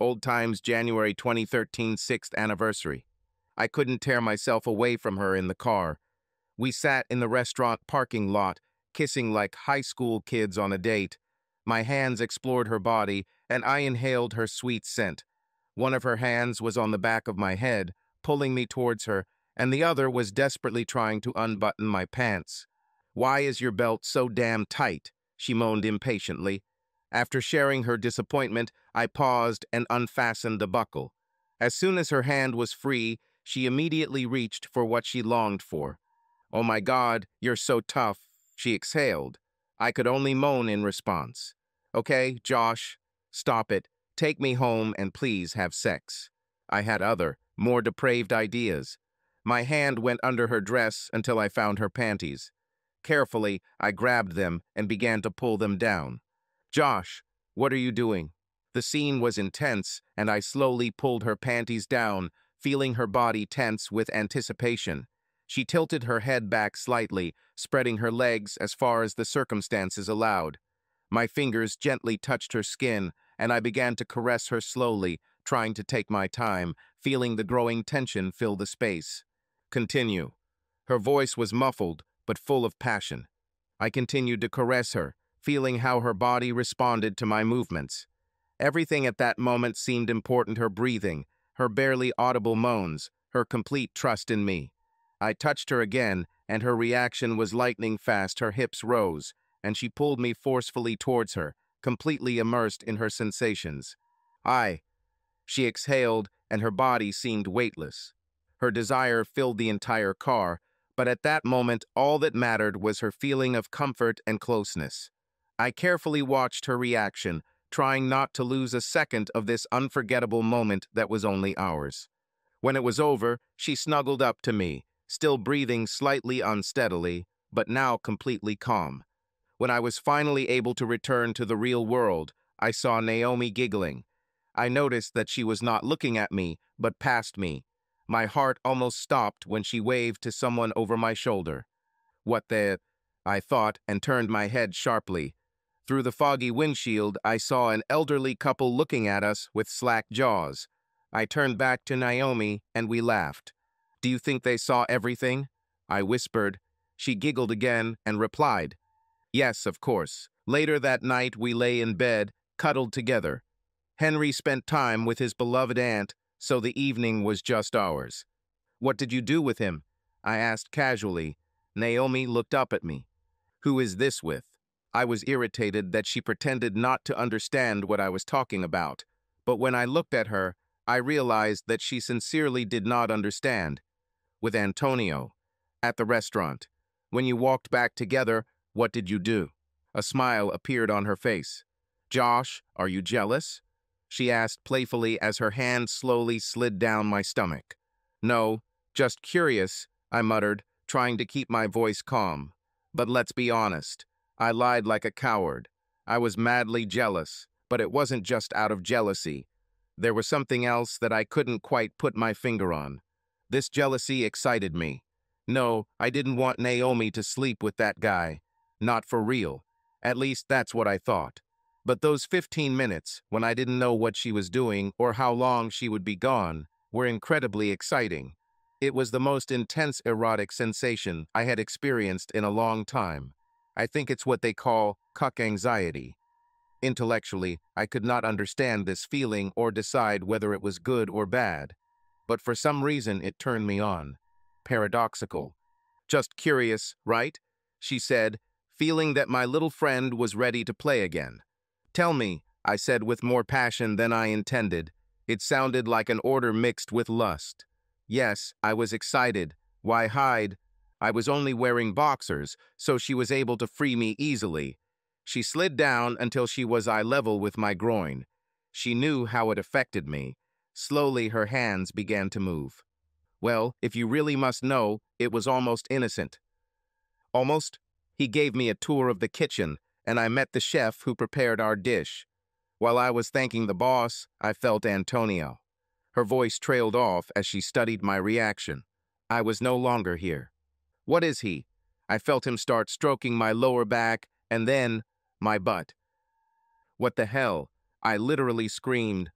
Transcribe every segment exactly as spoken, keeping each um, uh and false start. Old Times January twenty thirteen sixth anniversary. I couldn't tear myself away from her in the car. We sat in the restaurant parking lot, kissing like high school kids on a date. My hands explored her body, and I inhaled her sweet scent. One of her hands was on the back of my head, pulling me towards her, and the other was desperately trying to unbutton my pants. "Why is your belt so damn tight?" she moaned impatiently. After sharing her disappointment, I paused and unfastened the buckle. As soon as her hand was free, she immediately reached for what she longed for. "Oh my God, you're so tough," she exhaled. I could only moan in response. "Okay, Josh, stop it. Take me home and please have sex." I had other, more depraved ideas. My hand went under her dress until I found her panties. Carefully, I grabbed them and began to pull them down. "Josh, what are you doing?" The scene was intense, and I slowly pulled her panties down, feeling her body tense with anticipation. She tilted her head back slightly, spreading her legs as far as the circumstances allowed. My fingers gently touched her skin, and I began to caress her slowly, trying to take my time, feeling the growing tension fill the space. "Continue." Her voice was muffled, but full of passion. I continued to caress her, feeling how her body responded to my movements. Everything at that moment seemed important: her breathing, her barely audible moans, her complete trust in me. I touched her again, and her reaction was lightning fast. Her hips rose, and she pulled me forcefully towards her, completely immersed in her sensations. I, she exhaled, and her body seemed weightless. Her desire filled the entire car, but at that moment all that mattered was her feeling of comfort and closeness. I carefully watched her reaction, trying not to lose a second of this unforgettable moment that was only ours. When it was over, she snuggled up to me, still breathing slightly unsteadily, but now completely calm. When I was finally able to return to the real world, I saw Naomi giggling. I noticed that she was not looking at me, but past me. My heart almost stopped when she waved to someone over my shoulder. "What the?" I thought, and turned my head sharply. Through the foggy windshield, I saw an elderly couple looking at us with slack jaws. I turned back to Naomi, and we laughed. "Do you think they saw everything?" I whispered. She giggled again and replied, "Yes, of course." Later that night, we lay in bed, cuddled together. Henry spent time with his beloved aunt, so the evening was just ours. "What did you do with him?" I asked casually. Naomi looked up at me. "Who is this with?" I was irritated that she pretended not to understand what I was talking about, but when I looked at her, I realized that she sincerely did not understand. "With Antonio. At the restaurant. When you walked back together, what did you do?" A smile appeared on her face. "Josh, are you jealous?" she asked playfully as her hand slowly slid down my stomach. "No, just curious," I muttered, trying to keep my voice calm. But let's be honest. I lied like a coward. I was madly jealous, but it wasn't just out of jealousy. There was something else that I couldn't quite put my finger on. This jealousy excited me. No, I didn't want Naomi to sleep with that guy. Not for real. At least that's what I thought. But those fifteen minutes, when I didn't know what she was doing or how long she would be gone, were incredibly exciting. It was the most intense erotic sensation I had experienced in a long time. I think it's what they call cuck anxiety. Intellectually, I could not understand this feeling or decide whether it was good or bad, but for some reason it turned me on. Paradoxical. "Just curious, right?" she said, feeling that my little friend was ready to play again. "Tell me," I said with more passion than I intended. It sounded like an order mixed with lust. Yes, I was excited. Why hide? I was only wearing boxers, so she was able to free me easily. She slid down until she was eye level with my groin. She knew how it affected me. Slowly her hands began to move. Well, if you really must know, it was almost innocent. Almost? He gave me a tour of the kitchen, and I met the chef who prepared our dish. While I was thanking the boss, I felt Antonio. Her voice trailed off as she studied my reaction. I was no longer here. "What is he?" I felt him start stroking my lower back, and then my butt. "What the hell?" I literally screamed.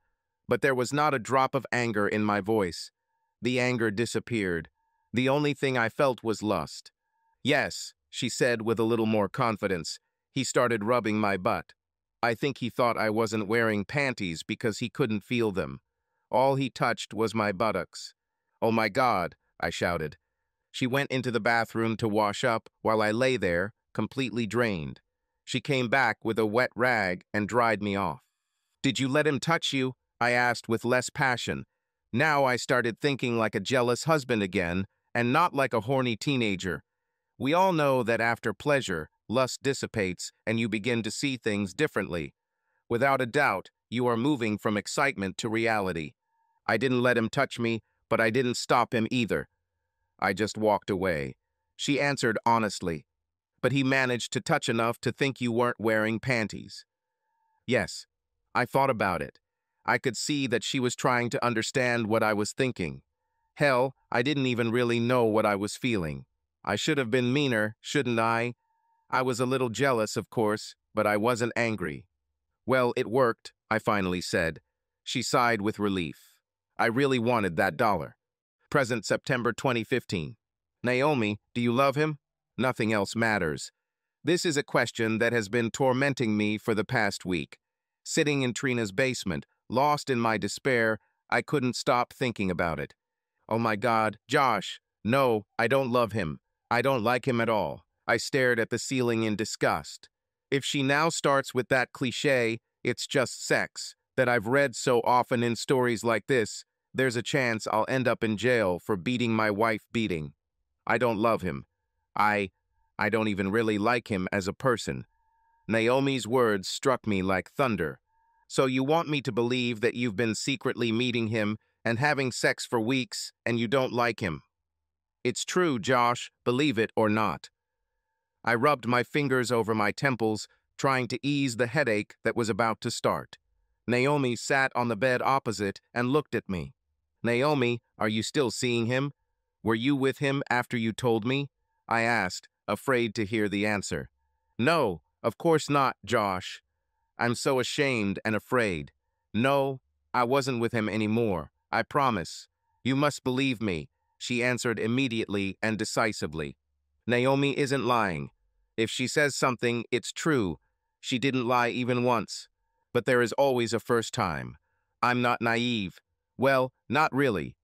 but there was not a drop of anger in my voice. The anger disappeared. The only thing I felt was lust. "Yes," she said with a little more confidence. He started rubbing my butt. I think he thought I wasn't wearing panties because he couldn't feel them. All he touched was my buttocks. "Oh my God," I shouted. She went into the bathroom to wash up while I lay there, completely drained. She came back with a wet rag and dried me off. "Did you let him touch you?" I asked with less passion. Now I started thinking like a jealous husband again, and not like a horny teenager. We all know that after pleasure, lust dissipates and you begin to see things differently. Without a doubt, you are moving from excitement to reality. I didn't let him touch me, but I didn't stop him either. I just walked away. She answered honestly. "But he managed to touch enough to think you weren't wearing panties." Yes, I thought about it. I could see that she was trying to understand what I was thinking. Hell, I didn't even really know what I was feeling. I should have been meaner, shouldn't I? I was a little jealous, of course, but I wasn't angry. "Well, it worked," I finally said. She sighed with relief. I really wanted that dollar. Present September twenty fifteen. Naomi, do you love him? Nothing else matters. This is a question that has been tormenting me for the past week. Sitting in Trina's basement, lost in my despair, I couldn't stop thinking about it. Oh my God, Josh, no, I don't love him. I don't like him at all. I stared at the ceiling in disgust. If she now starts with that cliché, "it's just sex," that I've read so often in stories like this, there's a chance I'll end up in jail for beating my wife beating. I don't love him. I, I don't even really like him as a person. Naomi's words struck me like thunder. "So you want me to believe that you've been secretly meeting him and having sex for weeks and you don't like him?" "It's true, Josh, believe it or not." I rubbed my fingers over my temples, trying to ease the headache that was about to start. Naomi sat on the bed opposite and looked at me. "Naomi, are you still seeing him? Were you with him after you told me?" I asked, afraid to hear the answer. "No, of course not, Josh." I'm so ashamed and afraid. "No, I wasn't with him anymore, I promise. You must believe me," she answered immediately and decisively. Naomi isn't lying. If she says something, it's true. She didn't lie even once. But there is always a first time. I'm not naive. Well, not really.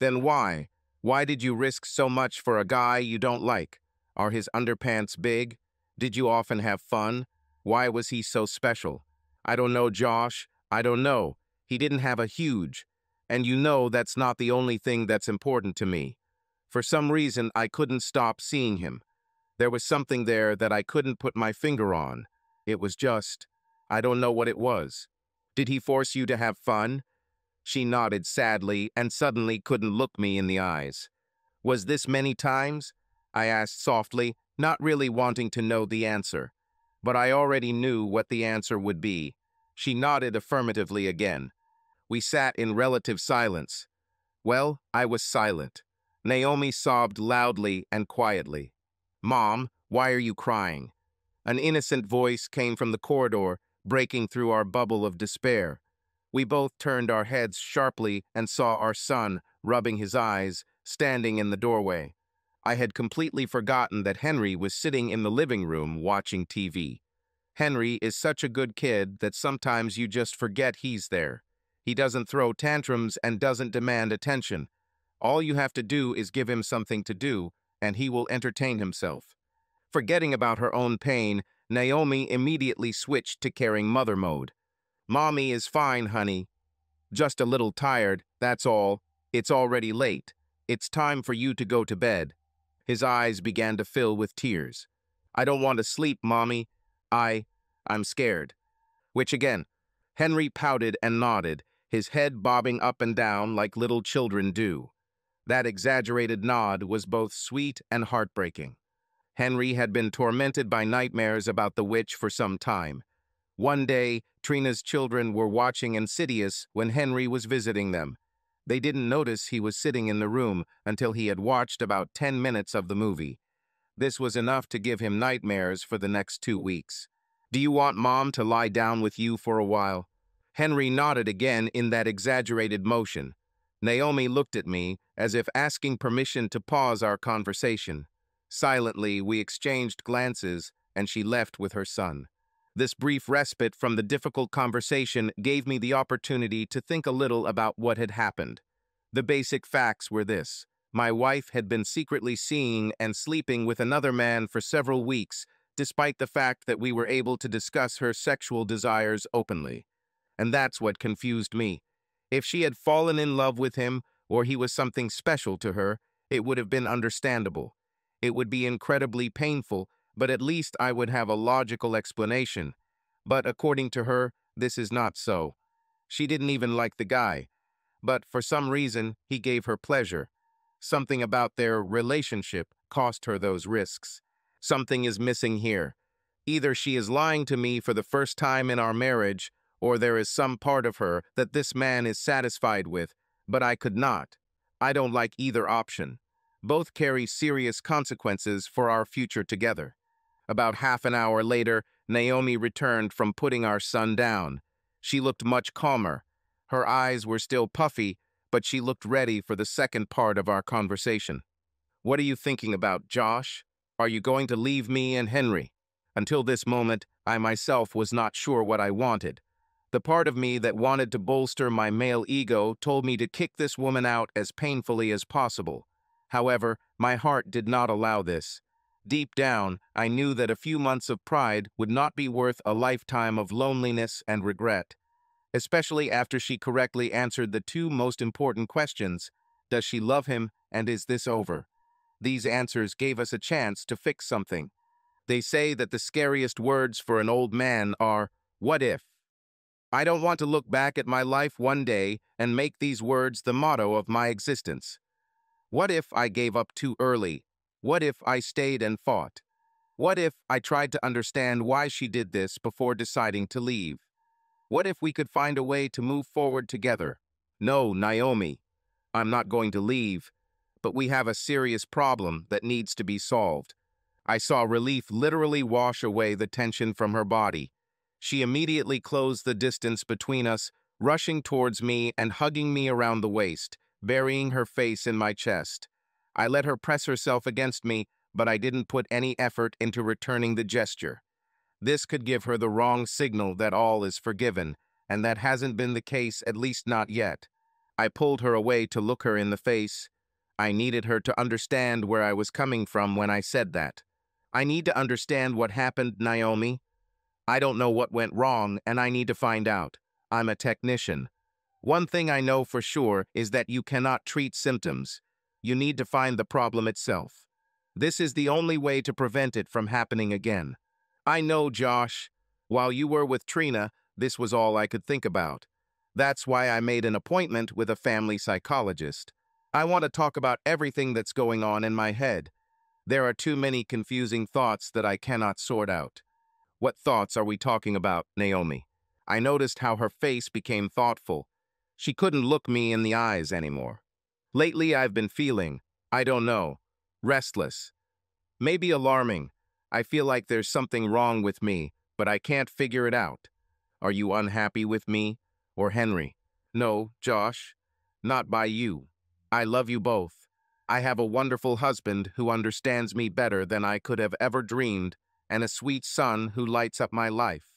Then why? Why did you risk so much for a guy you don't like? Are his underpants big? Did you often have fun? Why was he so special? I don't know, Josh. I don't know. He didn't have a huge. And you know that's not the only thing that's important to me. For some reason, I couldn't stop seeing him. There was something there that I couldn't put my finger on. It was just, I don't know what it was. "Did he force you to have fun?" She nodded sadly and suddenly couldn't look me in the eyes. "Was this many times?" I asked softly, not really wanting to know the answer. But I already knew what the answer would be. She nodded affirmatively again. We sat in relative silence. Well, I was silent. Naomi sobbed loudly and quietly. "Mom, why are you crying?" An innocent voice came from the corridor, breaking through our bubble of despair. We both turned our heads sharply and saw our son, rubbing his eyes, standing in the doorway. I had completely forgotten that Henry was sitting in the living room watching T V. Henry is such a good kid that sometimes you just forget he's there. He doesn't throw tantrums and doesn't demand attention. All you have to do is give him something to do, and he will entertain himself. Forgetting about her own pain, Naomi immediately switched to caring mother mode. "Mommy is fine, honey. Just a little tired, that's all. It's already late. It's time for you to go to bed." His eyes began to fill with tears. "I don't want to sleep, Mommy. I, I'm scared." Which again, Henry pouted and nodded, his head bobbing up and down like little children do. That exaggerated nod was both sweet and heartbreaking. Henry had been tormented by nightmares about the witch for some time. One day, Trina's children were watching Insidious when Henry was visiting them. They didn't notice he was sitting in the room until he had watched about ten minutes of the movie. This was enough to give him nightmares for the next two weeks. "Do you want Mom to lie down with you for a while?" Henry nodded again in that exaggerated motion. Naomi looked at me, as if asking permission to pause our conversation. Silently, we exchanged glances, and she left with her son. This brief respite from the difficult conversation gave me the opportunity to think a little about what had happened. The basic facts were this. My wife had been secretly seeing and sleeping with another man for several weeks, despite the fact that we were able to discuss her sexual desires openly. And that's what confused me. If she had fallen in love with him, or he was something special to her, it would have been understandable. It would be incredibly painful, but at least I would have a logical explanation. But according to her, this is not so. She didn't even like the guy. But for some reason, he gave her pleasure. Something about their relationship cost her those risks. Something is missing here. Either she is lying to me for the first time in our marriage, or there is some part of her that this man is satisfied with, but I could not. I don't like either option. Both carry serious consequences for our future together. About half an hour later, Naomi returned from putting our son down. She looked much calmer. Her eyes were still puffy, but she looked ready for the second part of our conversation. "What are you thinking about, Josh? Are you going to leave me and Henry?" Until this moment, I myself was not sure what I wanted. The part of me that wanted to bolster my male ego told me to kick this woman out as painfully as possible. However, my heart did not allow this. Deep down, I knew that a few months of pride would not be worth a lifetime of loneliness and regret. Especially after she correctly answered the two most important questions, does she love him and is this over? These answers gave us a chance to fix something. They say that the scariest words for an old man are, "What if?" I don't want to look back at my life one day and make these words the motto of my existence. What if I gave up too early? What if I stayed and fought? What if I tried to understand why she did this before deciding to leave? What if we could find a way to move forward together? No, Naomi, I'm not going to leave, but we have a serious problem that needs to be solved. I saw relief literally wash away the tension from her body. She immediately closed the distance between us, rushing towards me and hugging me around the waist, burying her face in my chest. I let her press herself against me, but I didn't put any effort into returning the gesture. This could give her the wrong signal that all is forgiven, and that hasn't been the case, at least not yet. I pulled her away to look her in the face. I needed her to understand where I was coming from when I said that. I need to understand what happened, Naomi. I don't know what went wrong, and I need to find out. I'm a technician. One thing I know for sure is that you cannot treat symptoms. You need to find the problem itself. This is the only way to prevent it from happening again. I know, Josh. While you were with Trina, this was all I could think about. That's why I made an appointment with a family psychologist. I want to talk about everything that's going on in my head. There are too many confusing thoughts that I cannot sort out. What thoughts are we talking about, Naomi? I noticed how her face became thoughtful. She couldn't look me in the eyes anymore. Lately, I've been feeling, I don't know, restless. Maybe alarming. I feel like there's something wrong with me, but I can't figure it out. Are you unhappy with me or Henry? No, Josh, not by you. I love you both. I have a wonderful husband who understands me better than I could have ever dreamed, and a sweet son who lights up my life.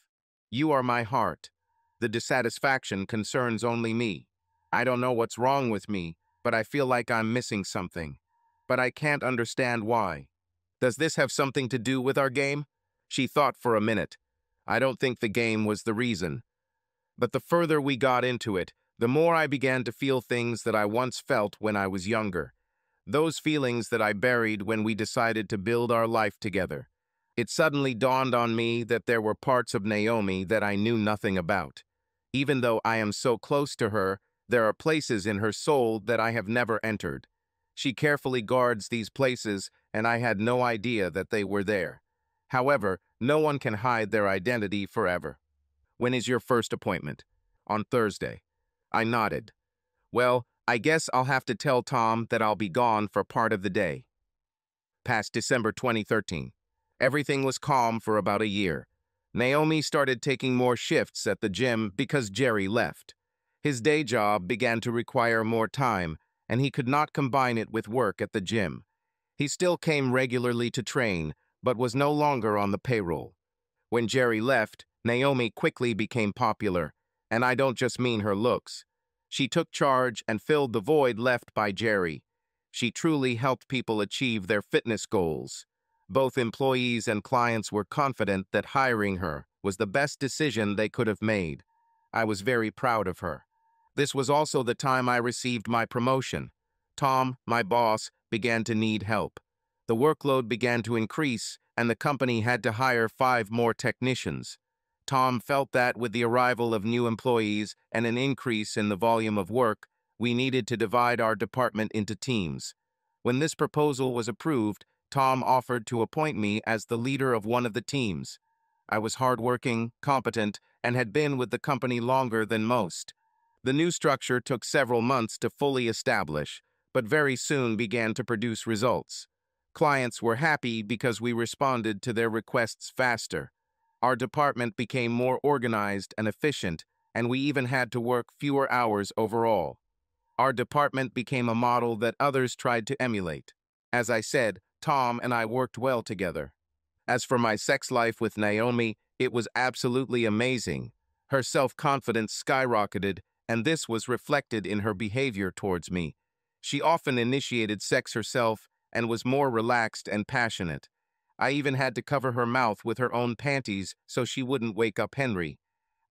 You are my heart. The dissatisfaction concerns only me. I don't know what's wrong with me, but I feel like I'm missing something. But I can't understand why. Does this have something to do with our game? She thought for a minute. I don't think the game was the reason. But the further we got into it, the more I began to feel things that I once felt when I was younger. Those feelings that I buried when we decided to build our life together. It suddenly dawned on me that there were parts of Naomi that I knew nothing about. Even though I am so close to her, there are places in her soul that I have never entered. She carefully guards these places, and I had no idea that they were there. However, no one can hide their identity forever. When is your first appointment? On Thursday. I nodded. Well, I guess I'll have to tell Tom that I'll be gone for part of the day. Past December twenty thirteen. Everything was calm for about a year. Naomi started taking more shifts at the gym because Jerry left. His day job began to require more time, and he could not combine it with work at the gym. He still came regularly to train, but was no longer on the payroll. When Jerry left, Naomi quickly became popular, and I don't just mean her looks. She took charge and filled the void left by Jerry. She truly helped people achieve their fitness goals. Both employees and clients were confident that hiring her was the best decision they could have made. I was very proud of her. This was also the time I received my promotion. Tom, my boss, began to need help. The workload began to increase, and the company had to hire five more technicians. Tom felt that with the arrival of new employees and an increase in the volume of work, we needed to divide our department into teams. When this proposal was approved, Tom offered to appoint me as the leader of one of the teams. I was hardworking, competent, and had been with the company longer than most. The new structure took several months to fully establish, but very soon began to produce results. Clients were happy because we responded to their requests faster. Our department became more organized and efficient, and we even had to work fewer hours overall. Our department became a model that others tried to emulate. As I said, Tom and I worked well together. As for my sex life with Naomi, it was absolutely amazing. Her self-confidence skyrocketed, and this was reflected in her behavior towards me. She often initiated sex herself and was more relaxed and passionate. I even had to cover her mouth with her own panties so she wouldn't wake up Henry.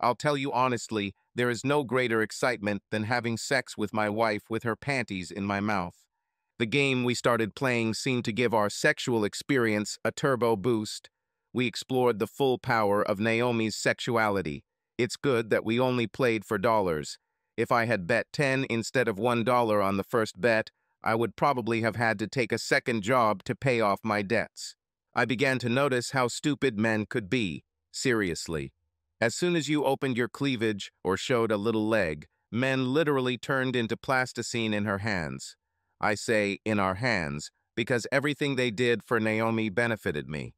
I'll tell you honestly, there is no greater excitement than having sex with my wife with her panties in my mouth. The game we started playing seemed to give our sexual experience a turbo boost. We explored the full power of Naomi's sexuality. It's good that we only played for dollars. If I had bet ten instead of one dollar on the first bet, I would probably have had to take a second job to pay off my debts. I began to notice how stupid men could be, seriously. As soon as you opened your cleavage or showed a little leg, men literally turned into plasticine in her hands. I say, in our hands, because everything they did for Naomi benefited me.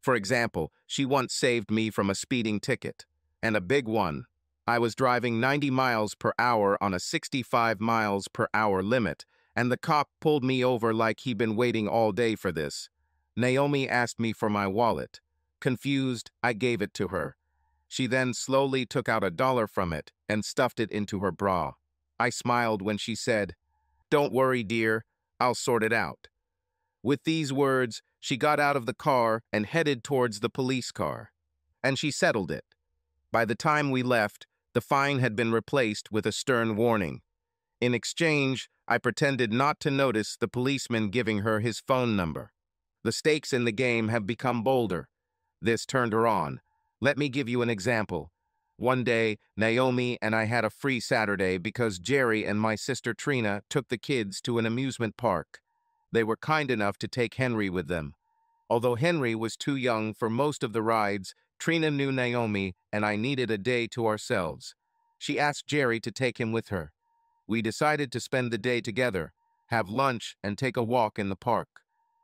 For example, she once saved me from a speeding ticket, and a big one. I was driving ninety miles per hour on a sixty-five miles per hour limit, and the cop pulled me over like he'd been waiting all day for this. Naomi asked me for my wallet. Confused, I gave it to her. She then slowly took out a dollar from it and stuffed it into her bra. I smiled when she said, "Don't worry, dear, I'll sort it out." With these words, she got out of the car and headed towards the police car. And she settled it. By the time we left, the fine had been replaced with a stern warning. In exchange, I pretended not to notice the policeman giving her his phone number. The stakes in the game have become bolder. This turned her on. Let me give you an example. One day, Naomi and I had a free Saturday because Jerry and my sister Trina took the kids to an amusement park. They were kind enough to take Henry with them. Although Henry was too young for most of the rides, Trina knew Naomi and I needed a day to ourselves. She asked Jerry to take him with her. We decided to spend the day together, have lunch, and take a walk in the park.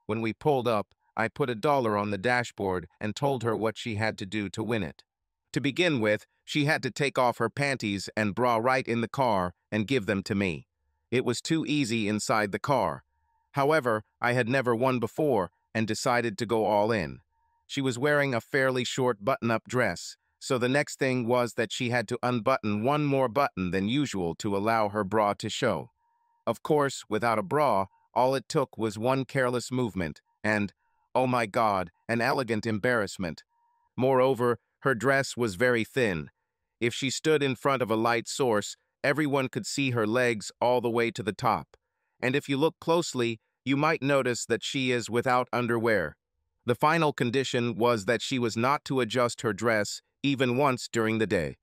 When we pulled up, I put a dollar on the dashboard and told her what she had to do to win it. To begin with, she had to take off her panties and bra right in the car and give them to me. It was too easy inside the car. However, I had never won before and decided to go all in. She was wearing a fairly short button-up dress, so the next thing was that she had to unbutton one more button than usual to allow her bra to show. Of course, without a bra, all it took was one careless movement and, oh my God, an elegant embarrassment. Moreover, her dress was very thin. If she stood in front of a light source, everyone could see her legs all the way to the top. And if you look closely, you might notice that she is without underwear. The final condition was that she was not to adjust her dress even once during the day.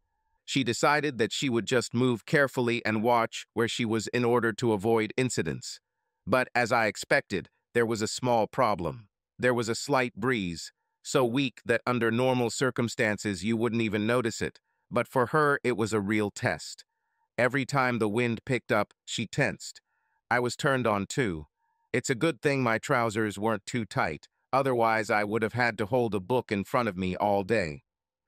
She decided that she would just move carefully and watch where she was in order to avoid incidents. But as I expected, there was a small problem. There was a slight breeze, so weak that under normal circumstances you wouldn't even notice it, but for her it was a real test. Every time the wind picked up, she tensed. I was turned on too. It's a good thing my trousers weren't too tight, otherwise I would have had to hold a book in front of me all day.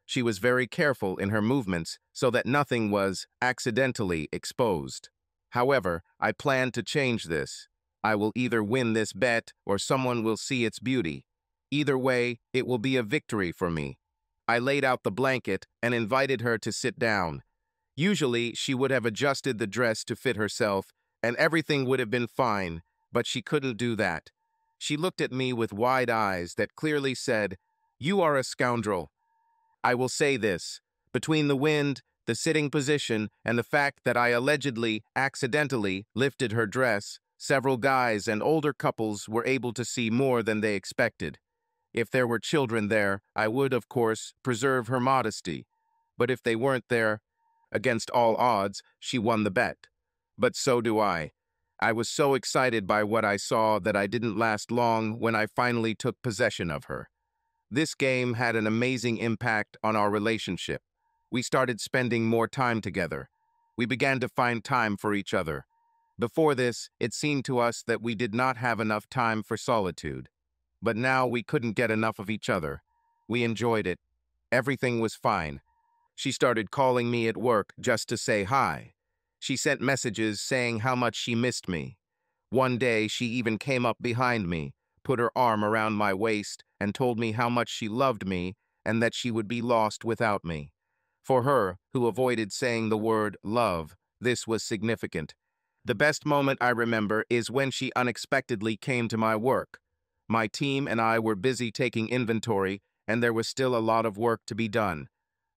she was very careful in her movements so that nothing was accidentally exposed. However, I plan to change this. I will either win this bet or someone will see its beauty. Either way, it will be a victory for me. I laid out the blanket and invited her to sit down. Usually, she would have adjusted the dress to fit herself, and everything would have been fine, but she couldn't do that. She looked at me with wide eyes that clearly said, "You are a scoundrel." I will say this, between the wind, the sitting position, and the fact that I allegedly, accidentally, lifted her dress, several guys and older couples were able to see more than they expected. If there were children there, I would, of course, preserve her modesty. But if they weren't there, against all odds, she won the bet. But so do I. I was so excited by what I saw that I didn't last long when I finally took possession of her. This game had an amazing impact on our relationship. We started spending more time together. We began to find time for each other. Before this, it seemed to us that we did not have enough time for solitude. But now we couldn't get enough of each other. We enjoyed it. Everything was fine. She started calling me at work just to say hi. She sent messages saying how much she missed me. One day, she even came up behind me, put her arm around my waist, and told me how much she loved me and that she would be lost without me. For her, who avoided saying the word love, this was significant. The best moment I remember is when she unexpectedly came to my work. My team and I were busy taking inventory, and there was still a lot of work to be done.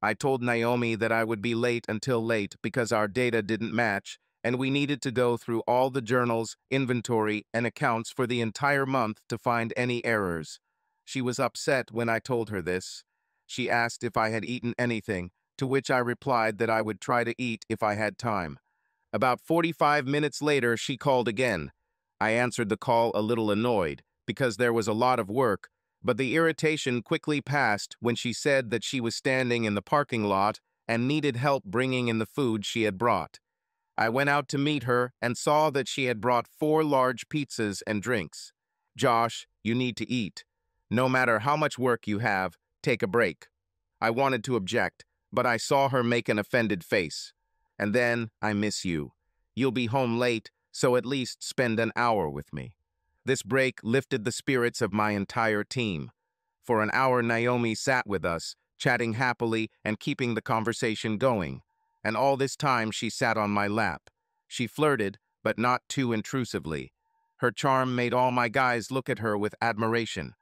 I told Naomi that I would be late until late because our data didn't match, and we needed to go through all the journals, inventory, and accounts for the entire month to find any errors. She was upset when I told her this. She asked if I had eaten anything, to which I replied that I would try to eat if I had time. About forty-five minutes later, she called again. I answered the call a little annoyed, because there was a lot of work, but the irritation quickly passed when she said that she was standing in the parking lot and needed help bringing in the food she had brought. I went out to meet her and saw that she had brought four large pizzas and drinks. "Josh, you need to eat. No matter how much work you have, take a break." I wanted to object, but I saw her make an offended face. "And then, I miss you. You'll be home late, so at least spend an hour with me." This break lifted the spirits of my entire team. For an hour, Naomi sat with us, chatting happily and keeping the conversation going. And all this time, she sat on my lap. She flirted, but not too intrusively. Her charm made all my guys look at her with admiration.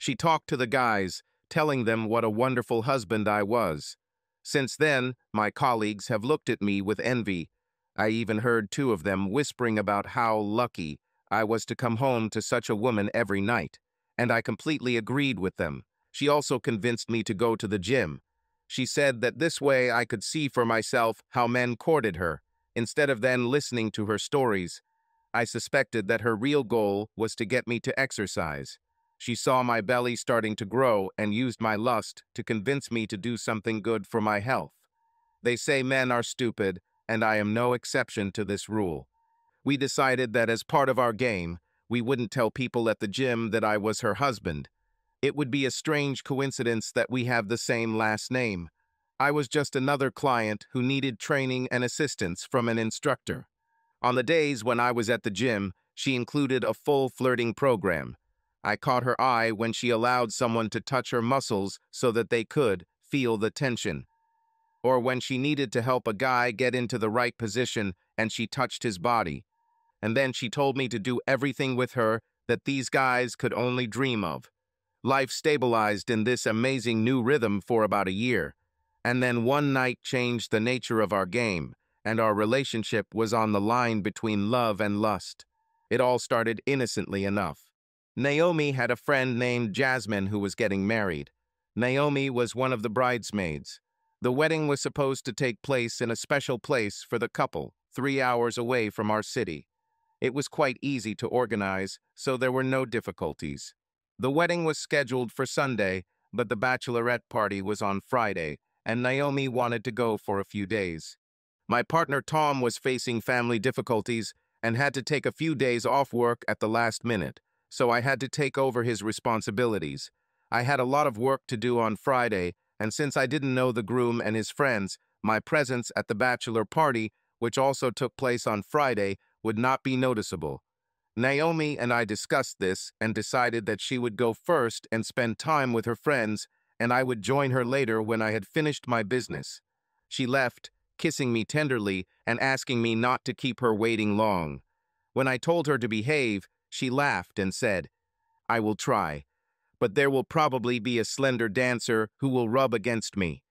She talked to the guys, telling them what a wonderful husband I was. Since then, my colleagues have looked at me with envy. I even heard two of them whispering about how lucky I was to come home to such a woman every night, and I completely agreed with them. She also convinced me to go to the gym. She said that this way I could see for myself how men courted her, instead of then listening to her stories. I suspected that her real goal was to get me to exercise. She saw my belly starting to grow and used my lust to convince me to do something good for my health. They say men are stupid, and I am no exception to this rule. We decided that as part of our game, we wouldn't tell people at the gym that I was her husband. It would be a strange coincidence that we have the same last name. I was just another client who needed training and assistance from an instructor. On the days when I was at the gym, she included a full flirting program. I caught her eye when she allowed someone to touch her muscles so that they could feel the tension. Or when she needed to help a guy get into the right position and she touched his body. And then she told me to do everything with her that these guys could only dream of. Life stabilized in this amazing new rhythm for about a year. And then one night changed the nature of our game, and our relationship was on the line between love and lust. It all started innocently enough. Naomi had a friend named Jasmine who was getting married. Naomi was one of the bridesmaids. The wedding was supposed to take place in a special place for the couple, three hours away from our city. It was quite easy to organize, so there were no difficulties. The wedding was scheduled for Sunday, but the bachelorette party was on Friday, and Naomi wanted to go for a few days. My partner Tom was facing family difficulties and had to take a few days off work at the last minute, so I had to take over his responsibilities. I had a lot of work to do on Friday, and since I didn't know the groom and his friends, my presence at the bachelor party, which also took place on Friday, would not be noticeable. Naomi and I discussed this and decided that she would go first and spend time with her friends, and I would join her later when I had finished my business. She left, kissing me tenderly and asking me not to keep her waiting long. When I told her to behave, she laughed and said, "I will try, but there will probably be a slender dancer who will rub against me.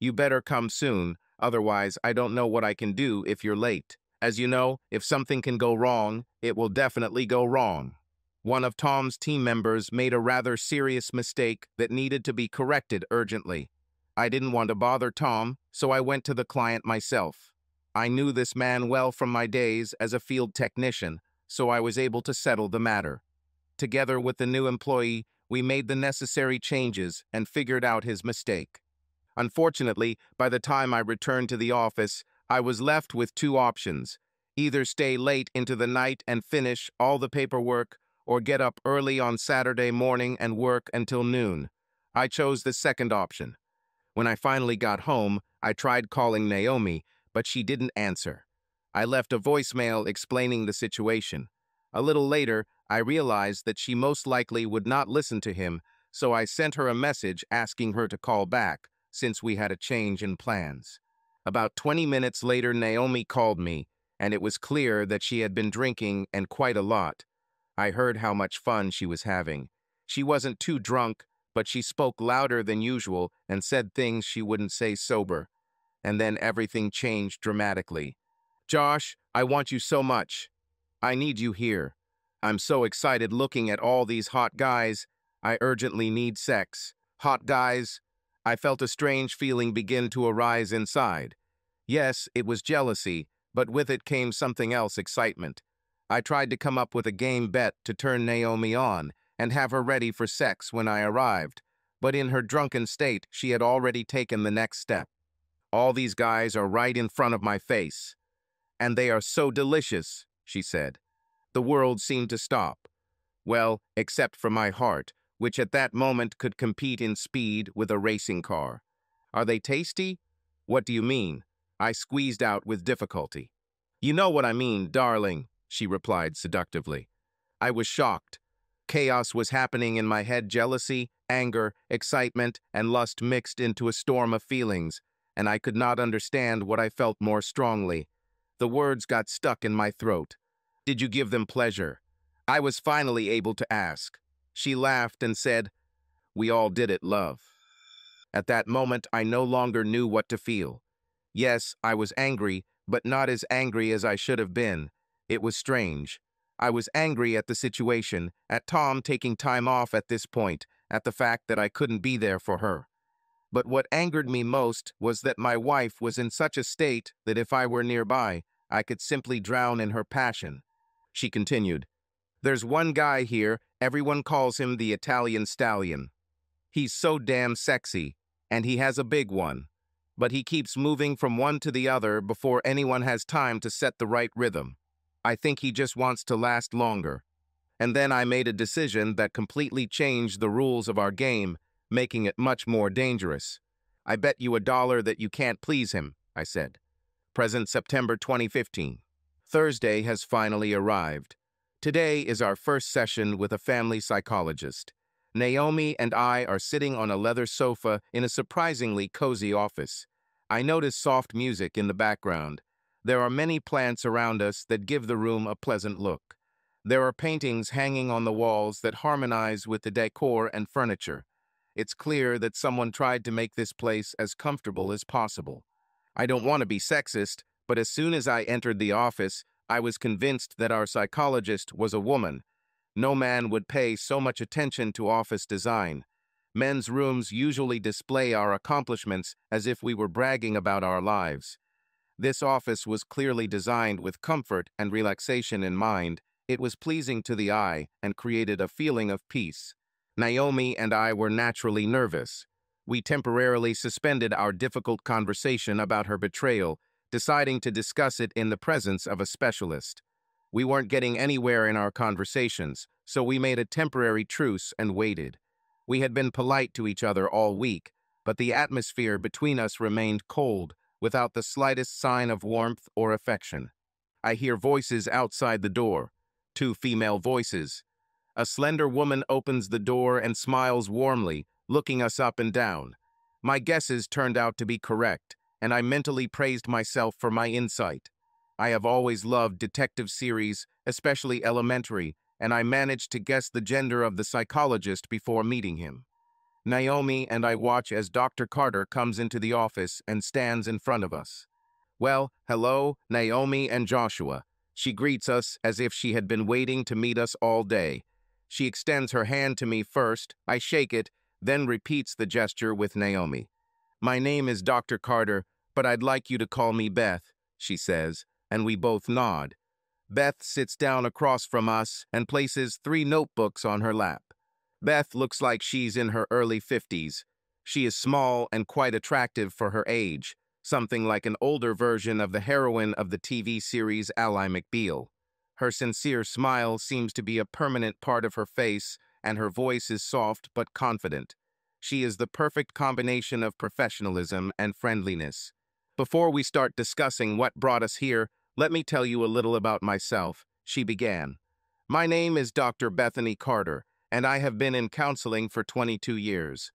You better come soon, otherwise I don't know what I can do if you're late. As you know, if something can go wrong, it will definitely go wrong." One of Tom's team members made a rather serious mistake that needed to be corrected urgently. I didn't want to bother Tom, so I went to the client myself. I knew this man well from my days as a field technician, so I was able to settle the matter. Together with the new employee, we made the necessary changes and figured out his mistake. Unfortunately, by the time I returned to the office, I was left with two options: either stay late into the night and finish all the paperwork, or get up early on Saturday morning and work until noon. I chose the second option. When I finally got home, I tried calling Naomi, but she didn't answer. I left a voicemail explaining the situation. A little later, I realized that she most likely would not listen to him, so I sent her a message asking her to call back, since we had a change in plans. About twenty minutes later, Naomi called me, and it was clear that she had been drinking, and quite a lot. I heard how much fun she was having. She wasn't too drunk, but she spoke louder than usual and said things she wouldn't say sober. And then everything changed dramatically. "Josh, I want you so much. I need you here. I'm so excited looking at all these hot guys. I urgently need sex. Hot guys." I felt a strange feeling begin to arise inside. Yes, it was jealousy, but with it came something else: excitement. I tried to come up with a game bet to turn Naomi on and have her ready for sex when I arrived, but in her drunken state, she had already taken the next step. "All these guys are right in front of my face. And they are so delicious," she said. The world seemed to stop. Well, except for my heart, which at that moment could compete in speed with a racing car. "Are they tasty?" "What do you mean?" I squeezed out with difficulty. "You know what I mean, darling," she replied seductively. I was shocked. Chaos was happening in my head: jealousy, anger, excitement, and lust mixed into a storm of feelings, and I could not understand what I felt more strongly. The words got stuck in my throat. "Did you give them pleasure?" I was finally able to ask. She laughed and said, "We all did it, love." At that moment, I no longer knew what to feel. Yes, I was angry, but not as angry as I should have been. It was strange. I was angry at the situation, at Tom taking time off at this point, at the fact that I couldn't be there for her. But what angered me most was that my wife was in such a state that if I were nearby, I could simply drown in her passion. She continued, "There's one guy here, everyone calls him the Italian Stallion. He's so damn sexy, and he has a big one. But he keeps moving from one to the other before anyone has time to set the right rhythm. I think he just wants to last longer." And then I made a decision that completely changed the rules of our game, making it much more dangerous. "I bet you a dollar that you can't please him," I said. Present September twenty fifteen. Thursday has finally arrived. Today is our first session with a family psychologist. Naomi and I are sitting on a leather sofa in a surprisingly cozy office. I notice soft music in the background. There are many plants around us that give the room a pleasant look. There are paintings hanging on the walls that harmonize with the decor and furniture. It's clear that someone tried to make this place as comfortable as possible. I don't want to be sexist, but as soon as I entered the office, I was convinced that our psychologist was a woman. No man would pay so much attention to office design. Men's rooms usually display our accomplishments as if we were bragging about our lives. This office was clearly designed with comfort and relaxation in mind. It was pleasing to the eye and created a feeling of peace. Naomi and I were naturally nervous. We temporarily suspended our difficult conversation about her betrayal, deciding to discuss it in the presence of a specialist. We weren't getting anywhere in our conversations, so we made a temporary truce and waited. We had been polite to each other all week, but the atmosphere between us remained cold, without the slightest sign of warmth or affection. I hear voices outside the door, two female voices. A slender woman opens the door and smiles warmly, looking us up and down. My guesses turned out to be correct, and I mentally praised myself for my insight. I have always loved detective series, especially Elementary, and I managed to guess the gender of the psychologist before meeting him. Naomi and I watch as Doctor Carter comes into the office and stands in front of us. Well, hello, Naomi and Joshua. She greets us as if she had been waiting to meet us all day. She extends her hand to me first, I shake it, then repeats the gesture with Naomi. My name is Doctor Carter, but I'd like you to call me Beth, she says, and we both nod. Beth sits down across from us and places three notebooks on her lap. Beth looks like she's in her early fifties. She is small and quite attractive for her age, something like an older version of the heroine of the T V series Ally McBeal. Her sincere smile seems to be a permanent part of her face, and her voice is soft but confident. She is the perfect combination of professionalism and friendliness. Before we start discussing what brought us here, let me tell you a little about myself, she began. My name is Doctor Bethany Carter, and I have been in counseling for twenty-two years.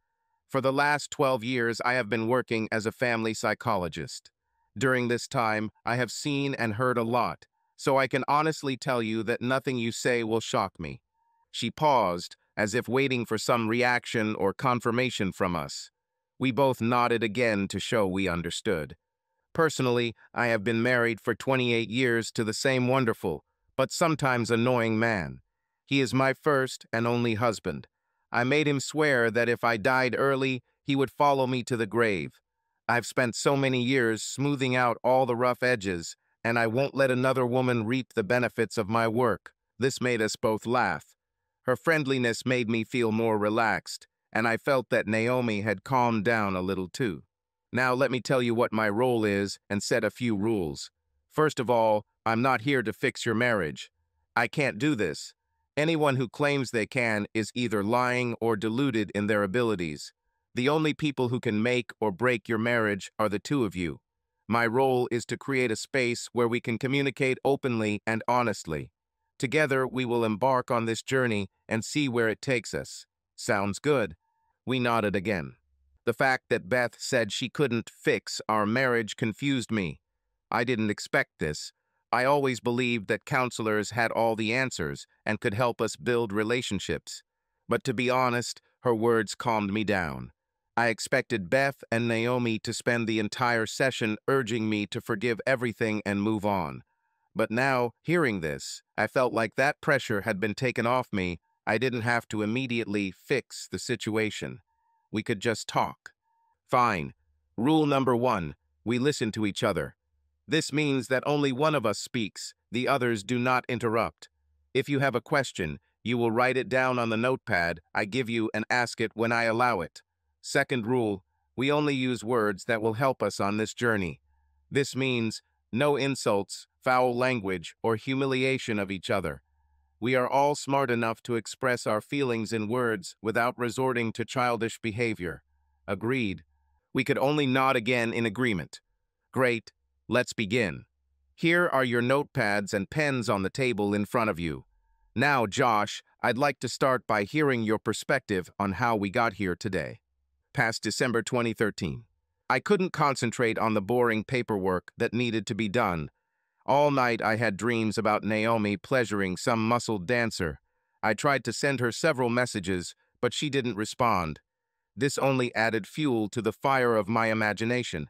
For the last twelve years, I have been working as a family psychologist. During this time, I have seen and heard a lot, so I can honestly tell you that nothing you say will shock me. She paused, as if waiting for some reaction or confirmation from us. We both nodded again to show we understood. Personally, I have been married for twenty-eight years to the same wonderful, but sometimes annoying man. He is my first and only husband. I made him swear that if I died early, he would follow me to the grave. I've spent so many years smoothing out all the rough edges, and I won't let another woman reap the benefits of my work. This made us both laugh. Her friendliness made me feel more relaxed, and I felt that Naomi had calmed down a little too. Now let me tell you what my role is and set a few rules. First of all, I'm not here to fix your marriage. I can't do this. Anyone who claims they can is either lying or deluded in their abilities. The only people who can make or break your marriage are the two of you. My role is to create a space where we can communicate openly and honestly. Together, we will embark on this journey and see where it takes us. Sounds good. We nodded again. The fact that Beth said she couldn't fix our marriage confused me. I didn't expect this. I always believed that counselors had all the answers and could help us build relationships. But to be honest, her words calmed me down. I expected Beth and Naomi to spend the entire session urging me to forgive everything and move on. But now, hearing this, I felt like that pressure had been taken off me. I didn't have to immediately fix the situation. We could just talk. Fine. Rule number one, we listen to each other. This means that only one of us speaks, the others do not interrupt. If you have a question, you will write it down on the notepad I give you and ask it when I allow it. Second rule, we only use words that will help us on this journey. This means no insults, foul language, or humiliation of each other. We are all smart enough to express our feelings in words without resorting to childish behavior. Agreed. We could only nod again in agreement. Great. Let's begin. Here are your notepads and pens on the table in front of you. Now, Josh, I'd like to start by hearing your perspective on how we got here today. Past December twenty thirteen. I couldn't concentrate on the boring paperwork that needed to be done. All night I had dreams about Naomi pleasuring some muscled dancer. I tried to send her several messages, but she didn't respond. This only added fuel to the fire of my imagination.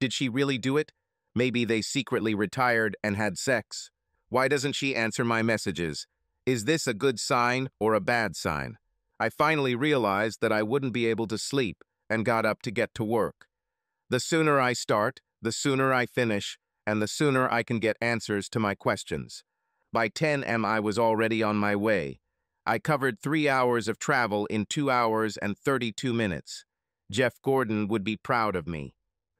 Did she really do it? Maybe they secretly retired and had sex. Why doesn't she answer my messages? Is this a good sign or a bad sign? I finally realized that I wouldn't be able to sleep and got up to get to work. The sooner I start, the sooner I finish, and the sooner I can get answers to my questions. By ten a m I was already on my way. I covered three hours of travel in two hours and thirty-two minutes. Jeff Gordon would be proud of me.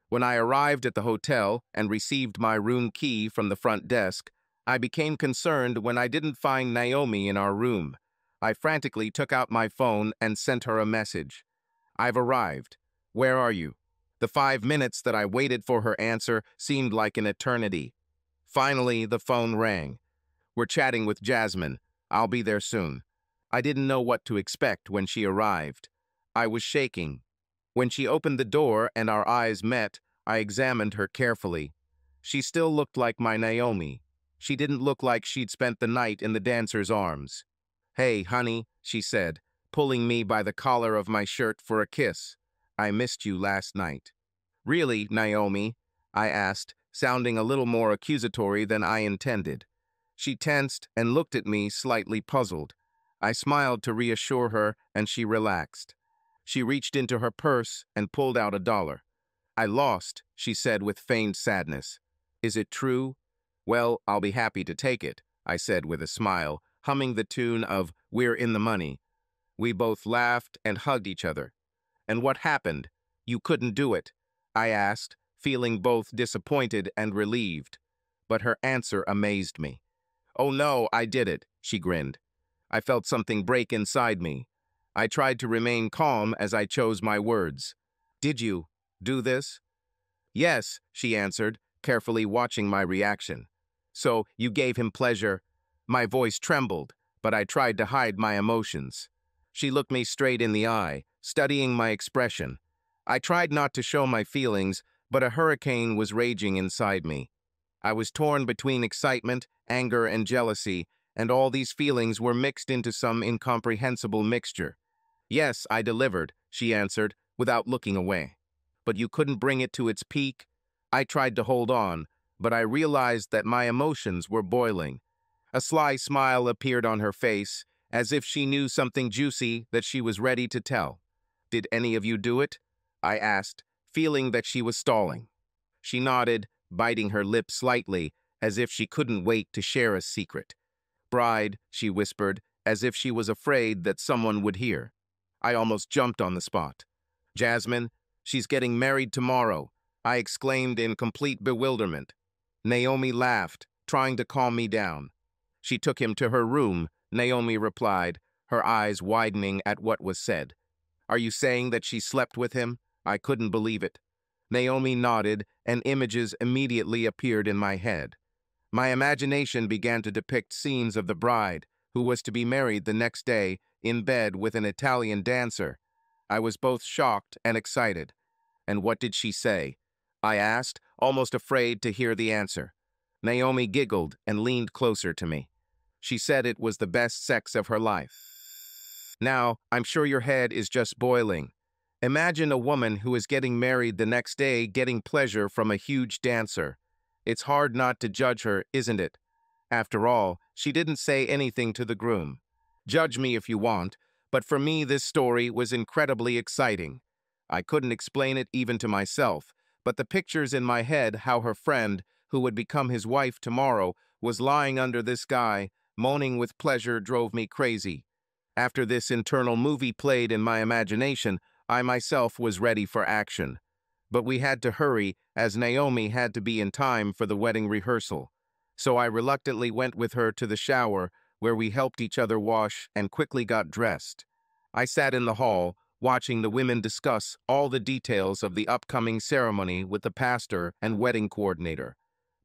When I arrived at the hotel and received my room key from the front desk, I became concerned when I didn't find Naomi in our room. I frantically took out my phone and sent her a message. I've arrived. Where are you? The five minutes that I waited for her answer seemed like an eternity. Finally, the phone rang. We're chatting with Jasmine. I'll be there soon. I didn't know what to expect when she arrived. I was shaking. When she opened the door and our eyes met, I examined her carefully. She still looked like my Naomi. She didn't look like she'd spent the night in the dancer's arms. "Hey, honey," she said, pulling me by the collar of my shirt for a kiss. "I missed you last night." "Really, Naomi?" I asked, sounding a little more accusatory than I intended. She tensed and looked at me, slightly puzzled. I smiled to reassure her, and she relaxed. She reached into her purse and pulled out a dollar. "I lost," she said with feigned sadness. "Is it true?" "Well, I'll be happy to take it," I said with a smile, humming the tune of "We're in the Money." We both laughed and hugged each other. "And what happened? You couldn't do it?" I asked, feeling both disappointed and relieved. But her answer amazed me. "Oh no, I did it," she grinned. I felt something break inside me. I tried to remain calm as I chose my words. "Did you do this?" "Yes," she answered, carefully watching my reaction. "So, you gave him pleasure?" My voice trembled, but I tried to hide my emotions. She looked me straight in the eye, studying my expression. I tried not to show my feelings, but a hurricane was raging inside me. I was torn between excitement, anger, and jealousy, and all these feelings were mixed into some incomprehensible mixture. "Yes, I delivered," she answered, without looking away. "But you couldn't bring it to its peak?" I tried to hold on, but I realized that my emotions were boiling. A sly smile appeared on her face, as if she knew something juicy that she was ready to tell. "Did any of you do it?" I asked, feeling that she was stalling. She nodded, biting her lip slightly, as if she couldn't wait to share a secret. "Bride," she whispered, as if she was afraid that someone would hear. I almost jumped on the spot. "Jasmine, she's getting married tomorrow," I exclaimed in complete bewilderment. Naomi laughed, trying to calm me down. "She took him to her room," Naomi replied, her eyes widening at what was said. "Are you saying that she slept with him?" I couldn't believe it. Naomi nodded, and images immediately appeared in my head. My imagination began to depict scenes of the bride, who was to be married the next day, in bed with an Italian dancer. I was both shocked and excited. "And what did she say?" I asked, almost afraid to hear the answer. Naomi giggled and leaned closer to me. "She said it was the best sex of her life." Now, I'm sure your head is just boiling. Imagine a woman who is getting married the next day getting pleasure from a huge dancer. It's hard not to judge her, isn't it? After all, she didn't say anything to the groom. Judge me if you want, but for me this story was incredibly exciting. I couldn't explain it even to myself, but the pictures in my head how her friend, who would become his wife tomorrow, was lying under this guy, moaning with pleasure, drove me crazy. After this internal movie played in my imagination, I myself was ready for action. But we had to hurry, as Naomi had to be in time for the wedding rehearsal. So I reluctantly went with her to the shower, where we helped each other wash and quickly got dressed. I sat in the hall, watching the women discuss all the details of the upcoming ceremony with the pastor and wedding coordinator.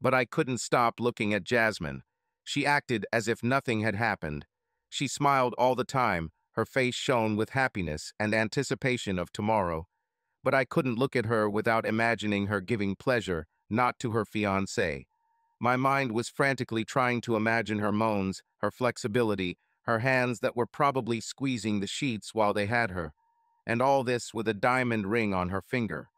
But I couldn't stop looking at Jasmine. She acted as if nothing had happened. She smiled all the time, her face shone with happiness and anticipation of tomorrow. But I couldn't look at her without imagining her giving pleasure, not to her fiancé. My mind was frantically trying to imagine her moans, her flexibility, her hands that were probably squeezing the sheets while they had her. And all this with a diamond ring on her finger.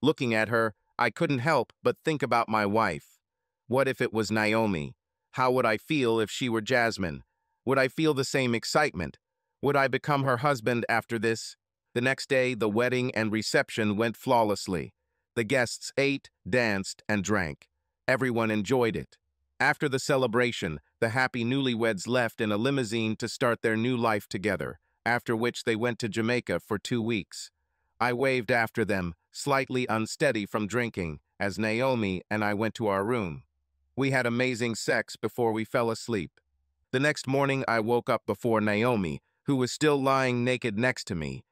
Looking at her, I couldn't help but think about my wife. What if it was Naomi? How would I feel if she were Jasmine? Would I feel the same excitement? Would I become her husband after this? The next day, the wedding and reception went flawlessly. The guests ate, danced, and drank. Everyone enjoyed it. After the celebration, the happy newlyweds left in a limousine to start their new life together, after which they went to Jamaica for two weeks. I waved after them, slightly unsteady from drinking, as Naomi and I went to our room. We had amazing sex before we fell asleep. The next morning, I woke up before Naomi, who was still lying naked next to me.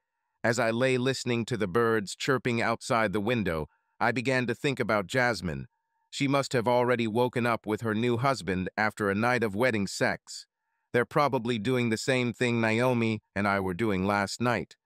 As I lay listening to the birds chirping outside the window, I began to think about Jasmine. She must have already woken up with her new husband after a night of wedding sex. They're probably doing the same thing Naomi and I were doing last night.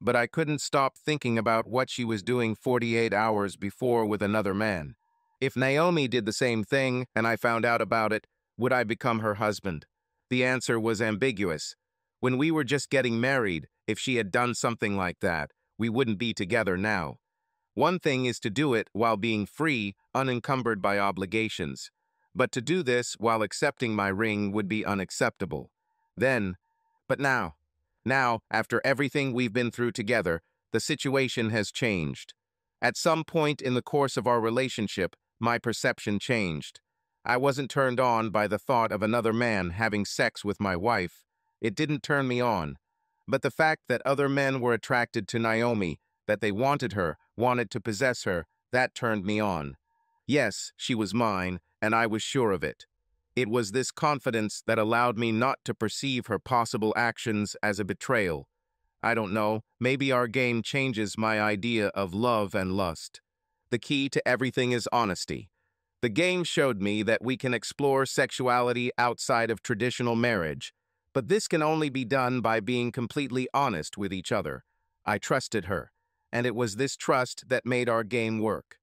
But I couldn't stop thinking about what she was doing forty-eight hours before with another man. If Naomi did the same thing and I found out about it, would I become her husband? The answer was ambiguous. When we were just getting married, if she had done something like that, we wouldn't be together now. One thing is to do it while being free, unencumbered by obligations. But to do this while accepting my ring would be unacceptable. Then, but now, now, after everything we've been through together, the situation has changed. At some point in the course of our relationship, my perception changed. I wasn't turned on by the thought of another man having sex with my wife. It didn't turn me on. But the fact that other men were attracted to Naomi, that they wanted her, wanted to possess her, that turned me on. Yes, she was mine, and I was sure of it. It was this confidence that allowed me not to perceive her possible actions as a betrayal. I don't know, maybe our game changes my idea of love and lust. The key to everything is honesty. The game showed me that we can explore sexuality outside of traditional marriage, but this can only be done by being completely honest with each other. I trusted her, and it was this trust that made our game work.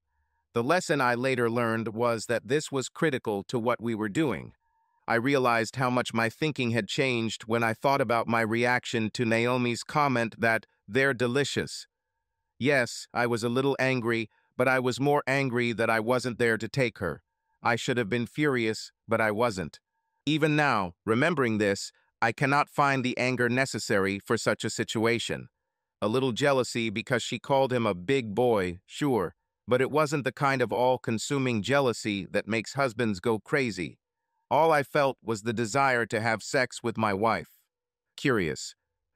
The lesson I later learned was that this was critical to what we were doing. I realized how much my thinking had changed when I thought about my reaction to Naomi's comment that they're delicious. Yes, I was a little angry, but I was more angry that I wasn't there to take her. I should have been furious, but I wasn't. Even now, remembering this, I cannot find the anger necessary for such a situation. A little jealousy because she called him a big boy, sure, but it wasn't the kind of all-consuming jealousy that makes husbands go crazy. All I felt was the desire to have sex with my wife. Curious.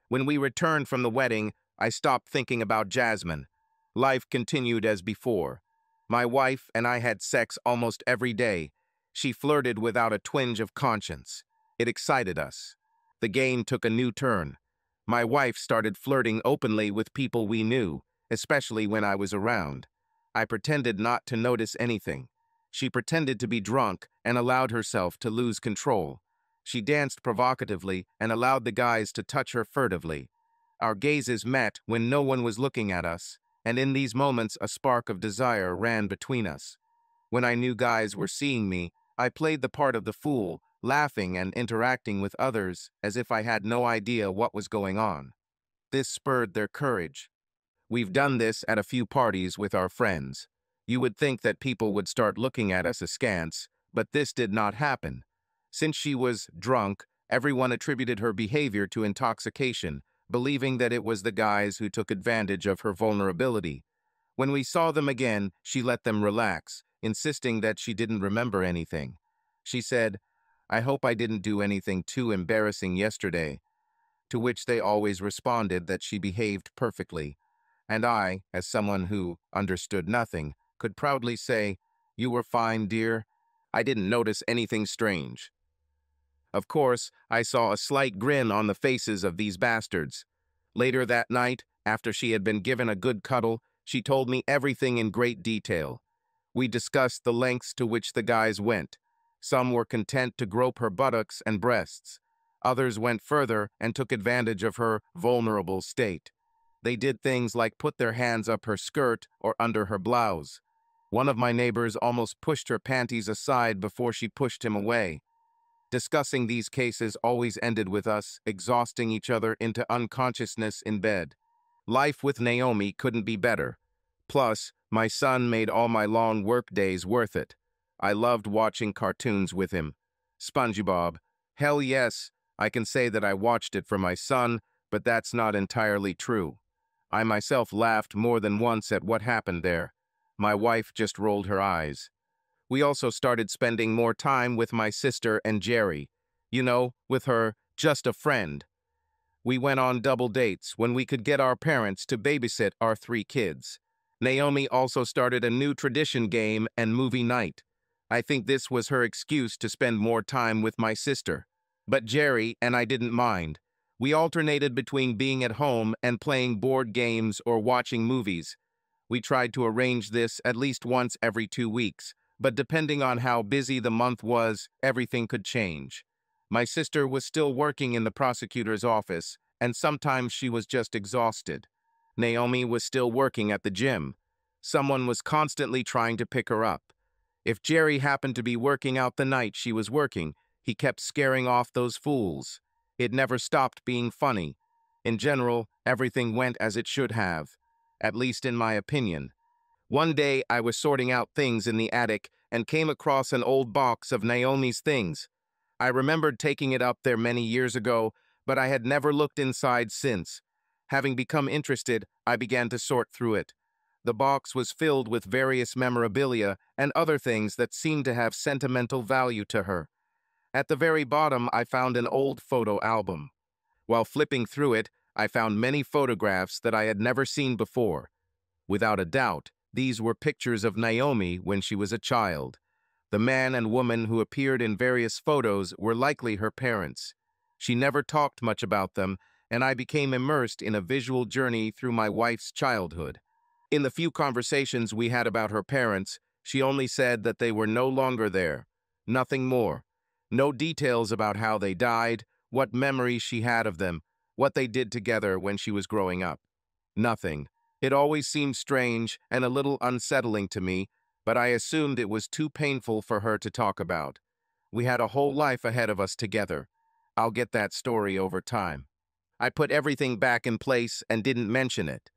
When we returned from the wedding, I stopped thinking about Jasmine. Life continued as before. My wife and I had sex almost every day. She flirted without a twinge of conscience. It excited us. The game took a new turn. My wife started flirting openly with people we knew, especially when I was around. I pretended not to notice anything. She pretended to be drunk and allowed herself to lose control. She danced provocatively and allowed the guys to touch her furtively. Our gazes met when no one was looking at us, and in these moments a spark of desire ran between us. When I knew guys were seeing me, I played the part of the fool, laughing and interacting with others as if I had no idea what was going on. This spurred their courage. We've done this at a few parties with our friends. You would think that people would start looking at us askance, but this did not happen. Since she was drunk, everyone attributed her behavior to intoxication, believing that it was the guys who took advantage of her vulnerability. When we saw them again, she let them relax, insisting that she didn't remember anything. She said, "I hope I didn't do anything too embarrassing yesterday," to which they always responded that she behaved perfectly. And I, as someone who understood nothing, could proudly say, "You were fine, dear. I didn't notice anything strange." Of course, I saw a slight grin on the faces of these bastards. Later that night, after she had been given a good cuddle, she told me everything in great detail. We discussed the lengths to which the guys went. Some were content to grope her buttocks and breasts. Others went further and took advantage of her vulnerable state. They did things like put their hands up her skirt or under her blouse. One of my neighbors almost pushed her panties aside before she pushed him away. Discussing these cases always ended with us exhausting each other into unconsciousness in bed. Life with Naomi couldn't be better. Plus, my son made all my long work days worth it. I loved watching cartoons with him. SpongeBob. Hell yes, I can say that I watched it for my son, but that's not entirely true. I myself laughed more than once at what happened there. My wife just rolled her eyes. We also started spending more time with my sister and Jerry. You know, with her, just a friend. We went on double dates when we could get our parents to babysit our three kids. Naomi also started a new tradition game and movie night. I think this was her excuse to spend more time with my sister. But Jerry and I didn't mind. We alternated between being at home and playing board games or watching movies. We tried to arrange this at least once every two weeks, but depending on how busy the month was, everything could change. My sister was still working in the prosecutor's office, and sometimes she was just exhausted. Naomi was still working at the gym. Someone was constantly trying to pick her up. If Jerry happened to be working out the night she was working, he kept scaring off those fools. It never stopped being funny. In general, everything went as it should have, at least in my opinion. One day, I was sorting out things in the attic and came across an old box of Naomi's things. I remembered taking it up there many years ago, but I had never looked inside since. Having become interested, I began to sort through it. The box was filled with various memorabilia and other things that seemed to have sentimental value to her. At the very bottom, I found an old photo album. While flipping through it, I found many photographs that I had never seen before. Without a doubt, these were pictures of Naomi when she was a child. The man and woman who appeared in various photos were likely her parents. She never talked much about them, and I became immersed in a visual journey through my wife's childhood. In the few conversations we had about her parents, she only said that they were no longer there, nothing more. No details about how they died, what memories she had of them, what they did together when she was growing up. Nothing. It always seemed strange and a little unsettling to me, but I assumed it was too painful for her to talk about. We had a whole life ahead of us together. I'll get that story over time. I put everything back in place and didn't mention it,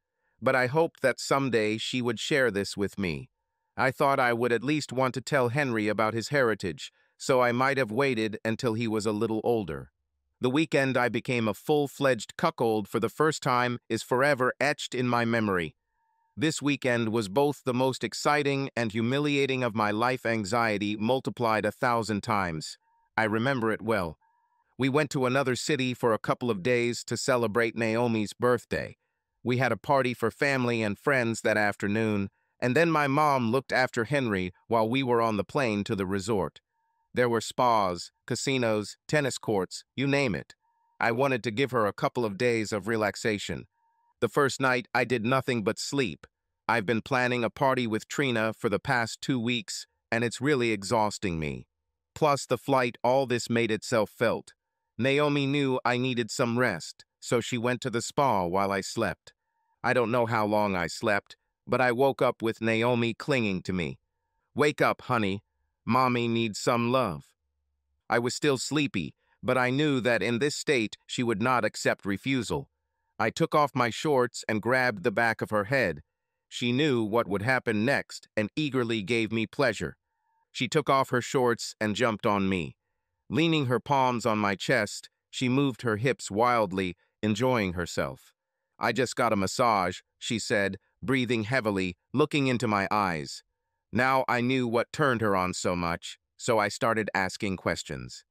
but I hoped that someday she would share this with me. I thought I would at least want to tell Henry about his heritage, so I might have waited until he was a little older. The weekend I became a full-fledged cuckold for the first time is forever etched in my memory. This weekend was both the most exciting and humiliating of my life. Anxiety multiplied a thousand times. I remember it well. We went to another city for a couple of days to celebrate Naomi's birthday. We had a party for family and friends that afternoon, and then my mom looked after Henry while we were on the plane to the resort. There were spas, casinos, tennis courts, you name it. I wanted to give her a couple of days of relaxation. The first night, I did nothing but sleep. I've been planning a party with Trina for the past two weeks, and it's really exhausting me. Plus the flight, all this made itself felt. Naomi knew I needed some rest, so she went to the spa while I slept. I don't know how long I slept, but I woke up with Naomi clinging to me. "Wake up, honey. Mommy needs some love." I was still sleepy, but I knew that in this state she would not accept refusal. I took off my shorts and grabbed the back of her head. She knew what would happen next and eagerly gave me pleasure. She took off her shorts and jumped on me. Leaning her palms on my chest, she moved her hips wildly, enjoying herself. "I just got a massage," she said, breathing heavily, looking into my eyes. Now I knew what turned her on so much, so I started asking questions.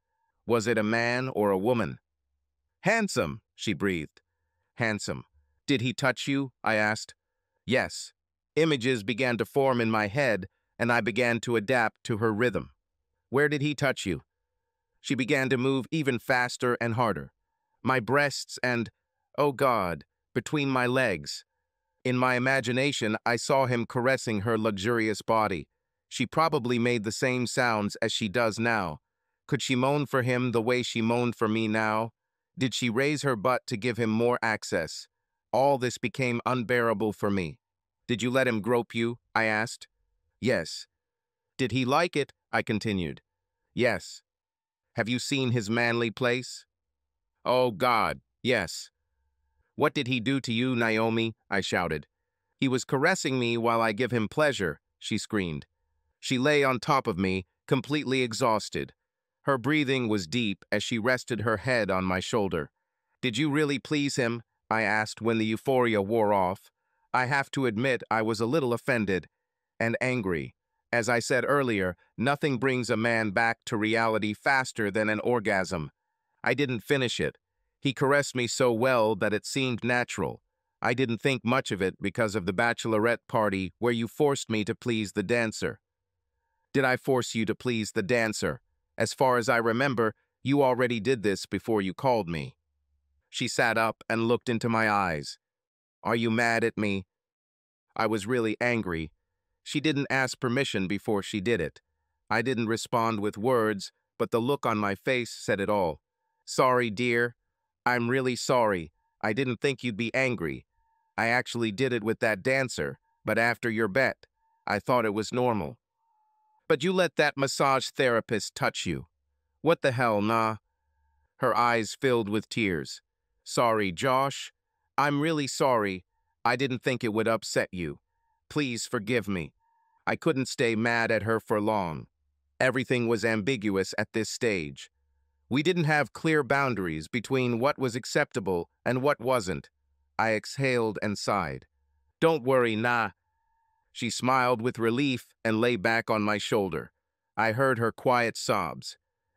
"Was it a man or a woman?" "Handsome," she breathed. "Handsome. Did he touch you?" I asked. "Yes." Images began to form in my head, and I began to adapt to her rhythm. "Where did he touch you?" She began to move even faster and harder. My breasts and, oh God, between my legs. In my imagination, I saw him caressing her luxurious body. She probably made the same sounds as she does now. Could she moan for him the way she moaned for me now? Did she raise her butt to give him more access? All this became unbearable for me. "Did you let him grope you?" I asked. "Yes." "Did he like it?" I continued. "Yes." "Have you seen his manly place?" "Oh, God, yes." "What did he do to you, Naomi?" I shouted. "He was caressing me while I give him pleasure," she screamed. She lay on top of me, completely exhausted. Her breathing was deep as she rested her head on my shoulder. "Did you really please him?" I asked when the euphoria wore off. I have to admit I was a little offended and angry. As I said earlier, nothing brings a man back to reality faster than an orgasm. I didn't finish it. He caressed me so well that it seemed natural. I didn't think much of it because of the bachelorette party where you forced me to please the dancer. "Did I force you to please the dancer? As far as I remember, you already did this before you called me." She sat up and looked into my eyes. "Are you mad at me?" I was really angry. She didn't ask permission before she did it. I didn't respond with words, but the look on my face said it all. "Sorry, dear. I'm really sorry. I didn't think you'd be angry. I actually did it with that dancer, but after your bet, I thought it was normal." "But you let that massage therapist touch you." "What the hell, nah." Her eyes filled with tears. "Sorry, Josh. I'm really sorry. I didn't think it would upset you. Please forgive me." I couldn't stay mad at her for long. Everything was ambiguous at this stage. We didn't have clear boundaries between what was acceptable and what wasn't. I exhaled and sighed. "Don't worry, nah." She smiled with relief and lay back on my shoulder. I heard her quiet sobs.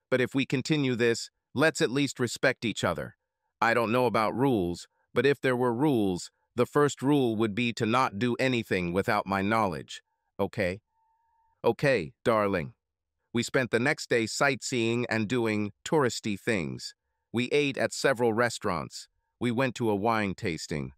"But if we continue this, let's at least respect each other. I don't know about rules, but if there were rules, the first rule would be to not do anything without my knowledge. Okay?" "Okay, darling." We spent the next day sightseeing and doing touristy things. We ate at several restaurants. We went to a wine tasting.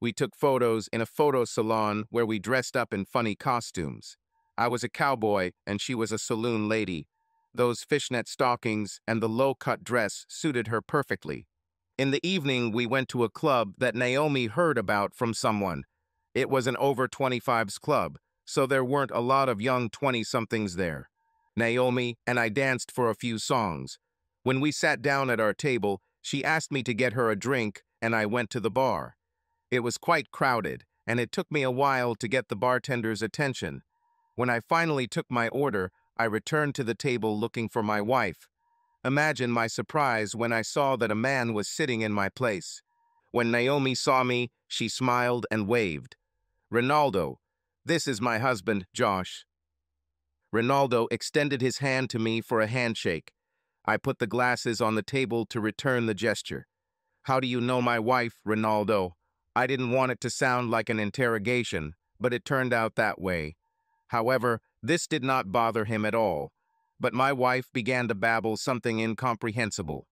We took photos in a photo salon where we dressed up in funny costumes. I was a cowboy and she was a saloon lady. Those fishnet stockings and the low-cut dress suited her perfectly. In the evening, we went to a club that Naomi heard about from someone. It was an over twenty-fives club, so there weren't a lot of young twenty-somethings there. Naomi and I danced for a few songs. When we sat down at our table, she asked me to get her a drink, and I went to the bar. It was quite crowded, and it took me a while to get the bartender's attention. When I finally took my order, I returned to the table looking for my wife. Imagine my surprise when I saw that a man was sitting in my place. When Naomi saw me, she smiled and waved. "Ronaldo, this is my husband, Josh." Ronaldo extended his hand to me for a handshake. I put the glasses on the table to return the gesture. "How do you know my wife, Ronaldo?" I didn't want it to sound like an interrogation, but it turned out that way. However, this did not bother him at all. But my wife began to babble something incomprehensible.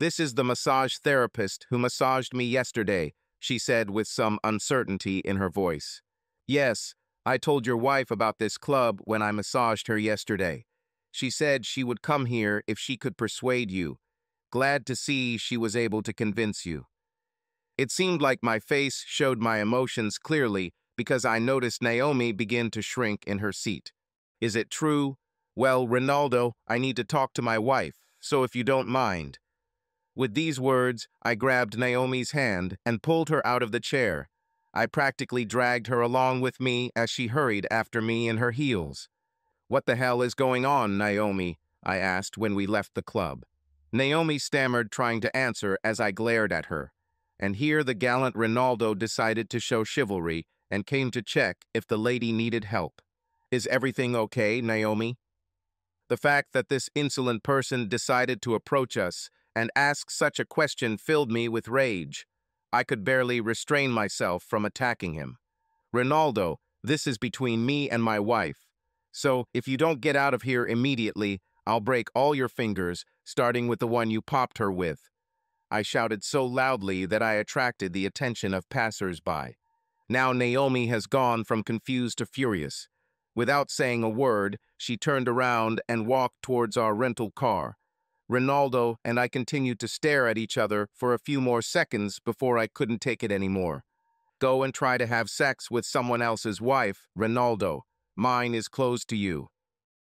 "This is the massage therapist who massaged me yesterday," she said with some uncertainty in her voice. "Yes, I told your wife about this club when I massaged her yesterday. She said she would come here if she could persuade you. Glad to see she was able to convince you." It seemed like my face showed my emotions clearly because I noticed Naomi begin to shrink in her seat. "Is it true?" "Well, Ronaldo, I need to talk to my wife, so if you don't mind." With these words, I grabbed Naomi's hand and pulled her out of the chair. I practically dragged her along with me as she hurried after me in her heels. "What the hell is going on, Naomi?" I asked when we left the club. Naomi stammered, trying to answer as I glared at her. And here the gallant Ronaldo decided to show chivalry and came to check if the lady needed help. "Is everything okay, Naomi?" The fact that this insolent person decided to approach us and ask such a question filled me with rage. I could barely restrain myself from attacking him. "Ronaldo, this is between me and my wife. So if you don't get out of here immediately, I'll break all your fingers, starting with the one you popped her with." I shouted so loudly that I attracted the attention of passers-by. Now Naomi has gone from confused to furious. Without saying a word, she turned around and walked towards our rental car. Ronaldo and I continued to stare at each other for a few more seconds before I couldn't take it anymore. "Go and try to have sex with someone else's wife, Ronaldo. Mine is closed to you."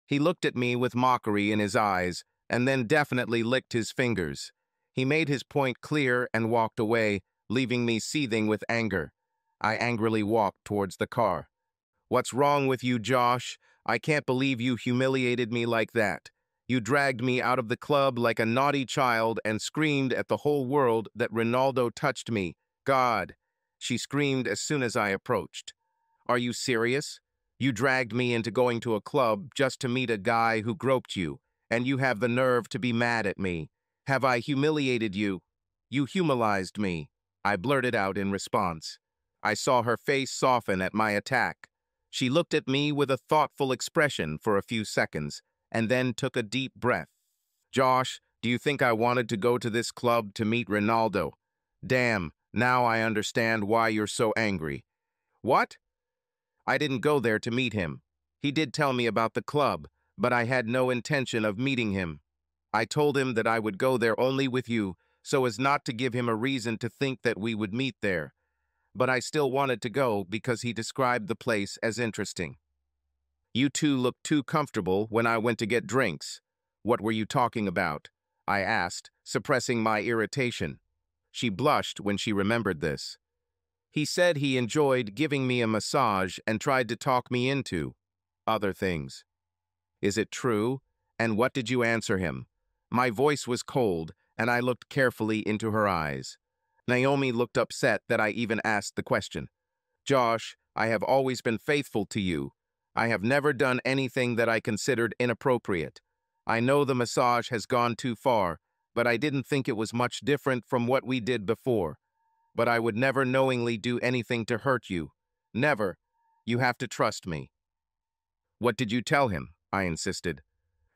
He looked at me with mockery in his eyes and then definitely licked his fingers. He made his point clear and walked away, leaving me seething with anger. I angrily walked towards the car. "What's wrong with you, Josh? I can't believe you humiliated me like that. You dragged me out of the club like a naughty child and screamed at the whole world that Ronaldo touched me. God," she screamed as soon as I approached. "Are you serious? You dragged me into going to a club just to meet a guy who groped you, and you have the nerve to be mad at me. Have I humiliated you?" "You humanized me," I blurted out in response. I saw her face soften at my attack. She looked at me with a thoughtful expression for a few seconds, and then took a deep breath. "Josh, do you think I wanted to go to this club to meet Ronaldo? Damn, now I understand why you're so angry. What? I didn't go there to meet him. He did tell me about the club, but I had no intention of meeting him. I told him that I would go there only with you, so as not to give him a reason to think that we would meet there. But I still wanted to go because he described the place as interesting. You two looked too comfortable when I went to get drinks. What were you talking about? I asked, suppressing my irritation. She blushed when she remembered this. He said he enjoyed giving me a massage and tried to talk me into other things. Is it true? And what did you answer him? My voice was cold, and I looked carefully into her eyes. Naomi looked upset that I even asked the question. Josh, I have always been faithful to you. I have never done anything that I considered inappropriate. I know the massage has gone too far, but I didn't think it was much different from what we did before. But I would never knowingly do anything to hurt you. Never. You have to trust me. What did you tell him? I insisted.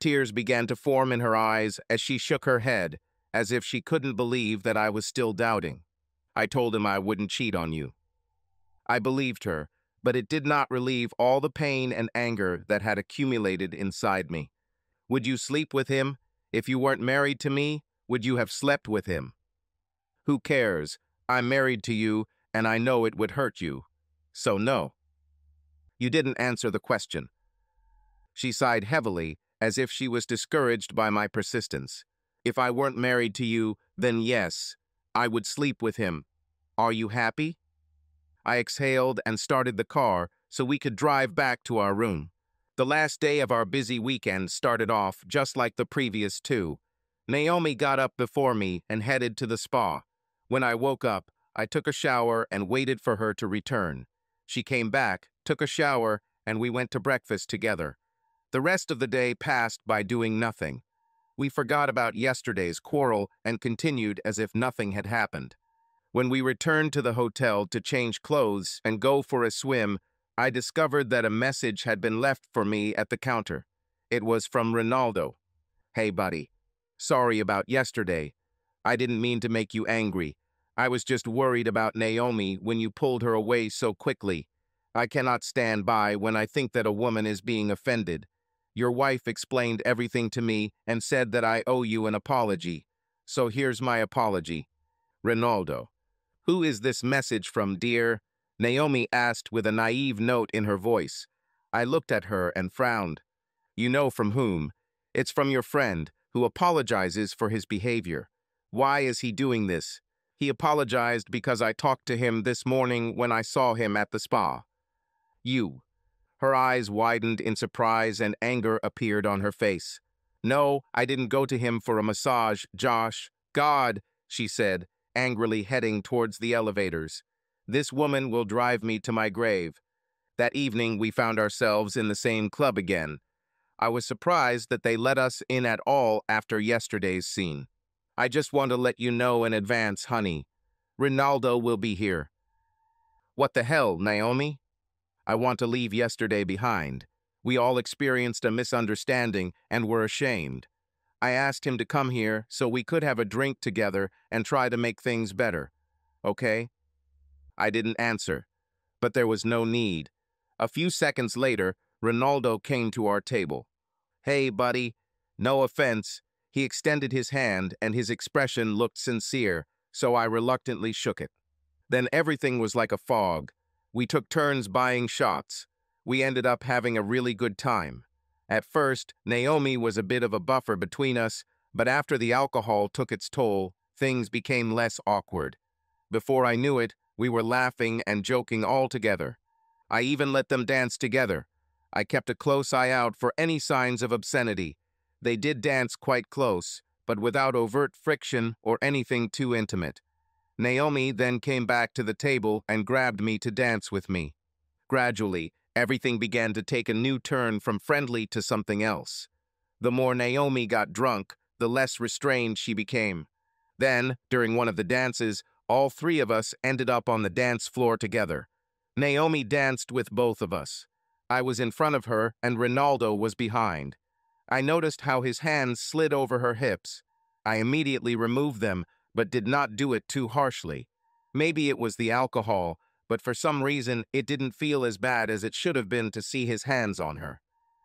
Tears began to form in her eyes as she shook her head, as if she couldn't believe that I was still doubting. I told him I wouldn't cheat on you. I believed her, but it did not relieve all the pain and anger that had accumulated inside me. Would you sleep with him? If you weren't married to me, would you have slept with him? Who cares? I'm married to you, and I know it would hurt you. So no. You didn't answer the question. She sighed heavily, as if she was discouraged by my persistence. If I weren't married to you, then yes, I would sleep with him. Are you happy? I exhaled and started the car so we could drive back to our room. The last day of our busy weekend started off just like the previous two. Naomi got up before me and headed to the spa. When I woke up, I took a shower and waited for her to return. She came back, took a shower, and we went to breakfast together. The rest of the day passed by doing nothing. We forgot about yesterday's quarrel and continued as if nothing had happened. When we returned to the hotel to change clothes and go for a swim, I discovered that a message had been left for me at the counter. It was from Ronaldo. Hey buddy, sorry about yesterday. I didn't mean to make you angry. I was just worried about Naomi when you pulled her away so quickly. I cannot stand by when I think that a woman is being offended. Your wife explained everything to me and said that I owe you an apology. So here's my apology. Ronaldo. Who is this message from, dear? Naomi asked with a naive note in her voice. I looked at her and frowned. You know from whom? It's from your friend, who apologizes for his behavior. Why is he doing this? He apologized because I talked to him this morning when I saw him at the spa. You. Her eyes widened in surprise and anger appeared on her face. No, I didn't go to him for a massage, Josh. God, she said, angrily heading towards the elevators. This woman will drive me to my grave. That evening, we found ourselves in the same club again. I was surprised that they let us in at all after yesterday's scene. I just want to let you know in advance, honey. Ronaldo will be here. What the hell, Naomi? I want to leave yesterday behind. We all experienced a misunderstanding and were ashamed. I asked him to come here so we could have a drink together and try to make things better. Okay? I didn't answer, but there was no need. A few seconds later, Ronaldo came to our table. Hey, buddy. No offense. He extended his hand and his expression looked sincere, so I reluctantly shook it. Then everything was like a fog. We took turns buying shots. We ended up having a really good time. At first, Naomi was a bit of a buffer between us, but after the alcohol took its toll, things became less awkward. Before I knew it, we were laughing and joking all together. I even let them dance together. I kept a close eye out for any signs of obscenity. They did dance quite close, but without overt friction or anything too intimate. Naomi then came back to the table and grabbed me to dance with me. Gradually, everything began to take a new turn from friendly to something else. The more Naomi got drunk, the less restrained she became. Then, during one of the dances, all three of us ended up on the dance floor together. Naomi danced with both of us. I was in front of her and Ronaldo was behind. I noticed how his hands slid over her hips. I immediately removed them, but did not do it too harshly. Maybe it was the alcohol, but for some reason it didn't feel as bad as it should have been to see his hands on her.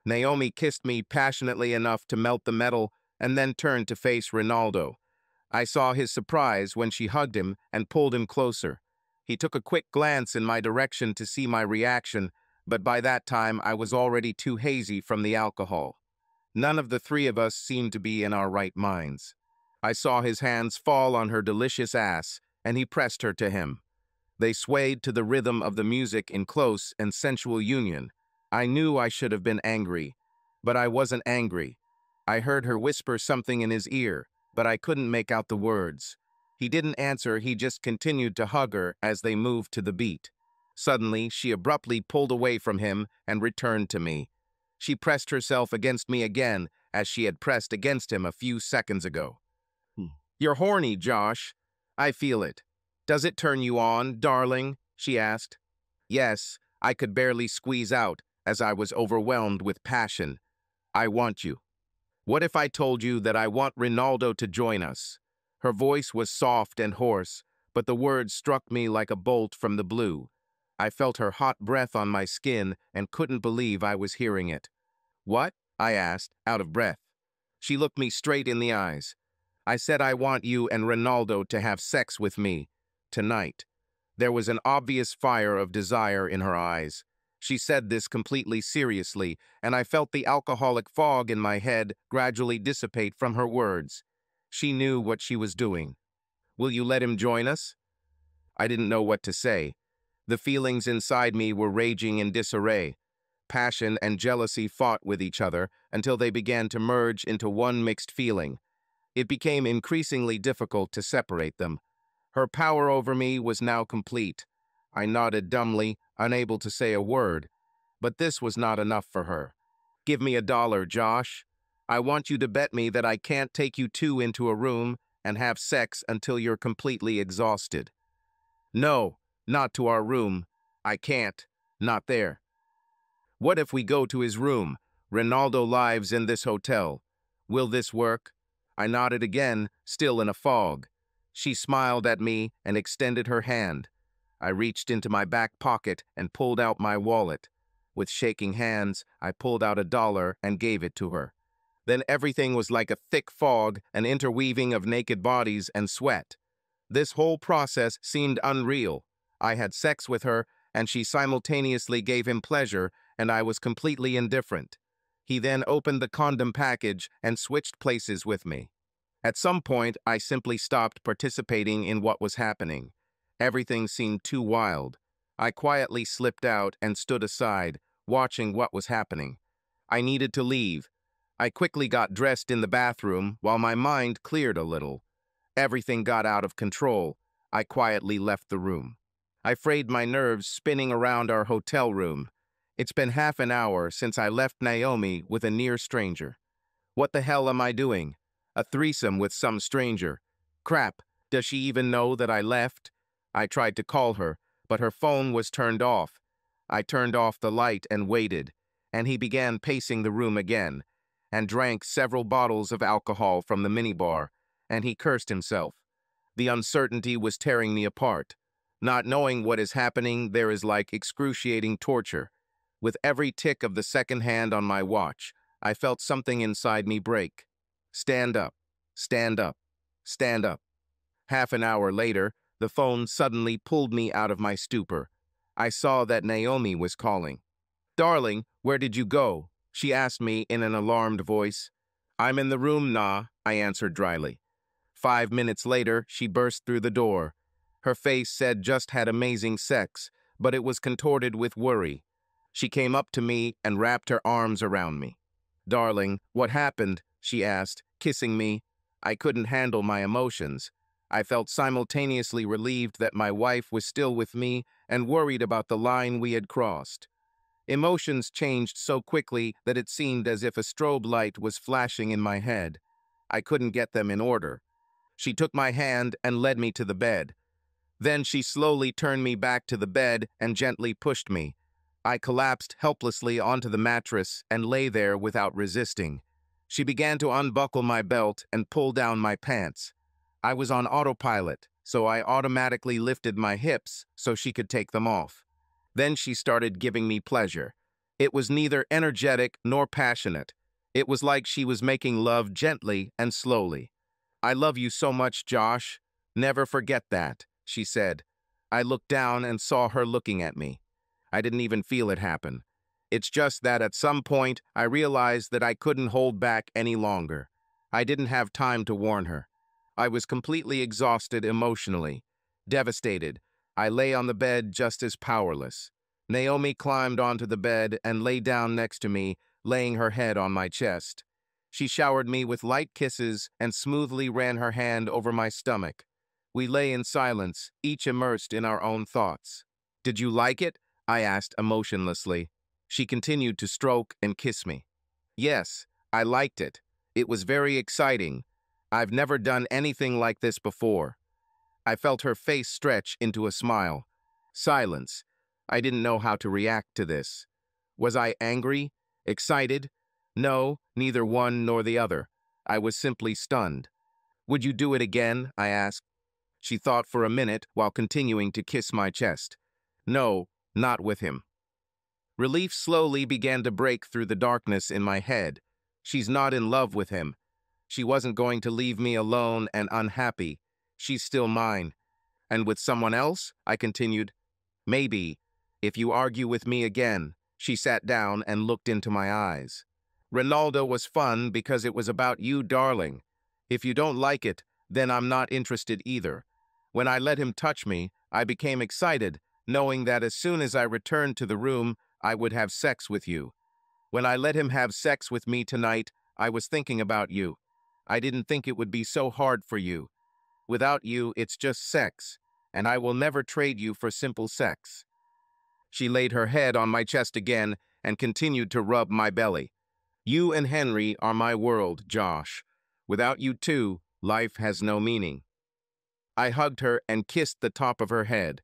Naomi kissed me passionately enough to melt the metal and then turned to face Ronaldo. I saw his surprise when she hugged him and pulled him closer. He took a quick glance in my direction to see my reaction, but by that time I was already too hazy from the alcohol. None of the three of us seemed to be in our right minds. I saw his hands fall on her delicious ass, and he pressed her to him. They swayed to the rhythm of the music in close and sensual union. I knew I should have been angry, but I wasn't angry. I heard her whisper something in his ear, but I couldn't make out the words. He didn't answer, he just continued to hug her as they moved to the beat. Suddenly, she abruptly pulled away from him and returned to me. She pressed herself against me again, as she had pressed against him a few seconds ago. Hmm. "You're horny, Josh. I feel it. Does it turn you on, darling?" she asked. Yes, I could barely squeeze out, as I was overwhelmed with passion. "I want you. What if I told you that I want Ronaldo to join us?" Her voice was soft and hoarse, but the words struck me like a bolt from the blue. I felt her hot breath on my skin and couldn't believe I was hearing it. "What?" I asked, out of breath. She looked me straight in the eyes. "I said I want you and Ronaldo to have sex with me. Tonight." There was an obvious fire of desire in her eyes. She said this completely seriously, and I felt the alcoholic fog in my head gradually dissipate from her words. She knew what she was doing. "Will you let him join us?" I didn't know what to say. The feelings inside me were raging in disarray. Passion and jealousy fought with each other until they began to merge into one mixed feeling. It became increasingly difficult to separate them. Her power over me was now complete. I nodded dumbly, unable to say a word, but this was not enough for her. "Give me a dollar, Josh. I want you to bet me that I can't take you two into a room and have sex until you're completely exhausted." "No, not to our room. I can't. Not there." "What if we go to his room? Ronaldo lives in this hotel. Will this work?" I nodded again, still in a fog. She smiled at me and extended her hand. I reached into my back pocket and pulled out my wallet. With shaking hands, I pulled out a dollar and gave it to her. Then everything was like a thick fog, an interweaving of naked bodies and sweat. This whole process seemed unreal. I had sex with her, and she simultaneously gave him pleasure, and I was completely indifferent. He then opened the condom package and switched places with me. At some point, I simply stopped participating in what was happening. Everything seemed too wild. I quietly slipped out and stood aside, watching what was happening. I needed to leave. I quickly got dressed in the bathroom while my mind cleared a little. Everything got out of control. I quietly left the room. I frayed my nerves spinning around our hotel room. It's been half an hour since I left Naomi with a near stranger. What the hell am I doing? A threesome with some stranger. Crap, does she even know that I left? I tried to call her, but her phone was turned off. I turned off the light and waited, and he began pacing the room again, and drank several bottles of alcohol from the minibar, and he cursed himself. The uncertainty was tearing me apart. Not knowing what is happening there is like excruciating torture. With every tick of the second hand on my watch, I felt something inside me break. Stand up, stand up, stand up. Half an hour later, the phone suddenly pulled me out of my stupor. I saw that Naomi was calling. "Darling, where did you go?" she asked me in an alarmed voice. "I'm in the room, nah," I answered dryly. Five minutes later, she burst through the door. Her face said just had amazing sex, but it was contorted with worry. She came up to me and wrapped her arms around me. "Darling, what happened?" she asked, kissing me. I couldn't handle my emotions. I felt simultaneously relieved that my wife was still with me and worried about the line we had crossed. Emotions changed so quickly that it seemed as if a strobe light was flashing in my head. I couldn't get them in order. She took my hand and led me to the bed. Then she slowly turned me back to the bed and gently pushed me. I collapsed helplessly onto the mattress and lay there without resisting. She began to unbuckle my belt and pull down my pants. I was on autopilot, so I automatically lifted my hips so she could take them off. Then she started giving me pleasure. It was neither energetic nor passionate. It was like she was making love gently and slowly. "I love you so much, Josh. Never forget that," she said. I looked down and saw her looking at me. I didn't even feel it happen. It's just that at some point, I realized that I couldn't hold back any longer. I didn't have time to warn her. I was completely exhausted emotionally. Devastated, I lay on the bed just as powerless. Naomi climbed onto the bed and lay down next to me, laying her head on my chest. She showered me with light kisses and smoothly ran her hand over my stomach. We lay in silence, each immersed in our own thoughts. "Did you like it?" I asked emotionlessly. She continued to stroke and kiss me. "Yes, I liked it. It was very exciting. I've never done anything like this before." I felt her face stretch into a smile. Silence. I didn't know how to react to this. Was I angry? Excited? No, neither one nor the other. I was simply stunned. "Would you do it again?" I asked. She thought for a minute while continuing to kiss my chest. "No, not with him." Relief slowly began to break through the darkness in my head. She's not in love with him. She wasn't going to leave me alone and unhappy. She's still mine. "And with someone else?" I continued. "Maybe. If you argue with me again." She sat down and looked into my eyes. "Ronaldo was fun because it was about you, darling. If you don't like it, then I'm not interested either." When I let him touch me, I became excited, knowing that as soon as I returned to the room, I would have sex with you. When I let him have sex with me tonight, I was thinking about you. I didn't think it would be so hard for you. Without you, it's just sex, and I will never trade you for simple sex. She laid her head on my chest again and continued to rub my belly. "You and Henry are my world, Josh. Without you two, life has no meaning." I hugged her and kissed the top of her head.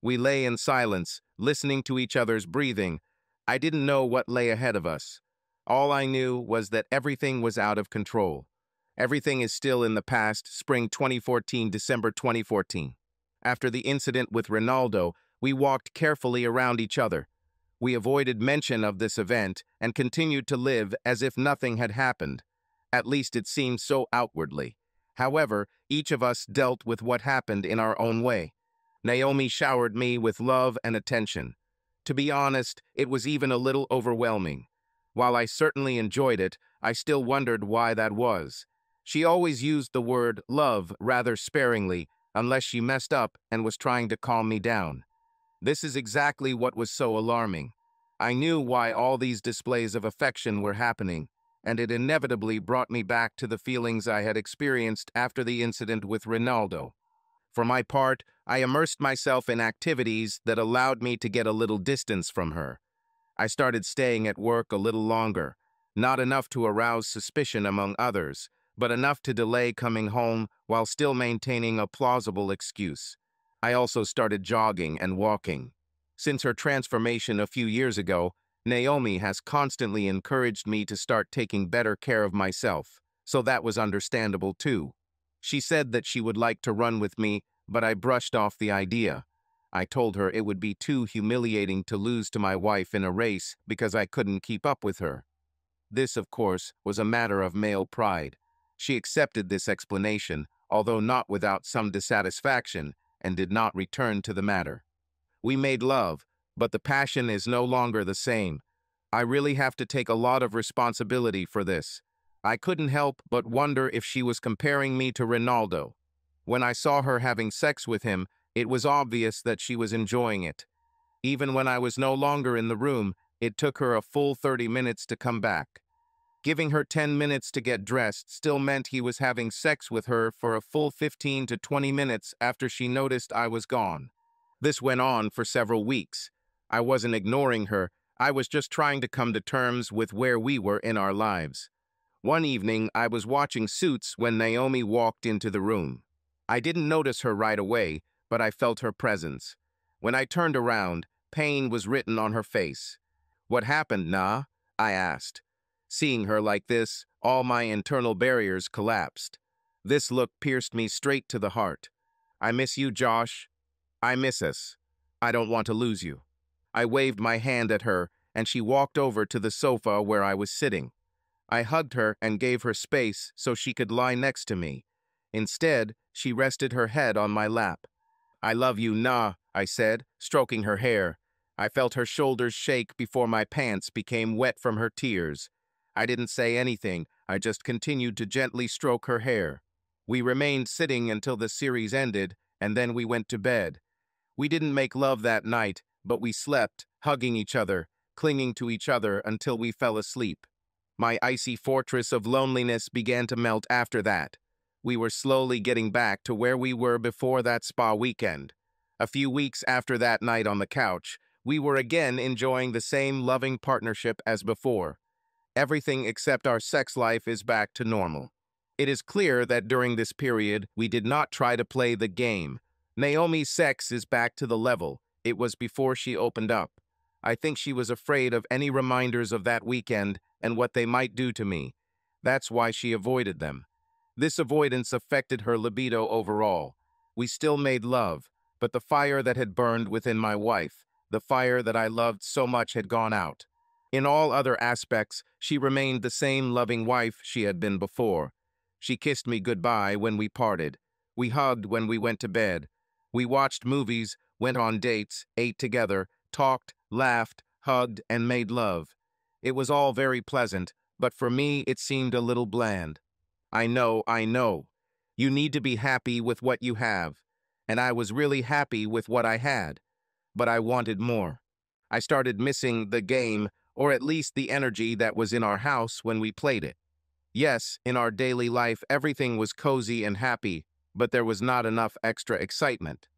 We lay in silence, listening to each other's breathing. I didn't know what lay ahead of us. All I knew was that everything was out of control. Everything is still in the past, spring twenty fourteen, December twenty fourteen. After the incident with Ronaldo, we walked carefully around each other. We avoided mention of this event and continued to live as if nothing had happened. At least it seemed so outwardly. However, each of us dealt with what happened in our own way. Naomi showered me with love and attention. To be honest, it was even a little overwhelming. While I certainly enjoyed it, I still wondered why that was. She always used the word love rather sparingly, unless she messed up and was trying to calm me down. This is exactly what was so alarming. I knew why all these displays of affection were happening, and it inevitably brought me back to the feelings I had experienced after the incident with Ronaldo. For my part, I immersed myself in activities that allowed me to get a little distance from her. I started staying at work a little longer, not enough to arouse suspicion among others, but enough to delay coming home while still maintaining a plausible excuse. I also started jogging and walking. Since her transformation a few years ago, Naomi has constantly encouraged me to start taking better care of myself, so that was understandable too. She said that she would like to run with me, but I brushed off the idea. I told her it would be too humiliating to lose to my wife in a race because I couldn't keep up with her. This, of course, was a matter of male pride. She accepted this explanation, although not without some dissatisfaction, and did not return to the matter. We made love, but the passion is no longer the same. I really have to take a lot of responsibility for this. I couldn't help but wonder if she was comparing me to Ronaldo. When I saw her having sex with him, it was obvious that she was enjoying it. Even when I was no longer in the room, it took her a full thirty minutes to come back. Giving her ten minutes to get dressed still meant he was having sex with her for a full fifteen to twenty minutes after she noticed I was gone. This went on for several weeks. I wasn't ignoring her, I was just trying to come to terms with where we were in our lives. One evening, I was watching Suits when Naomi walked into the room. I didn't notice her right away, but I felt her presence. When I turned around, pain was written on her face. "What happened, Nah?" I asked. Seeing her like this, all my internal barriers collapsed. This look pierced me straight to the heart. I miss you, Josh. I miss us. I don't want to lose you. I waved my hand at her, and she walked over to the sofa where I was sitting. I hugged her and gave her space so she could lie next to me. Instead, she rested her head on my lap. "I love you, Nah," I said, stroking her hair. I felt her shoulders shake before my pants became wet from her tears. I didn't say anything, I just continued to gently stroke her hair. We remained sitting until the series ended, and then we went to bed. We didn't make love that night, but we slept, hugging each other, clinging to each other until we fell asleep. My icy fortress of loneliness began to melt after that. We were slowly getting back to where we were before that spa weekend. A few weeks after that night on the couch, we were again enjoying the same loving partnership as before. Everything except our sex life is back to normal. It is clear that during this period, we did not try to play the game. Naomi's sex is back to the level it was before she opened up. I think she was afraid of any reminders of that weekend and what they might do to me. That's why she avoided them. This avoidance affected her libido overall. We still made love, but the fire that had burned within my wife, the fire that I loved so much, had gone out. In all other aspects, she remained the same loving wife she had been before. She kissed me goodbye when we parted. We hugged when we went to bed. We watched movies, went on dates, ate together, talked, laughed, hugged, and made love. It was all very pleasant, but for me it seemed a little bland. I know, I know. You need to be happy with what you have. And I was really happy with what I had. But I wanted more. I started missing the game, or at least the energy that was in our house when we played it. Yes, in our daily life everything was cozy and happy, but there was not enough extra excitement.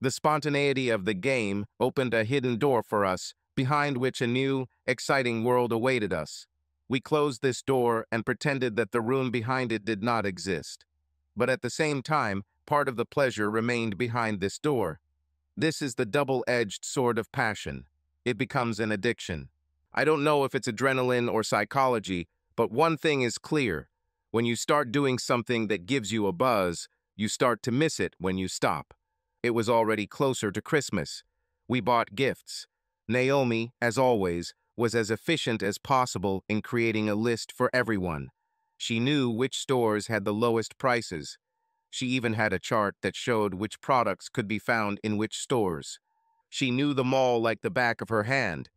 The spontaneity of the game opened a hidden door for us, behind which a new, exciting world awaited us. We closed this door and pretended that the room behind it did not exist. But at the same time, part of the pleasure remained behind this door. This is the double-edged sword of passion. It becomes an addiction. I don't know if it's adrenaline or psychology, but one thing is clear. When you start doing something that gives you a buzz, you start to miss it when you stop. It was already closer to Christmas. We bought gifts. Naomi, as always, was as efficient as possible in creating a list for everyone. She knew which stores had the lowest prices. She even had a chart that showed which products could be found in which stores. She knew them all like the back of her hand.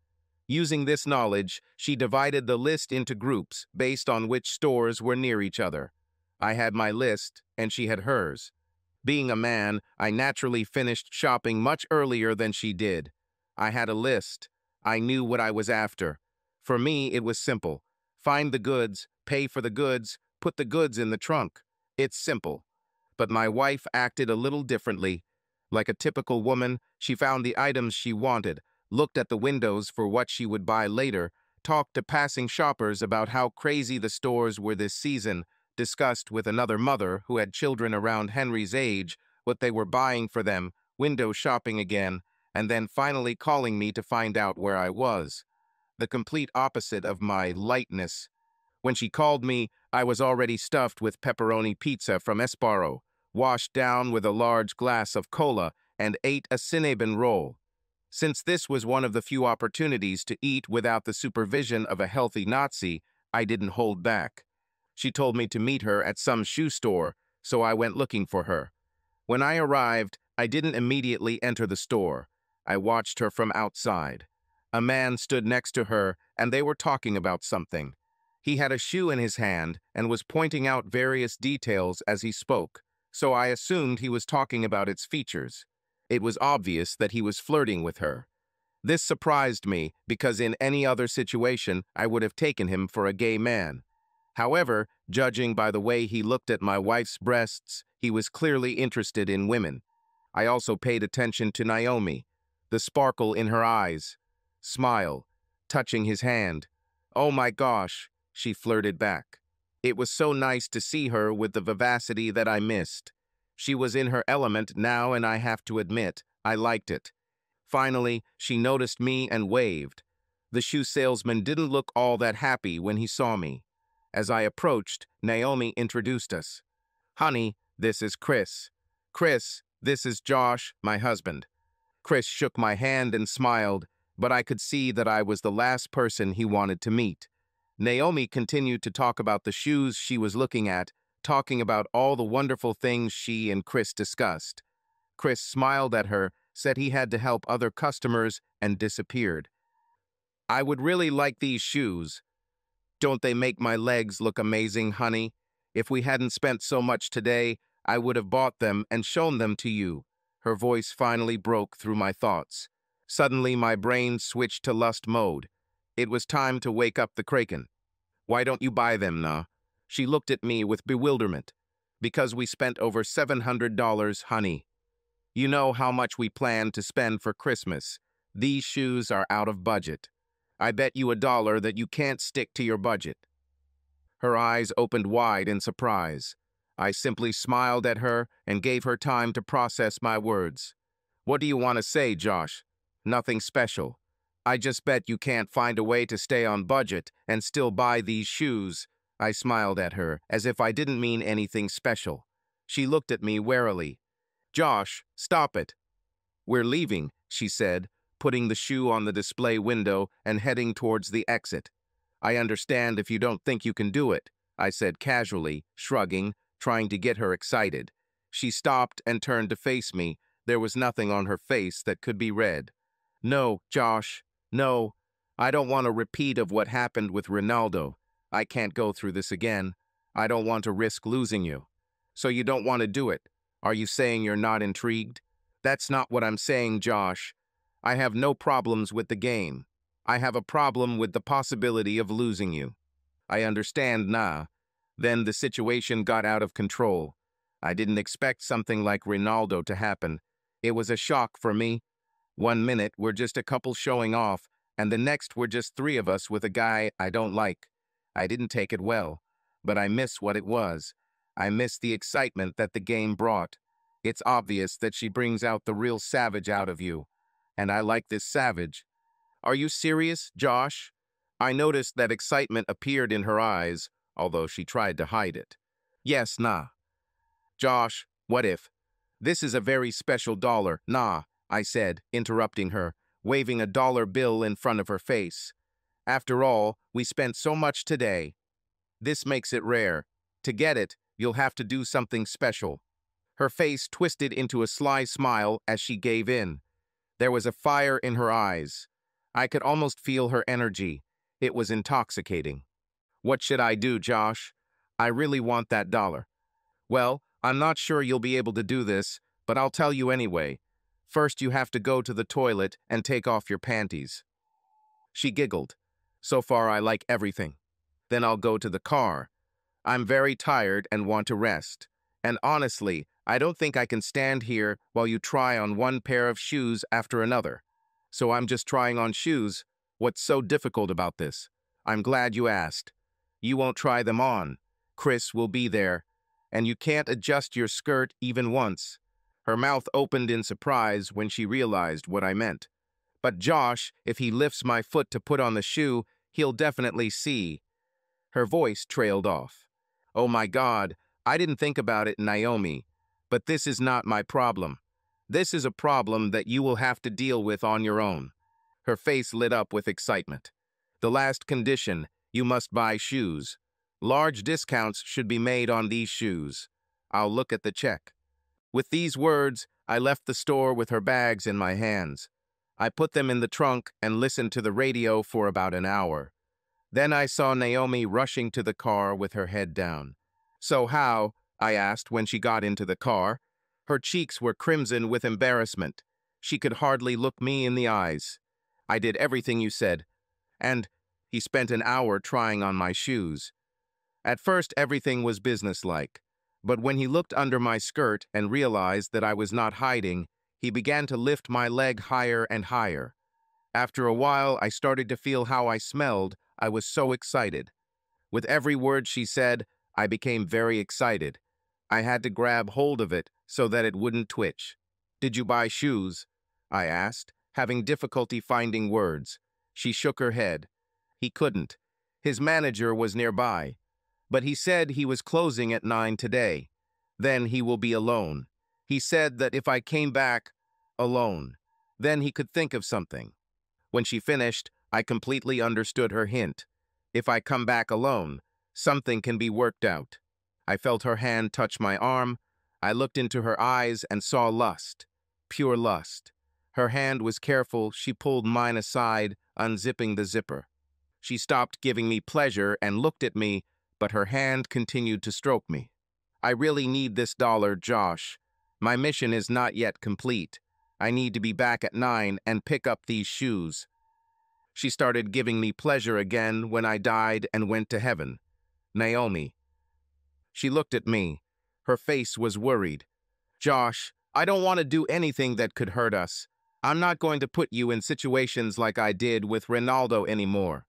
Using this knowledge, she divided the list into groups based on which stores were near each other. I had my list, and she had hers. Being a man, I naturally finished shopping much earlier than she did. I had a list. I knew what I was after. For me, it was simple. Find the goods, pay for the goods, put the goods in the trunk. It's simple. But my wife acted a little differently. Like a typical woman, she found the items she wanted, looked at the windows for what she would buy later, talked to passing shoppers about how crazy the stores were this season, discussed with another mother who had children around Henry's age what they were buying for them, window shopping again, and then finally calling me to find out where I was. The complete opposite of my lightness. When she called me, I was already stuffed with pepperoni pizza from Esparo, washed down with a large glass of cola, and ate a Cinnabon roll. Since this was one of the few opportunities to eat without the supervision of a healthy Nazi, I didn't hold back. She told me to meet her at some shoe store, so I went looking for her. When I arrived, I didn't immediately enter the store. I watched her from outside. A man stood next to her, and they were talking about something. He had a shoe in his hand and was pointing out various details as he spoke, so I assumed he was talking about its features. It was obvious that he was flirting with her. This surprised me because in any other situation I would have taken him for a gay man. However, judging by the way he looked at my wife's breasts, he was clearly interested in women. I also paid attention to Naomi, the sparkle in her eyes, smile, touching his hand. "Oh my gosh," she flirted back. It was so nice to see her with the vivacity that I missed. She was in her element now, and I have to admit, I liked it. Finally, she noticed me and waved. The shoe salesman didn't look all that happy when he saw me. As I approached, Naomi introduced us. Honey, this is Chris. Chris, this is Josh, my husband. Chris shook my hand and smiled, but I could see that I was the last person he wanted to meet. Naomi continued to talk about the shoes she was looking at, talking about all the wonderful things she and Chris discussed. Chris smiled at her, said he had to help other customers, and disappeared. I would really like these shoes. Don't they make my legs look amazing, honey? If we hadn't spent so much today, I would have bought them and shown them to you. Her voice finally broke through my thoughts. Suddenly, my brain switched to lust mode. It was time to wake up the Kraken. Why don't you buy them, nah? She looked at me with bewilderment. Because we spent over seven hundred dollars, honey. You know how much we planned to spend for Christmas. These shoes are out of budget. I bet you a dollar that you can't stick to your budget. Her eyes opened wide in surprise. I simply smiled at her and gave her time to process my words. What do you want to say, Josh? Nothing special. I just bet you can't find a way to stay on budget and still buy these shoes. I smiled at her, as if I didn't mean anything special. She looked at me warily. Josh, stop it. We're leaving, she said, putting the shoe on the display window and heading towards the exit. I understand if you don't think you can do it, I said casually, shrugging, trying to get her excited. She stopped and turned to face me. There was nothing on her face that could be read. No, Josh, no. I don't want a repeat of what happened with Ronaldo. I can't go through this again. I don't want to risk losing you. So you don't want to do it. Are you saying you're not intrigued? That's not what I'm saying, Josh. I have no problems with the game. I have a problem with the possibility of losing you. I understand, nah. Then the situation got out of control. I didn't expect something like Ronaldo to happen. It was a shock for me. One minute we're just a couple showing off, and the next we're just three of us with a guy I don't like. I didn't take it well, but I miss what it was. I miss the excitement that the game brought. It's obvious that she brings out the real savage out of you, and I like this savage. Are you serious, Josh? I noticed that excitement appeared in her eyes, although she tried to hide it. Yes, nah. Josh, what if? This is a very special dollar, nah, I said, interrupting her, waving a dollar bill in front of her face. After all, we spent so much today. This makes it rare. To get it, you'll have to do something special. Her face twisted into a sly smile as she gave in. There was a fire in her eyes. I could almost feel her energy. It was intoxicating. What should I do, Josh? I really want that dollar. Well, I'm not sure you'll be able to do this, but I'll tell you anyway. First, you have to go to the toilet and take off your panties. She giggled. So far, I like everything. Then I'll go to the car. I'm very tired and want to rest. And honestly, I don't think I can stand here while you try on one pair of shoes after another. So I'm just trying on shoes. What's so difficult about this? I'm glad you asked. You won't try them on. Chris will be there. And you can't adjust your skirt even once. Her mouth opened in surprise when she realized what I meant. But Josh, if he lifts my foot to put on the shoe, he'll definitely see. Her voice trailed off. Oh my God, I didn't think about it, Naomi. But this is not my problem. This is a problem that you will have to deal with on your own. Her face lit up with excitement. The last condition, you must buy shoes. Large discounts should be made on these shoes. I'll look at the check. With these words, I left the store with her bags in my hands. I put them in the trunk and listened to the radio for about an hour. Then I saw Naomi rushing to the car with her head down. So how? I asked when she got into the car. Her cheeks were crimson with embarrassment. She could hardly look me in the eyes. I did everything you said. And he spent an hour trying on my shoes. At first, everything was businesslike. But when he looked under my skirt and realized that I was not hiding, he began to lift my leg higher and higher. After a while, I started to feel how I smelled. I was so excited. With every word she said, I became very excited. I had to grab hold of it so that it wouldn't twitch. Did you buy shoes? I asked, having difficulty finding words. She shook her head. He couldn't. His manager was nearby. But he said he was closing at nine today. Then he will be alone. He said that if I came back alone, then he could think of something. When she finished, I completely understood her hint. If I come back alone, something can be worked out. I felt her hand touch my arm. I looked into her eyes and saw lust, pure lust. Her hand was careful. She pulled mine aside, unzipping the zipper. She stopped giving me pleasure and looked at me, but her hand continued to stroke me. I really need this dollar, Josh. My mission is not yet complete. I need to be back at nine and pick up these shoes. She started giving me pleasure again when I died and went to heaven. Naomi. She looked at me. Her face was worried. Josh, I don't want to do anything that could hurt us. I'm not going to put you in situations like I did with Ronaldo anymore.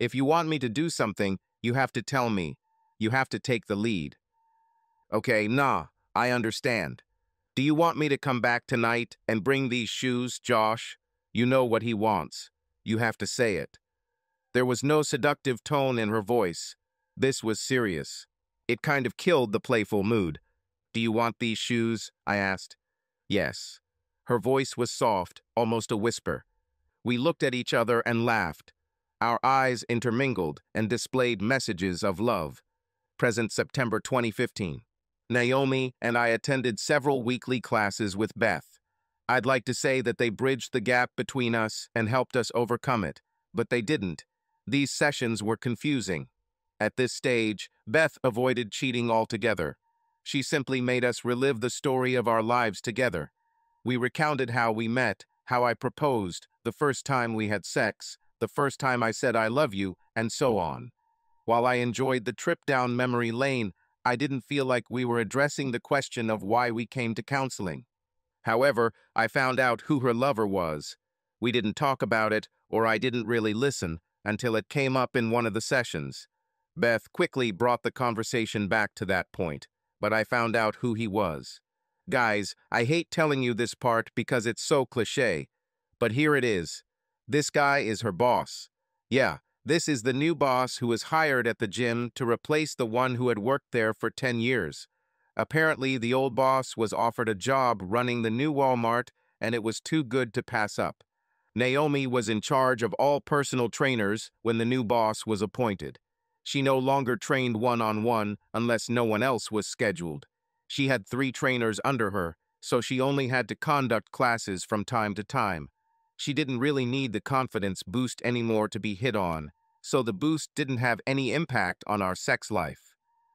If you want me to do something, you have to tell me. You have to take the lead. Okay, nah, I understand. Do you want me to come back tonight and bring these shoes, Josh? You know what he wants. You have to say it. There was no seductive tone in her voice. This was serious. It kind of killed the playful mood. Do you want these shoes? I asked. Yes. Her voice was soft, almost a whisper. We looked at each other and laughed. Our eyes intermingled and displayed messages of love. Present September twenty fifteen. Naomi and I attended several weekly classes with Beth. I'd like to say that they bridged the gap between us and helped us overcome it, but they didn't. These sessions were confusing. At this stage, Beth avoided cheating altogether. She simply made us relive the story of our lives together. We recounted how we met, how I proposed, the first time we had sex, the first time I said I love you, and so on. While I enjoyed the trip down memory lane, I didn't feel like we were addressing the question of why we came to counseling. However, I found out who her lover was. We didn't talk about it, or I didn't really listen, until it came up in one of the sessions. Beth quickly brought the conversation back to that point, but I found out who he was. Guys, I hate telling you this part because it's so cliché, but here it is. This guy is her boss. Yeah, this is the new boss who was hired at the gym to replace the one who had worked there for ten years. Apparently, the old boss was offered a job running the new Walmart, and it was too good to pass up. Naomi was in charge of all personal trainers when the new boss was appointed. She no longer trained one-on-one unless no one else was scheduled. She had three trainers under her, so she only had to conduct classes from time to time. She didn't really need the confidence boost anymore to be hit on, so the boost didn't have any impact on our sex life.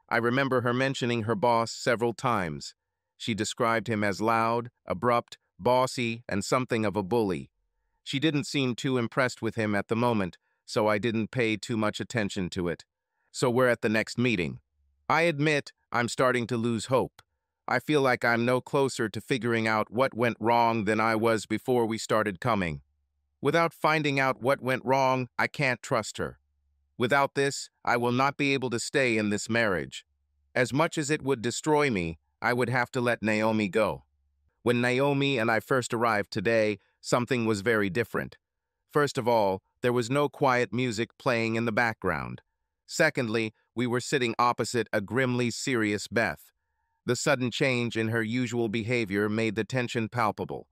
I remember her mentioning her boss several times. She described him as loud, abrupt, bossy, and something of a bully. She didn't seem too impressed with him at the moment, so I didn't pay too much attention to it. So we're at the next meeting. I admit I'm starting to lose hope. I feel like I'm no closer to figuring out what went wrong than I was before we started coming. Without finding out what went wrong, I can't trust her. Without this, I will not be able to stay in this marriage. As much as it would destroy me, I would have to let Naomi go. When Naomi and I first arrived today, something was very different. First of all, there was no quiet music playing in the background. Secondly, we were sitting opposite a grimly serious Beth. The sudden change in her usual behavior made the tension palpable.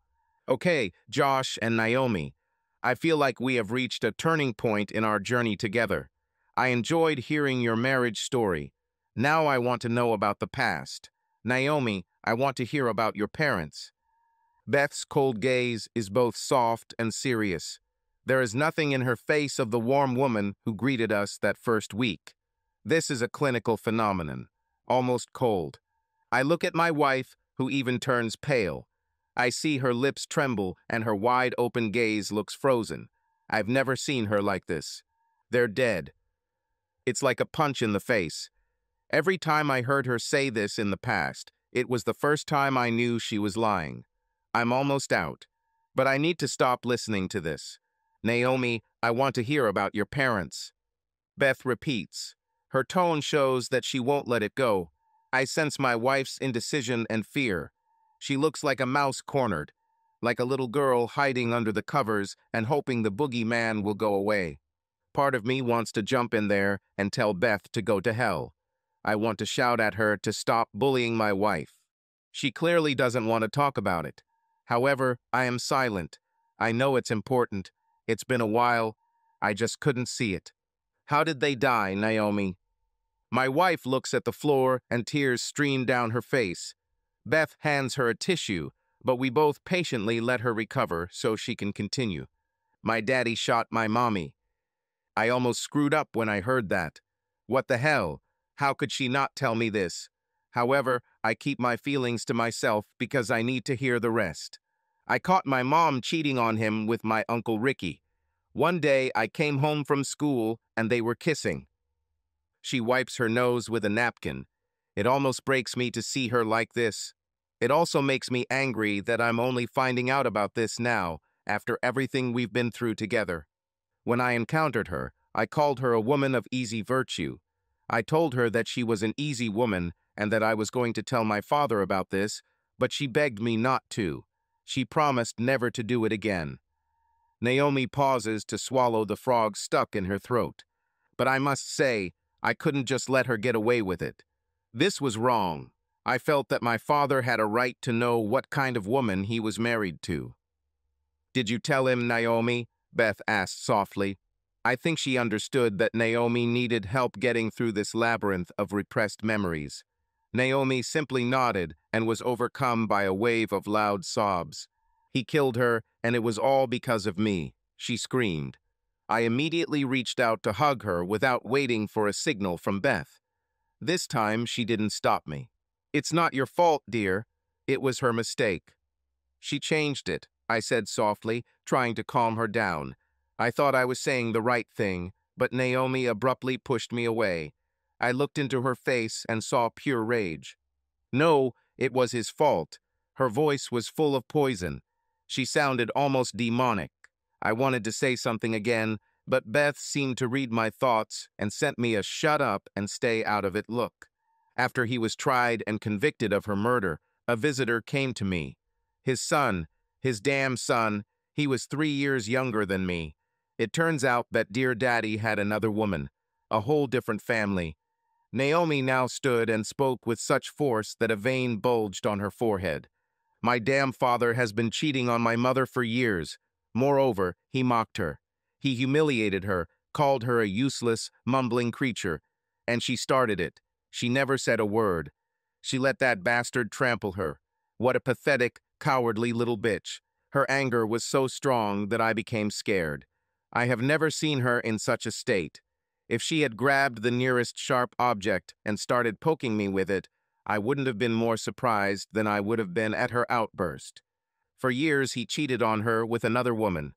Okay, Josh and Naomi, I feel like we have reached a turning point in our journey together. I enjoyed hearing your marriage story. Now I want to know about the past. Naomi, I want to hear about your parents. Beth's cold gaze is both soft and serious. There is nothing in her face of the warm woman who greeted us that first week. This is a clinical phenomenon, almost cold. I look at my wife, who even turns pale. I see her lips tremble and her wide-open gaze looks frozen. I've never seen her like this. They're dead. It's like a punch in the face. Every time I heard her say this in the past, it was the first time I knew she was lying. I'm almost out, but I need to stop listening to this. Naomi, I want to hear about your parents. Beth repeats. Her tone shows that she won't let it go. I sense my wife's indecision and fear. She looks like a mouse cornered, like a little girl hiding under the covers and hoping the boogeyman will go away. Part of me wants to jump in there and tell Beth to go to hell. I want to shout at her to stop bullying my wife. She clearly doesn't want to talk about it. However, I am silent. I know it's important. It's been a while. I just couldn't see it. How did they die, Naomi? My wife looks at the floor and tears stream down her face. Beth hands her a tissue, but we both patiently let her recover so she can continue. My daddy shot my mommy. I almost screwed up when I heard that. What the hell? How could she not tell me this? However, I keep my feelings to myself because I need to hear the rest. I caught my mom cheating on him with my Uncle Ricky. One day I came home from school and they were kissing. She wipes her nose with a napkin. It almost breaks me to see her like this. It also makes me angry that I'm only finding out about this now, after everything we've been through together. When I encountered her, I called her a woman of easy virtue. I told her that she was an easy woman and that I was going to tell my father about this, but she begged me not to. She promised never to do it again. Naomi pauses to swallow the frog stuck in her throat. But I must say, I couldn't just let her get away with it. This was wrong. I felt that my father had a right to know what kind of woman he was married to. Did you tell him, Naomi? Beth asked softly. I think she understood that Naomi needed help getting through this labyrinth of repressed memories. Naomi simply nodded and was overcome by a wave of loud sobs. He killed her, and it was all because of me, she screamed. I immediately reached out to hug her without waiting for a signal from Beth. This time, she didn't stop me. It's not your fault, dear. It was her mistake. She changed it, I said softly, trying to calm her down. I thought I was saying the right thing, but Naomi abruptly pushed me away. I looked into her face and saw pure rage. No, it was his fault. Her voice was full of poison. She sounded almost demonic. I wanted to say something again, but Beth seemed to read my thoughts and sent me a shut up and stay out of it look. After he was tried and convicted of her murder, a visitor came to me. His son, his damn son, he was three years younger than me. It turns out that dear daddy had another woman, a whole different family. Naomi now stood and spoke with such force that a vein bulged on her forehead. My damn father has been cheating on my mother for years. Moreover, he mocked her. He humiliated her, called her a useless, mumbling creature. And she started it. She never said a word. She let that bastard trample her. What a pathetic, cowardly little bitch. Her anger was so strong that I became scared. I have never seen her in such a state. If she had grabbed the nearest sharp object and started poking me with it, I wouldn't have been more surprised than I would have been at her outburst. For years, he cheated on her with another woman.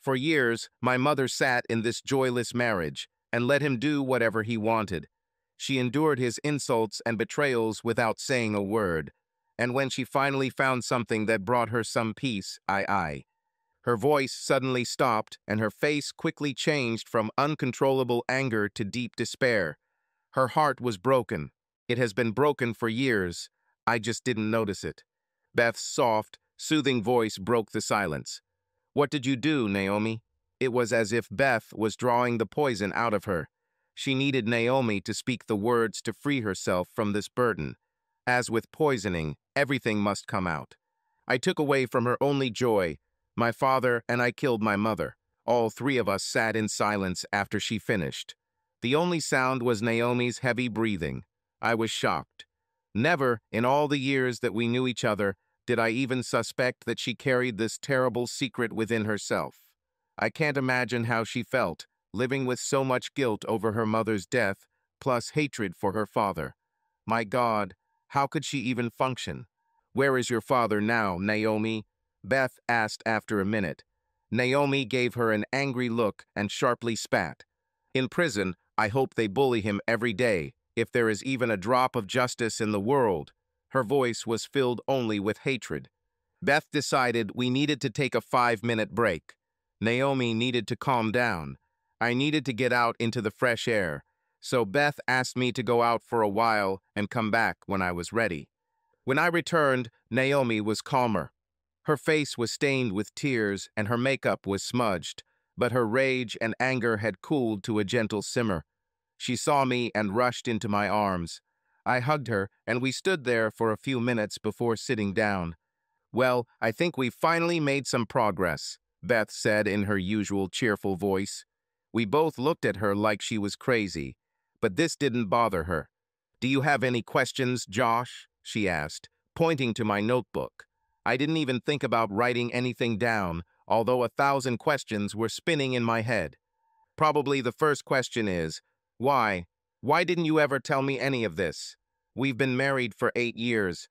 For years, my mother sat in this joyless marriage and let him do whatever he wanted. She endured his insults and betrayals without saying a word. And when she finally found something that brought her some peace, I, I. Her voice suddenly stopped and her face quickly changed from uncontrollable anger to deep despair. Her heart was broken. It has been broken for years. I just didn't notice it. Beth's soft, soothing voice broke the silence. What did you do, Naomi? It was as if Beth was drawing the poison out of her. She needed Naomi to speak the words to free herself from this burden. As with poisoning, everything must come out. I took away from her only joy. My father and I killed my mother. All three of us sat in silence after she finished. The only sound was Naomi's heavy breathing. I was shocked. Never, in all the years that we knew each other, did I even suspect that she carried this terrible secret within herself. I can't imagine how she felt, living with so much guilt over her mother's death, plus hatred for her father. My God, how could she even function? Where is your father now, Naomi? Beth asked after a minute. Naomi gave her an angry look and sharply spat. In prison, I hope they bully him every day. If there is even a drop of justice in the world. Her voice was filled only with hatred. Beth decided we needed to take a five-minute break. Naomi needed to calm down. I needed to get out into the fresh air. So Beth asked me to go out for a while and come back when I was ready. When I returned, Naomi was calmer. Her face was stained with tears and her makeup was smudged, but her rage and anger had cooled to a gentle simmer. She saw me and rushed into my arms. I hugged her, and we stood there for a few minutes before sitting down. "Well, I think we finally made some progress," Beth said in her usual cheerful voice. We both looked at her like she was crazy, but this didn't bother her. "Do you have any questions, Josh?" she asked, pointing to my notebook. I didn't even think about writing anything down, although a thousand questions were spinning in my head. Probably the first question is, why? Why didn't you ever tell me any of this? We've been married for eight years.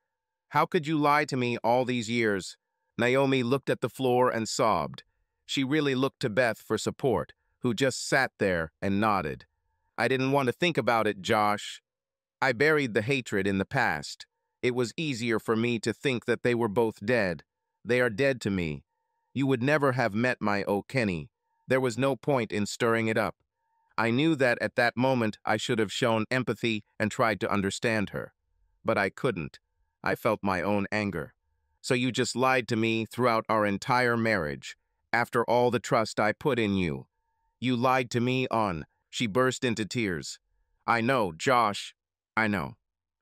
How could you lie to me all these years? Naomi looked at the floor and sobbed. She really looked to Beth for support, who just sat there and nodded. I didn't want to think about it, Josh. I buried the hatred in the past. It was easier for me to think that they were both dead. They are dead to me. You would never have met my O'Kenny. There was no point in stirring it up. I knew that at that moment I should have shown empathy and tried to understand her. But I couldn't. I felt my own anger. "So you just lied to me throughout our entire marriage, after all the trust I put in you. You lied to me on," she burst into tears. "I know, Josh, I know."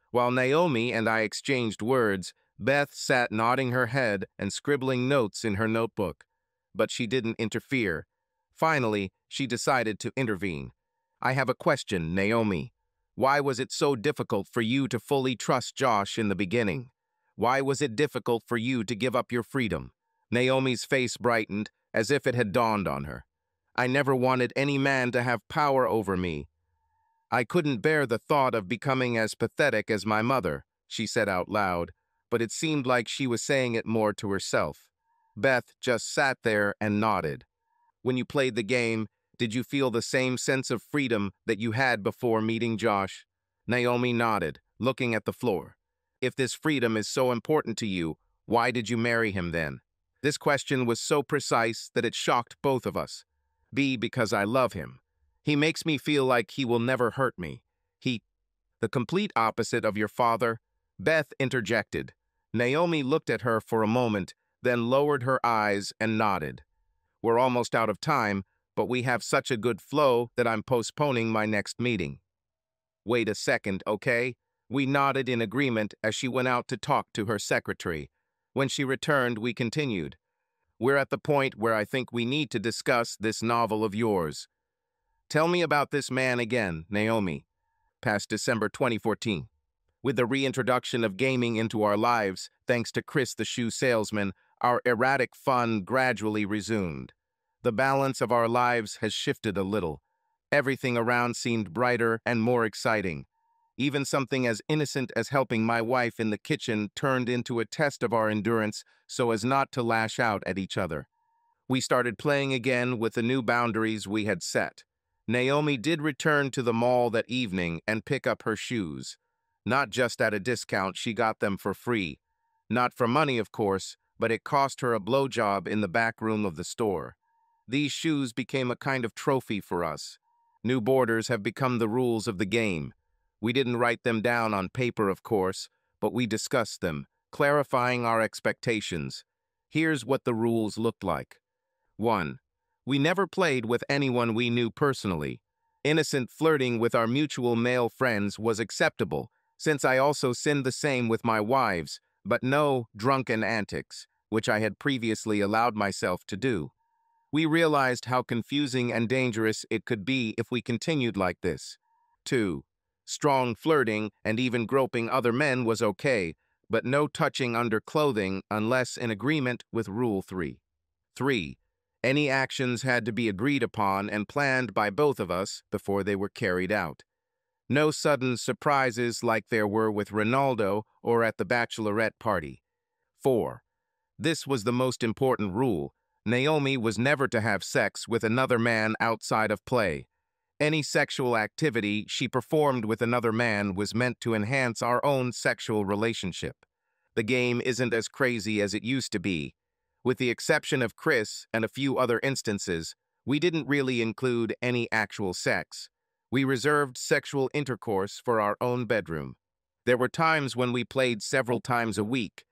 While Naomi and I exchanged words, Beth sat nodding her head and scribbling notes in her notebook. But she didn't interfere. Finally, she decided to intervene. "I have a question, Naomi. Why was it so difficult for you to fully trust Josh in the beginning? Why was it difficult for you to give up your freedom?" Naomi's face brightened, as if it had dawned on her. "I never wanted any man to have power over me. I couldn't bear the thought of becoming as pathetic as my mother," she said out loud, but it seemed like she was saying it more to herself. Beth just sat there and nodded. "When you played the game, did you feel the same sense of freedom that you had before meeting Josh?" Naomi nodded, looking at the floor. "If this freedom is so important to you, why did you marry him then?" This question was so precise that it shocked both of us. "B, because I love him. He makes me feel like he will never hurt me. He, the complete opposite of your father," Beth interjected. Naomi looked at her for a moment, then lowered her eyes and nodded. "We're almost out of time, but we have such a good flow that I'm postponing my next meeting." "Wait a second, okay?" We nodded in agreement as she went out to talk to her secretary. When she returned, we continued. "We're at the point where I think we need to discuss this novel of yours. Tell me about this man again, Naomi." Past December twenty fourteen. With the reintroduction of gaming into our lives, thanks to Chris the shoe salesman, our erratic fun gradually resumed. The balance of our lives has shifted a little. Everything around seemed brighter and more exciting. Even something as innocent as helping my wife in the kitchen turned into a test of our endurance so as not to lash out at each other. We started playing again with the new boundaries we had set. Naomi did return to the mall that evening and pick up her shoes. Not just at a discount, she got them for free. Not for money, of course, but it cost her a blowjob in the back room of the store. These shoes became a kind of trophy for us. New borders have become the rules of the game. We didn't write them down on paper, of course, but we discussed them, clarifying our expectations. Here's what the rules looked like. one. We never played with anyone we knew personally. Innocent flirting with our mutual male friends was acceptable, since I also sinned the same with my wives, but no drunken antics, which I had previously allowed myself to do. We realized how confusing and dangerous it could be if we continued like this. two. Strong flirting and even groping other men was okay, but no touching under clothing unless in agreement with Rule three. three. Any actions had to be agreed upon and planned by both of us before they were carried out. No sudden surprises like there were with Ronaldo or at the bachelorette party. four. This was the most important rule. Naomi was never to have sex with another man outside of play. Any sexual activity she performed with another man was meant to enhance our own sexual relationship. The game isn't as crazy as it used to be. With the exception of Chris and a few other instances, we didn't really include any actual sex. We reserved sexual intercourse for our own bedroom. There were times when we played several times a week.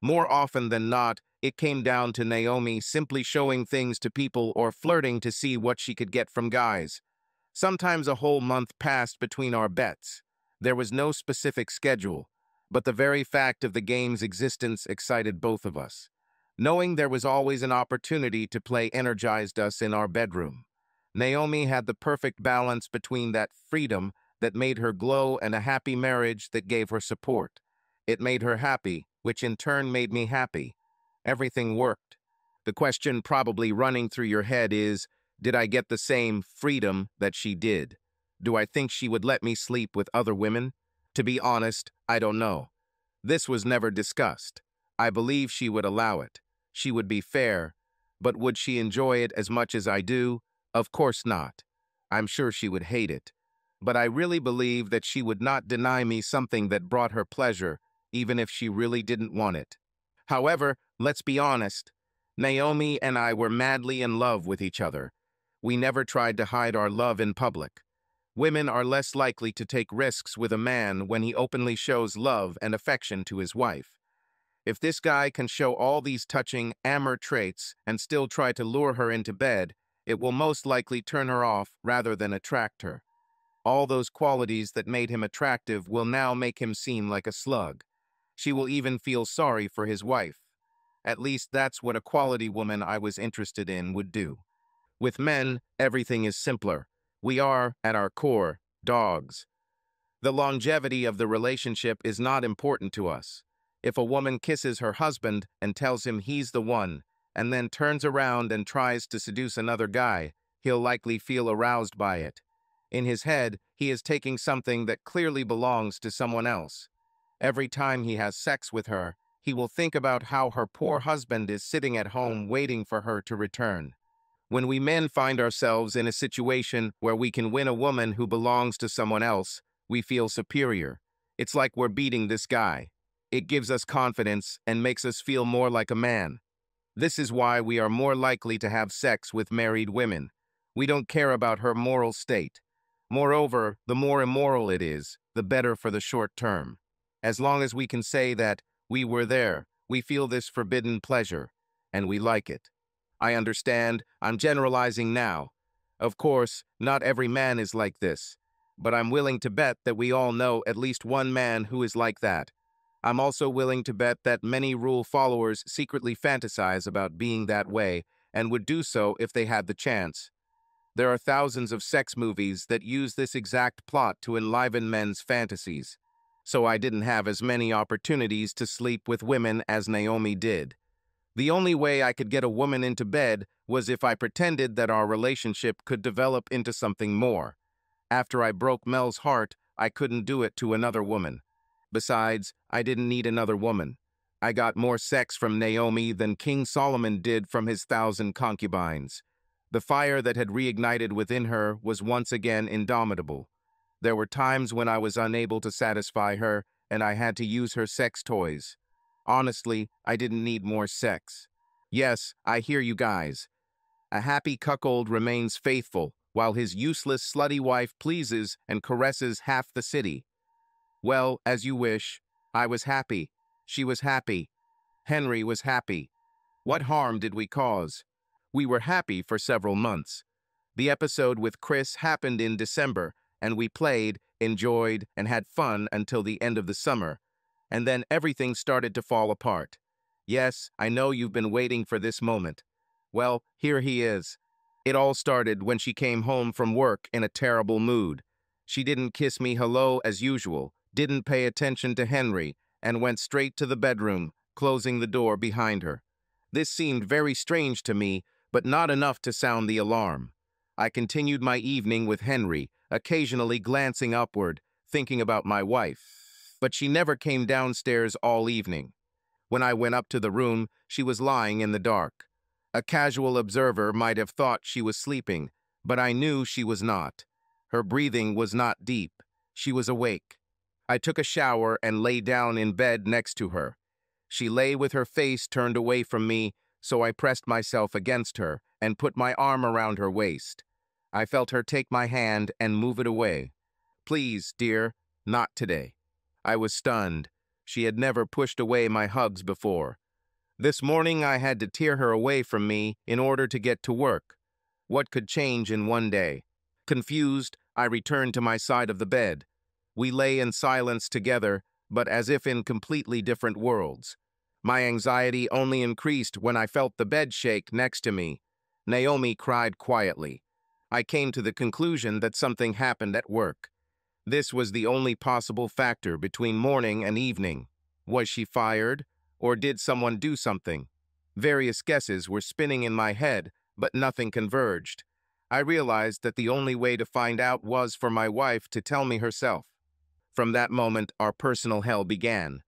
More often than not, it came down to Naomi simply showing things to people or flirting to see what she could get from guys. Sometimes a whole month passed between our bets. There was no specific schedule, but the very fact of the game's existence excited both of us. Knowing there was always an opportunity to play energized us in our bedroom. Naomi had the perfect balance between that freedom that made her glow and a happy marriage that gave her support. It made her happy, which in turn made me happy. Everything worked. The question probably running through your head is, did I get the same freedom that she did? Do I think she would let me sleep with other women? To be honest, I don't know. This was never discussed. I believe she would allow it. She would be fair, but would she enjoy it as much as I do? Of course not. I'm sure she would hate it. But I really believe that she would not deny me something that brought her pleasure, even if she really didn't want it. However, let's be honest. Naomi and I were madly in love with each other. We never tried to hide our love in public. Women are less likely to take risks with a man when he openly shows love and affection to his wife. If this guy can show all these touching, amor traits and still try to lure her into bed, it will most likely turn her off rather than attract her. All those qualities that made him attractive will now make him seem like a slug. She will even feel sorry for his wife. At least that's what a quality woman I was interested in would do. With men, everything is simpler. We are, at our core, dogs. The longevity of the relationship is not important to us. If a woman kisses her husband and tells him he's the one, and then turns around and tries to seduce another guy, he'll likely feel aroused by it. In his head, he is taking something that clearly belongs to someone else. Every time he has sex with her, he will think about how her poor husband is sitting at home waiting for her to return. When we men find ourselves in a situation where we can win a woman who belongs to someone else, we feel superior. It's like we're beating this guy. It gives us confidence and makes us feel more like a man. This is why we are more likely to have sex with married women. We don't care about her moral state. Moreover, the more immoral it is, the better for the short term. As long as we can say that, we were there, we feel this forbidden pleasure, and we like it. I understand, I'm generalizing now. Of course, not every man is like this, but I'm willing to bet that we all know at least one man who is like that. I'm also willing to bet that many rule followers secretly fantasize about being that way and would do so if they had the chance. There are thousands of sex movies that use this exact plot to enliven men's fantasies. So I didn't have as many opportunities to sleep with women as Naomi did. The only way I could get a woman into bed was if I pretended that our relationship could develop into something more. After I broke Mel's heart, I couldn't do it to another woman. Besides, I didn't need another woman. I got more sex from Naomi than King Solomon did from his thousand concubines. The fire that had reignited within her was once again indomitable. There were times when I was unable to satisfy her, and I had to use her sex toys. Honestly, I didn't need more sex. Yes, I hear you guys. A happy cuckold remains faithful, while his useless slutty wife pleases and caresses half the city. Well, as you wish. I was happy. She was happy. Henry was happy. What harm did we cause? We were happy for several months. The episode with Chris happened in December, and we played, enjoyed, and had fun until the end of the summer. And then everything started to fall apart. Yes, I know you've been waiting for this moment. Well, here he is. It all started when she came home from work in a terrible mood. She didn't kiss me hello as usual, didn't pay attention to Henry, and went straight to the bedroom, closing the door behind her. This seemed very strange to me, but not enough to sound the alarm. I continued my evening with Henry, occasionally glancing upward, thinking about my wife. But she never came downstairs all evening. When I went up to the room, she was lying in the dark. A casual observer might have thought she was sleeping, but I knew she was not. Her breathing was not deep. She was awake. I took a shower and lay down in bed next to her. She lay with her face turned away from me, so I pressed myself against her and put my arm around her waist. I felt her take my hand and move it away. Please, dear, not today. I was stunned. She had never pushed away my hugs before. This morning I had to tear her away from me in order to get to work. What could change in one day? Confused, I returned to my side of the bed. We lay in silence together, but as if in completely different worlds. My anxiety only increased when I felt the bed shake next to me. Naomi cried quietly. I came to the conclusion that something happened at work. This was the only possible factor between morning and evening. Was she fired, or did someone do something? Various guesses were spinning in my head, but nothing converged. I realized that the only way to find out was for my wife to tell me herself. From that moment, our personal hell began.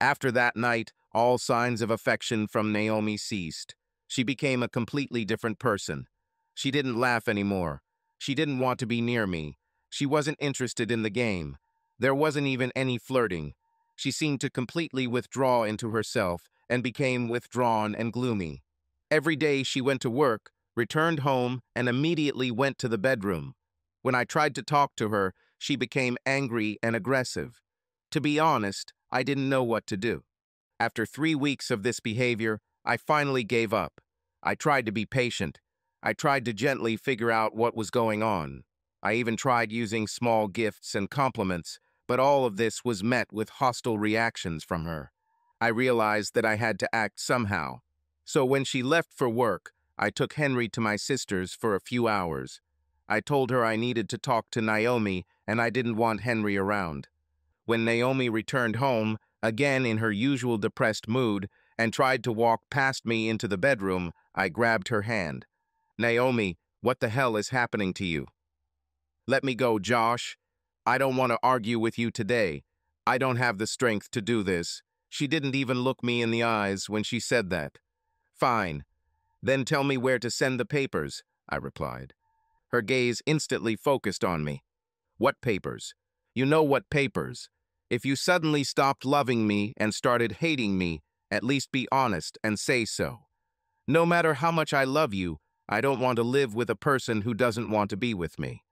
After that night, all signs of affection from Naomi ceased. She became a completely different person. She didn't laugh anymore. She didn't want to be near me. She wasn't interested in the game. There wasn't even any flirting. She seemed to completely withdraw into herself and became withdrawn and gloomy. Every day she went to work, returned home, and immediately went to the bedroom. When I tried to talk to her, she became angry and aggressive. To be honest, I didn't know what to do. After three weeks of this behavior, I finally gave up. I tried to be patient. I tried to gently figure out what was going on. I even tried using small gifts and compliments, but all of this was met with hostile reactions from her. I realized that I had to act somehow. So when she left for work, I took Henry to my sister's for a few hours. I told her I needed to talk to Naomi and I didn't want Henry around. When Naomi returned home, again in her usual depressed mood, and tried to walk past me into the bedroom, I grabbed her hand. "Naomi, what the hell is happening to you?" "Let me go, Josh. I don't want to argue with you today. I don't have the strength to do this." She didn't even look me in the eyes when she said that. "Fine. Then tell me where to send the papers," I replied. Her gaze instantly focused on me. "What papers? You know what papers? If you suddenly stopped loving me and started hating me, at least be honest and say so. No matter how much I love you, I don't want to live with a person who doesn't want to be with me."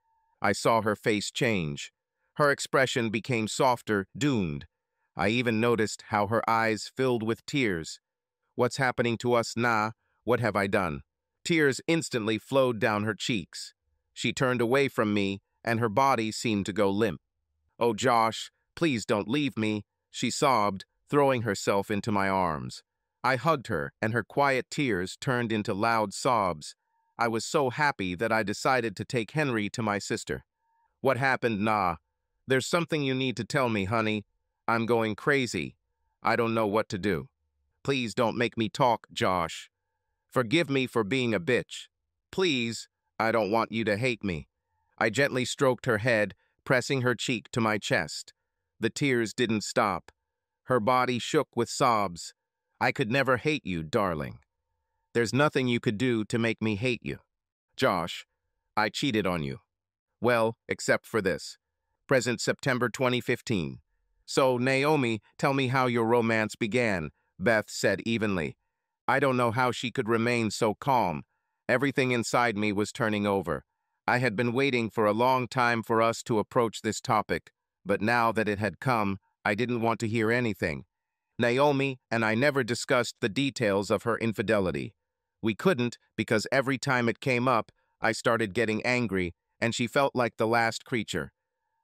I saw her face change. Her expression became softer, doomed. I even noticed how her eyes filled with tears. "What's happening to us, nah? What have I done?" Tears instantly flowed down her cheeks. She turned away from me, and her body seemed to go limp. "Oh, Josh, please don't leave me," she sobbed, throwing herself into my arms. I hugged her, and her quiet tears turned into loud sobs. I was so happy that I decided to take Henry to my sister. "What happened, nah? There's something you need to tell me, honey. I'm going crazy. I don't know what to do. Please don't make me talk, Josh. Forgive me for being a bitch. Please, I don't want you to hate me." I gently stroked her head, pressing her cheek to my chest. The tears didn't stop. Her body shook with sobs. "I could never hate you, darling. There's nothing you could do to make me hate you. Josh, I cheated on you. Well, except for this. Present September twenty fifteen. "So, Naomi, tell me how your romance began," Beth said evenly. I don't know how she could remain so calm. Everything inside me was turning over. I had been waiting for a long time for us to approach this topic, but now that it had come, I didn't want to hear anything. Naomi and I never discussed the details of her infidelity. We couldn't because every time it came up, I started getting angry, and she felt like the last creature.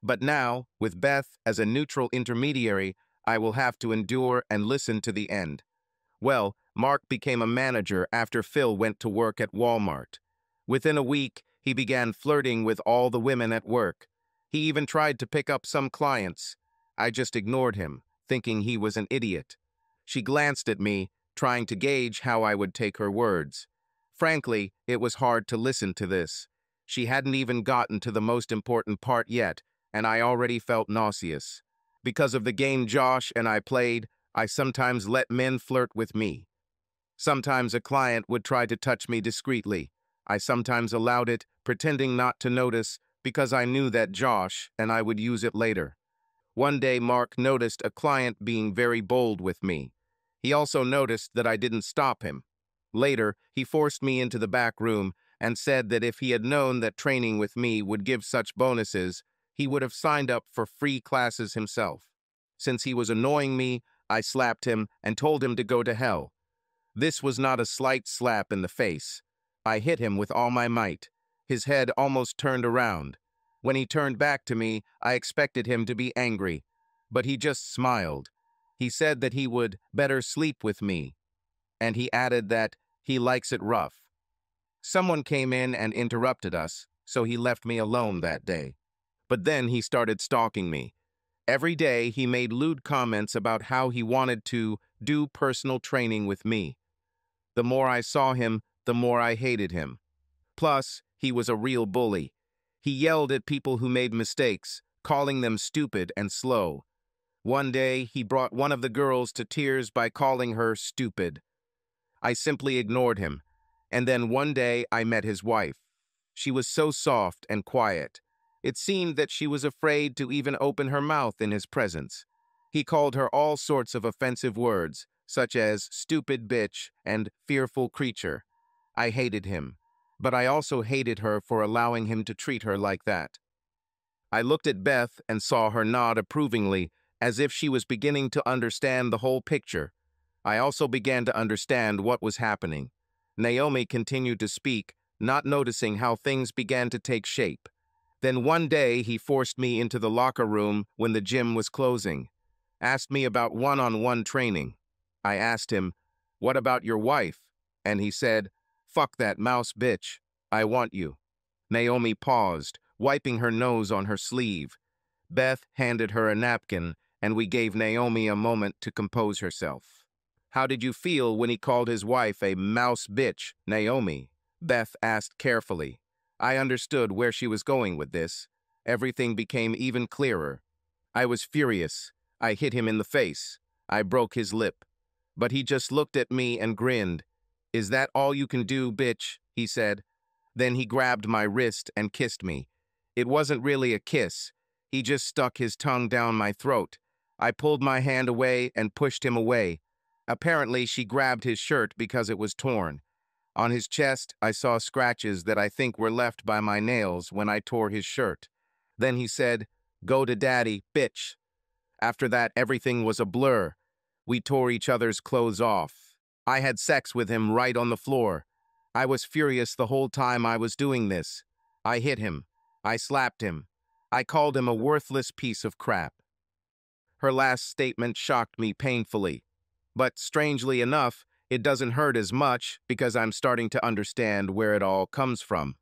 But now, with Beth as a neutral intermediary, I will have to endure and listen to the end. Well, Mark became a manager after Phil went to work at Walmart. Within a week, he began flirting with all the women at work. He even tried to pick up some clients. I just ignored him, thinking he was an idiot. She glanced at me, trying to gauge how I would take her words. Frankly, it was hard to listen to this. She hadn't even gotten to the most important part yet, and I already felt nauseous. Because of the game Josh and I played, I sometimes let men flirt with me. Sometimes a client would try to touch me discreetly. I sometimes allowed it, pretending not to notice, because I knew that Josh and I would use it later. One day Mark noticed a client being very bold with me. He also noticed that I didn't stop him. Later, he forced me into the back room and said that if he had known that training with me would give such bonuses, he would have signed up for free classes himself. Since he was annoying me, I slapped him and told him to go to hell. This was not a slight slap in the face. I hit him with all my might. His head almost turned around. When he turned back to me, I expected him to be angry, but he just smiled. He said that he would better sleep with me, and he added that he likes it rough. Someone came in and interrupted us, so he left me alone that day. But then he started stalking me. Every day he made lewd comments about how he wanted to do personal training with me. The more I saw him, the more I hated him. Plus, he was a real bully. He yelled at people who made mistakes, calling them stupid and slow. One day, he brought one of the girls to tears by calling her stupid. I simply ignored him, and then one day I met his wife. She was so soft and quiet. It seemed that she was afraid to even open her mouth in his presence. He called her all sorts of offensive words, such as stupid bitch and fearful creature. I hated him, but I also hated her for allowing him to treat her like that. I looked at Beth and saw her nod approvingly, as if she was beginning to understand the whole picture. I also began to understand what was happening. Naomi continued to speak, not noticing how things began to take shape. Then one day he forced me into the locker room when the gym was closing, asked me about one-on-one training. I asked him, "What about your wife?" And he said, "Fuck that mouse bitch, I want you." Naomi paused, wiping her nose on her sleeve. Beth handed her a napkin, and we gave Naomi a moment to compose herself. "How did you feel when he called his wife a mouse bitch, Naomi?" Beth asked carefully. I understood where she was going with this. Everything became even clearer. I was furious. I hit him in the face. I broke his lip. But he just looked at me and grinned. "Is that all you can do, bitch?" he said. Then he grabbed my wrist and kissed me. It wasn't really a kiss. He just stuck his tongue down my throat. I pulled my hand away and pushed him away. Apparently, she grabbed his shirt because it was torn. On his chest, I saw scratches that I think were left by my nails when I tore his shirt. Then he said, "Go to daddy, bitch." After that, everything was a blur. We tore each other's clothes off. I had sex with him right on the floor. I was furious the whole time I was doing this. I hit him. I slapped him. I called him a worthless piece of crap. Her last statement shocked me painfully. But strangely enough, it doesn't hurt as much because I'm starting to understand where it all comes from.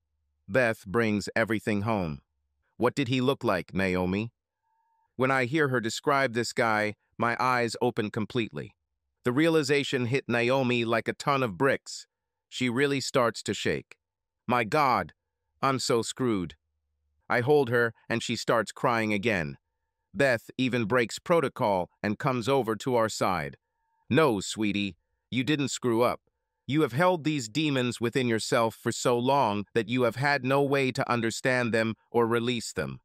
Beth brings everything home. "What did he look like, Naomi?" When I hear her describe this guy, my eyes open completely. The realization hit Naomi like a ton of bricks. She really starts to shake. "My God, I'm so screwed." I hold her and she starts crying again. Beth even breaks protocol and comes over to our side. "No, sweetie. You didn't screw up. You have held these demons within yourself for so long that you have had no way to understand them or release them,"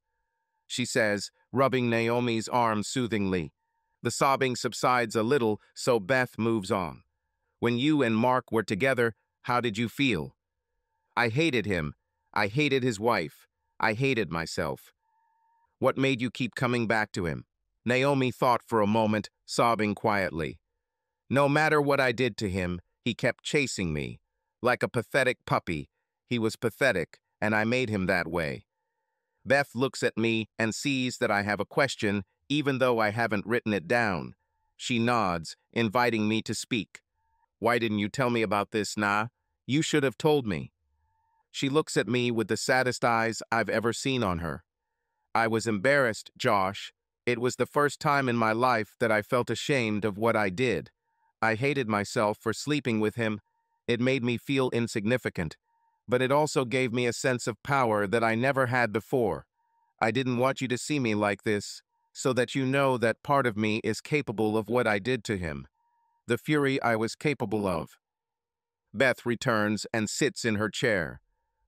she says, rubbing Naomi's arm soothingly. The sobbing subsides a little, so Beth moves on. "When you and Mark were together, how did you feel?" "I hated him. I hated his wife. I hated myself." "What made you keep coming back to him?" Naomi thought for a moment, sobbing quietly. "No matter what I did to him, he kept chasing me. Like a pathetic puppy. He was pathetic, and I made him that way." Beth looks at me and sees that I have a question, even though I haven't written it down. She nods, inviting me to speak. "Why didn't you tell me about this, nah? You should have told me." She looks at me with the saddest eyes I've ever seen on her. "I was embarrassed, Josh. It was the first time in my life that I felt ashamed of what I did. I hated myself for sleeping with him. It made me feel insignificant, but it also gave me a sense of power that I never had before. I didn't want you to see me like this, so that you know that part of me is capable of what I did to him. The fury I was capable of." Beth returns and sits in her chair.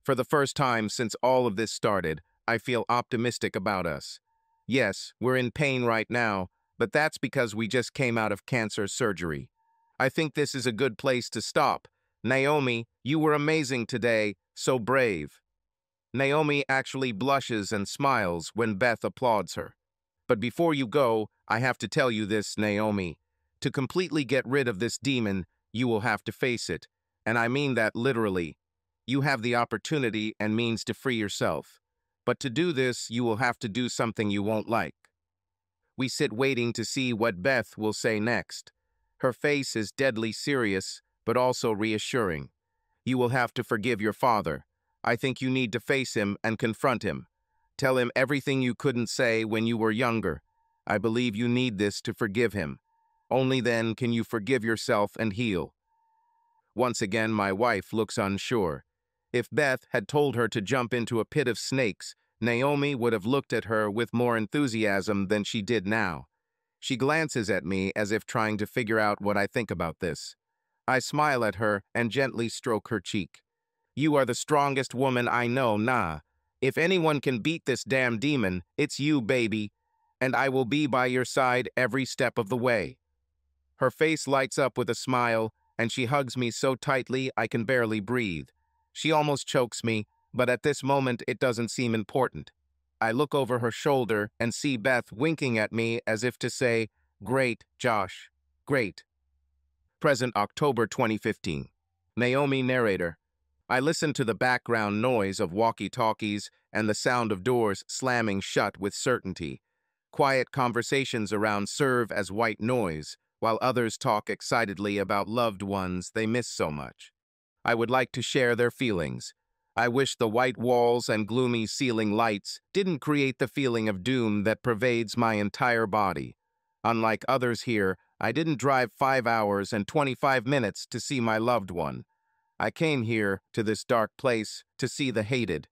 For the first time since all of this started, I feel optimistic about us. Yes, we're in pain right now, but that's because we just came out of cancer surgery. I think this is a good place to stop. Naomi, you were amazing today, so brave. Naomi actually blushes and smiles when Beth applauds her. "But before you go, I have to tell you this, Naomi. To completely get rid of this demon, you will have to face it. And I mean that literally. You have the opportunity and means to free yourself. But to do this, you will have to do something you won't like. We sit waiting to see what Beth will say next. Her face is deadly serious, but also reassuring. You will have to forgive your father. I think you need to face him and confront him. Tell him everything you couldn't say when you were younger. I believe you need this to forgive him. Only then can you forgive yourself and heal. Once again, my wife looks unsure. If Beth had told her to jump into a pit of snakes, Naomi would have looked at her with more enthusiasm than she did now. She glances at me as if trying to figure out what I think about this. I smile at her and gently stroke her cheek. You are the strongest woman I know, nah. If anyone can beat this damn demon, it's you, baby. And I will be by your side every step of the way. Her face lights up with a smile, and she hugs me so tightly I can barely breathe. She almost chokes me, but at this moment it doesn't seem important. I look over her shoulder and see Beth winking at me as if to say, "Great, Josh, great." Present October twenty fifteen. Naomi narrator. I listen to the background noise of walkie-talkies and the sound of doors slamming shut with certainty. Quiet conversations around serve as white noise, while others talk excitedly about loved ones they miss so much. I would like to share their feelings. I wish the white walls and gloomy ceiling lights didn't create the feeling of doom that pervades my entire body. Unlike others here, I didn't drive five hours and twenty-five minutes to see my loved one. I came here, to this dark place, to see the hated.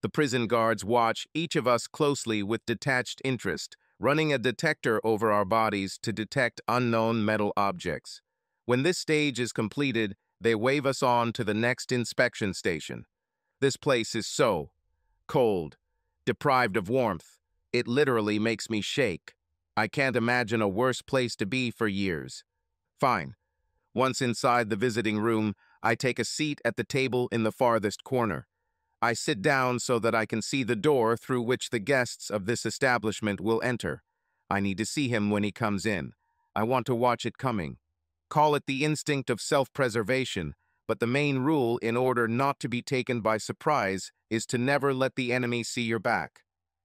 The prison guards watch each of us closely with detached interest, running a detector over our bodies to detect unknown metal objects. When this stage is completed, they wave us on to the next inspection station. This place is so cold, deprived of warmth, it literally makes me shake. I can't imagine a worse place to be for years. Fine. Once inside the visiting room, I take a seat at the table in the farthest corner. I sit down so that I can see the door through which the guests of this establishment will enter. I need to see him when he comes in. I want to watch it coming. Call it the instinct of self-preservation, but the main rule in order not to be taken by surprise is to never let the enemy see your back.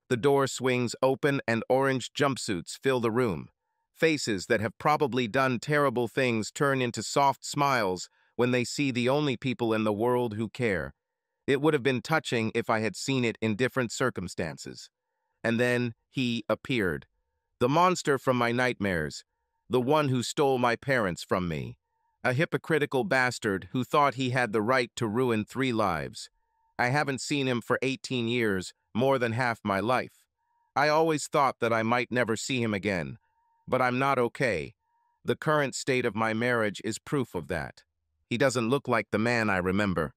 The door swings open and orange jumpsuits fill the room. Faces that have probably done terrible things turn into soft smiles when they see the only people in the world who care. It would have been touching if I had seen it in different circumstances. And then he appeared. The monster from my nightmares. The one who stole my parents from me. A hypocritical bastard who thought he had the right to ruin three lives. I haven't seen him for eighteen years, more than half my life. I always thought that I might never see him again. But I'm not okay. The current state of my marriage is proof of that. He doesn't look like the man I remember.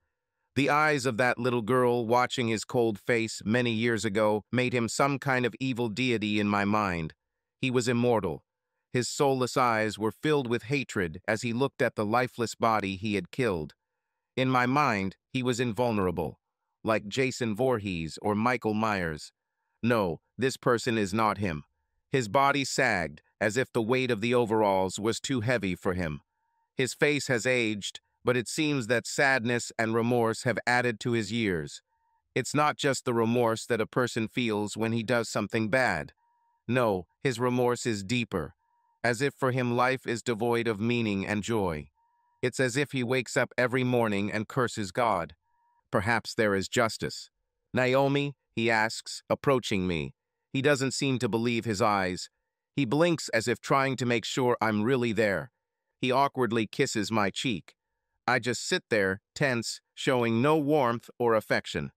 The eyes of that little girl watching his cold face many years ago made him some kind of evil deity in my mind. He was immortal. His soulless eyes were filled with hatred as he looked at the lifeless body he had killed. In my mind, he was invulnerable, like Jason Voorhees or Michael Myers. No, this person is not him. His body sagged, as if the weight of the overalls was too heavy for him. His face has aged, but it seems that sadness and remorse have added to his years. It's not just the remorse that a person feels when he does something bad. No, his remorse is deeper, as if for him life is devoid of meaning and joy. It's as if he wakes up every morning and curses God. Perhaps there is justice. Naomi, he asks, approaching me. He doesn't seem to believe his eyes. He blinks as if trying to make sure I'm really there. He awkwardly kisses my cheek. I just sit there, tense, showing no warmth or affection.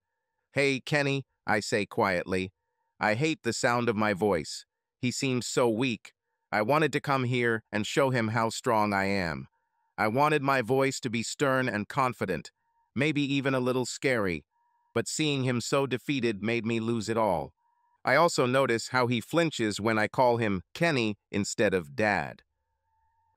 "Hey, Kenny," I say quietly. I hate the sound of my voice. He seems so weak. I wanted to come here and show him how strong I am. I wanted my voice to be stern and confident, maybe even a little scary, but seeing him so defeated made me lose it all. I also notice how he flinches when I call him Kenny instead of Dad.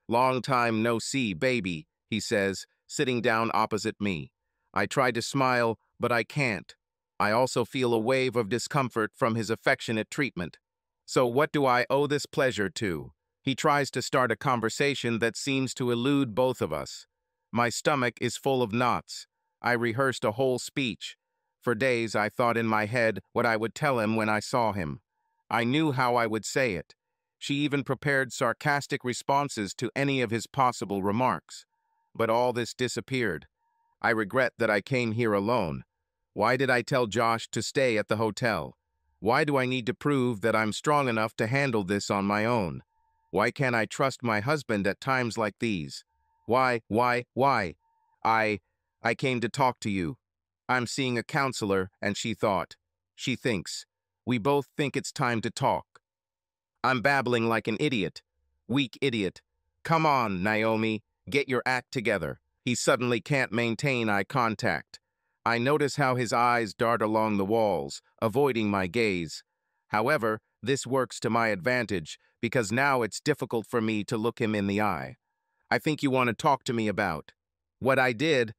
"Long time no see, baby," he says, sitting down opposite me. I try to smile, but I can't. I also feel a wave of discomfort from his affectionate treatment. So what do I owe this pleasure to? He tries to start a conversation that seems to elude both of us. My stomach is full of knots. I rehearsed a whole speech. For days I thought in my head what I would tell him when I saw him. I knew how I would say it. She even prepared sarcastic responses to any of his possible remarks. But all this disappeared. I regret that I came here alone. Why did I tell Josh to stay at the hotel? Why do I need to prove that I'm strong enough to handle this on my own? Why can't I trust my husband at times like these? Why, why, why? I, I came to talk to you. I'm seeing a counselor, and she thought. She thinks. We both think it's time to talk. I'm babbling like an idiot. Weak idiot. Come on, Naomi. Get your act together. He suddenly can't maintain eye contact. I notice how his eyes dart along the walls, avoiding my gaze. However, this works to my advantage, because now it's difficult for me to look him in the eye. I think you want to talk to me about what I did.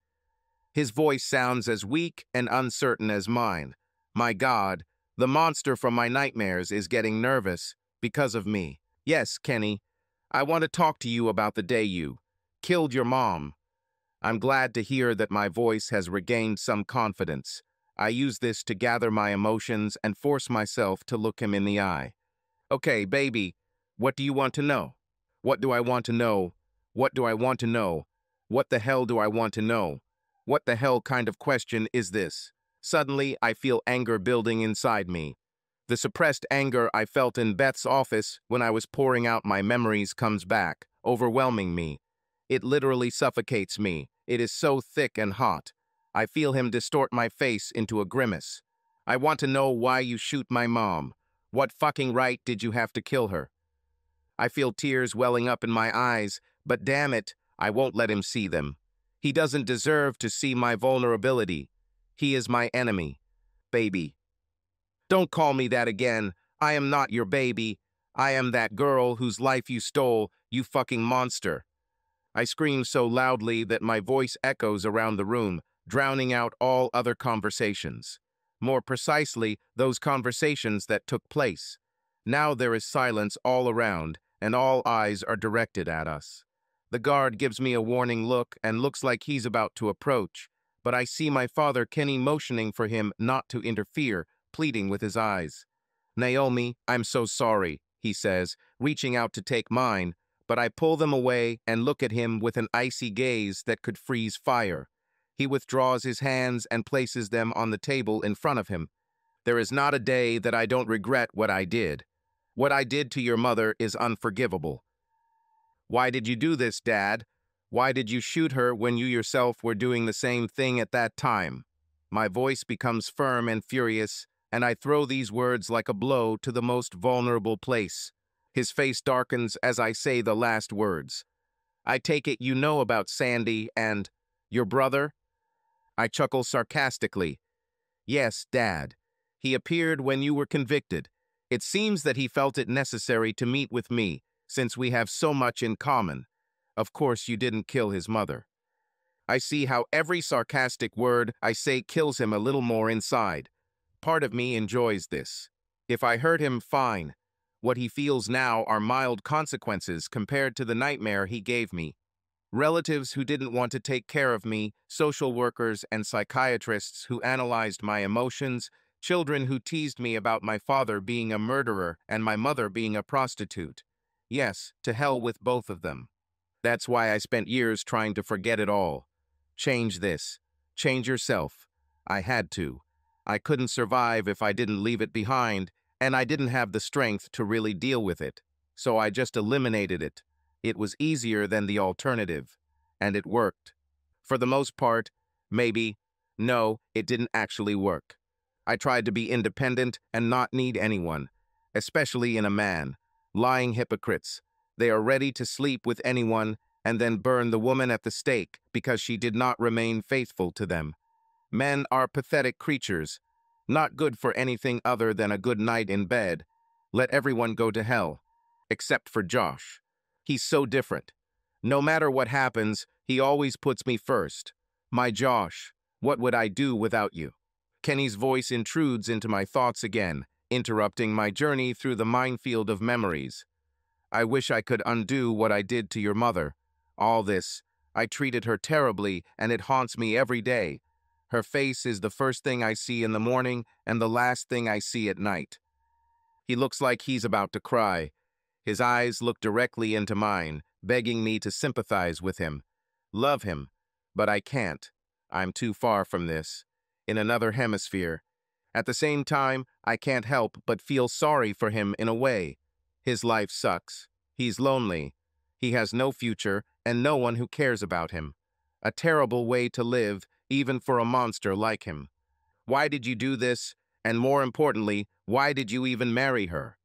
His voice sounds as weak and uncertain as mine. My God, the monster from my nightmares is getting nervous because of me. Yes, Kenny, I want to talk to you about the day you killed your mom. I'm glad to hear that my voice has regained some confidence. I use this to gather my emotions and force myself to look him in the eye. Okay, baby, what do you want to know? What do I want to know? What do I want to know? What the hell do I want to know? What the hell kind of question is this? Suddenly, I feel anger building inside me. The suppressed anger I felt in Beth's office when I was pouring out my memories comes back, overwhelming me. It literally suffocates me. It is so thick and hot. I feel him distort my face into a grimace. I want to know why you shoot my mom. What fucking right did you have to kill her? I feel tears welling up in my eyes, but damn it, I won't let him see them. He doesn't deserve to see my vulnerability. He is my enemy. Baby. Don't call me that again. I am not your baby. I am that girl whose life you stole, you fucking monster. I scream so loudly that my voice echoes around the room, drowning out all other conversations. More precisely, those conversations that took place. Now there is silence all around, and all eyes are directed at us. The guard gives me a warning look and looks like he's about to approach, but I see my father Kenny motioning for him not to interfere, pleading with his eyes. "Naomi, I'm so sorry," he says, reaching out to take mine, but I pull them away and look at him with an icy gaze that could freeze fire. He withdraws his hands and places them on the table in front of him. There is not a day that I don't regret what I did. What I did to your mother is unforgivable. Why did you do this, Dad? Why did you shoot her when you yourself were doing the same thing at that time? My voice becomes firm and furious, and I throw these words like a blow to the most vulnerable place. His face darkens as I say the last words. I take it you know about Sandy and your brother? I chuckle sarcastically. Yes, Dad. He appeared when you were convicted. It seems that he felt it necessary to meet with me, since we have so much in common. Of course you didn't kill his mother. I see how every sarcastic word I say kills him a little more inside. Part of me enjoys this. If I hurt him, fine. What he feels now are mild consequences compared to the nightmare he gave me. Relatives who didn't want to take care of me, social workers and psychiatrists who analyzed my emotions, children who teased me about my father being a murderer and my mother being a prostitute. Yes, to hell with both of them. That's why I spent years trying to forget it all. Change this. Change yourself. I had to. I couldn't survive if I didn't leave it behind, and I didn't have the strength to really deal with it, so I just eliminated it. It was easier than the alternative, and it worked. For the most part, maybe, no, it didn't actually work. I tried to be independent and not need anyone, especially in a man. Lying hypocrites. They are ready to sleep with anyone and then burn the woman at the stake because she did not remain faithful to them. Men are pathetic creatures. Not good for anything other than a good night in bed. Let everyone go to hell. Except for Josh. He's so different. No matter what happens, he always puts me first. My Josh, what would I do without you? Kenny's voice intrudes into my thoughts again, interrupting my journey through the minefield of memories. I wish I could undo what I did to your mother. All this. I treated her terribly, and it haunts me every day. Her face is the first thing I see in the morning and the last thing I see at night. He looks like he's about to cry. His eyes look directly into mine, begging me to sympathize with him, love him, but I can't. I'm too far from this, in another hemisphere. At the same time, I can't help but feel sorry for him in a way. His life sucks. He's lonely. He has no future and no one who cares about him. A terrible way to live, even for a monster like him. Why did you do this? And more importantly, why did you even marry her?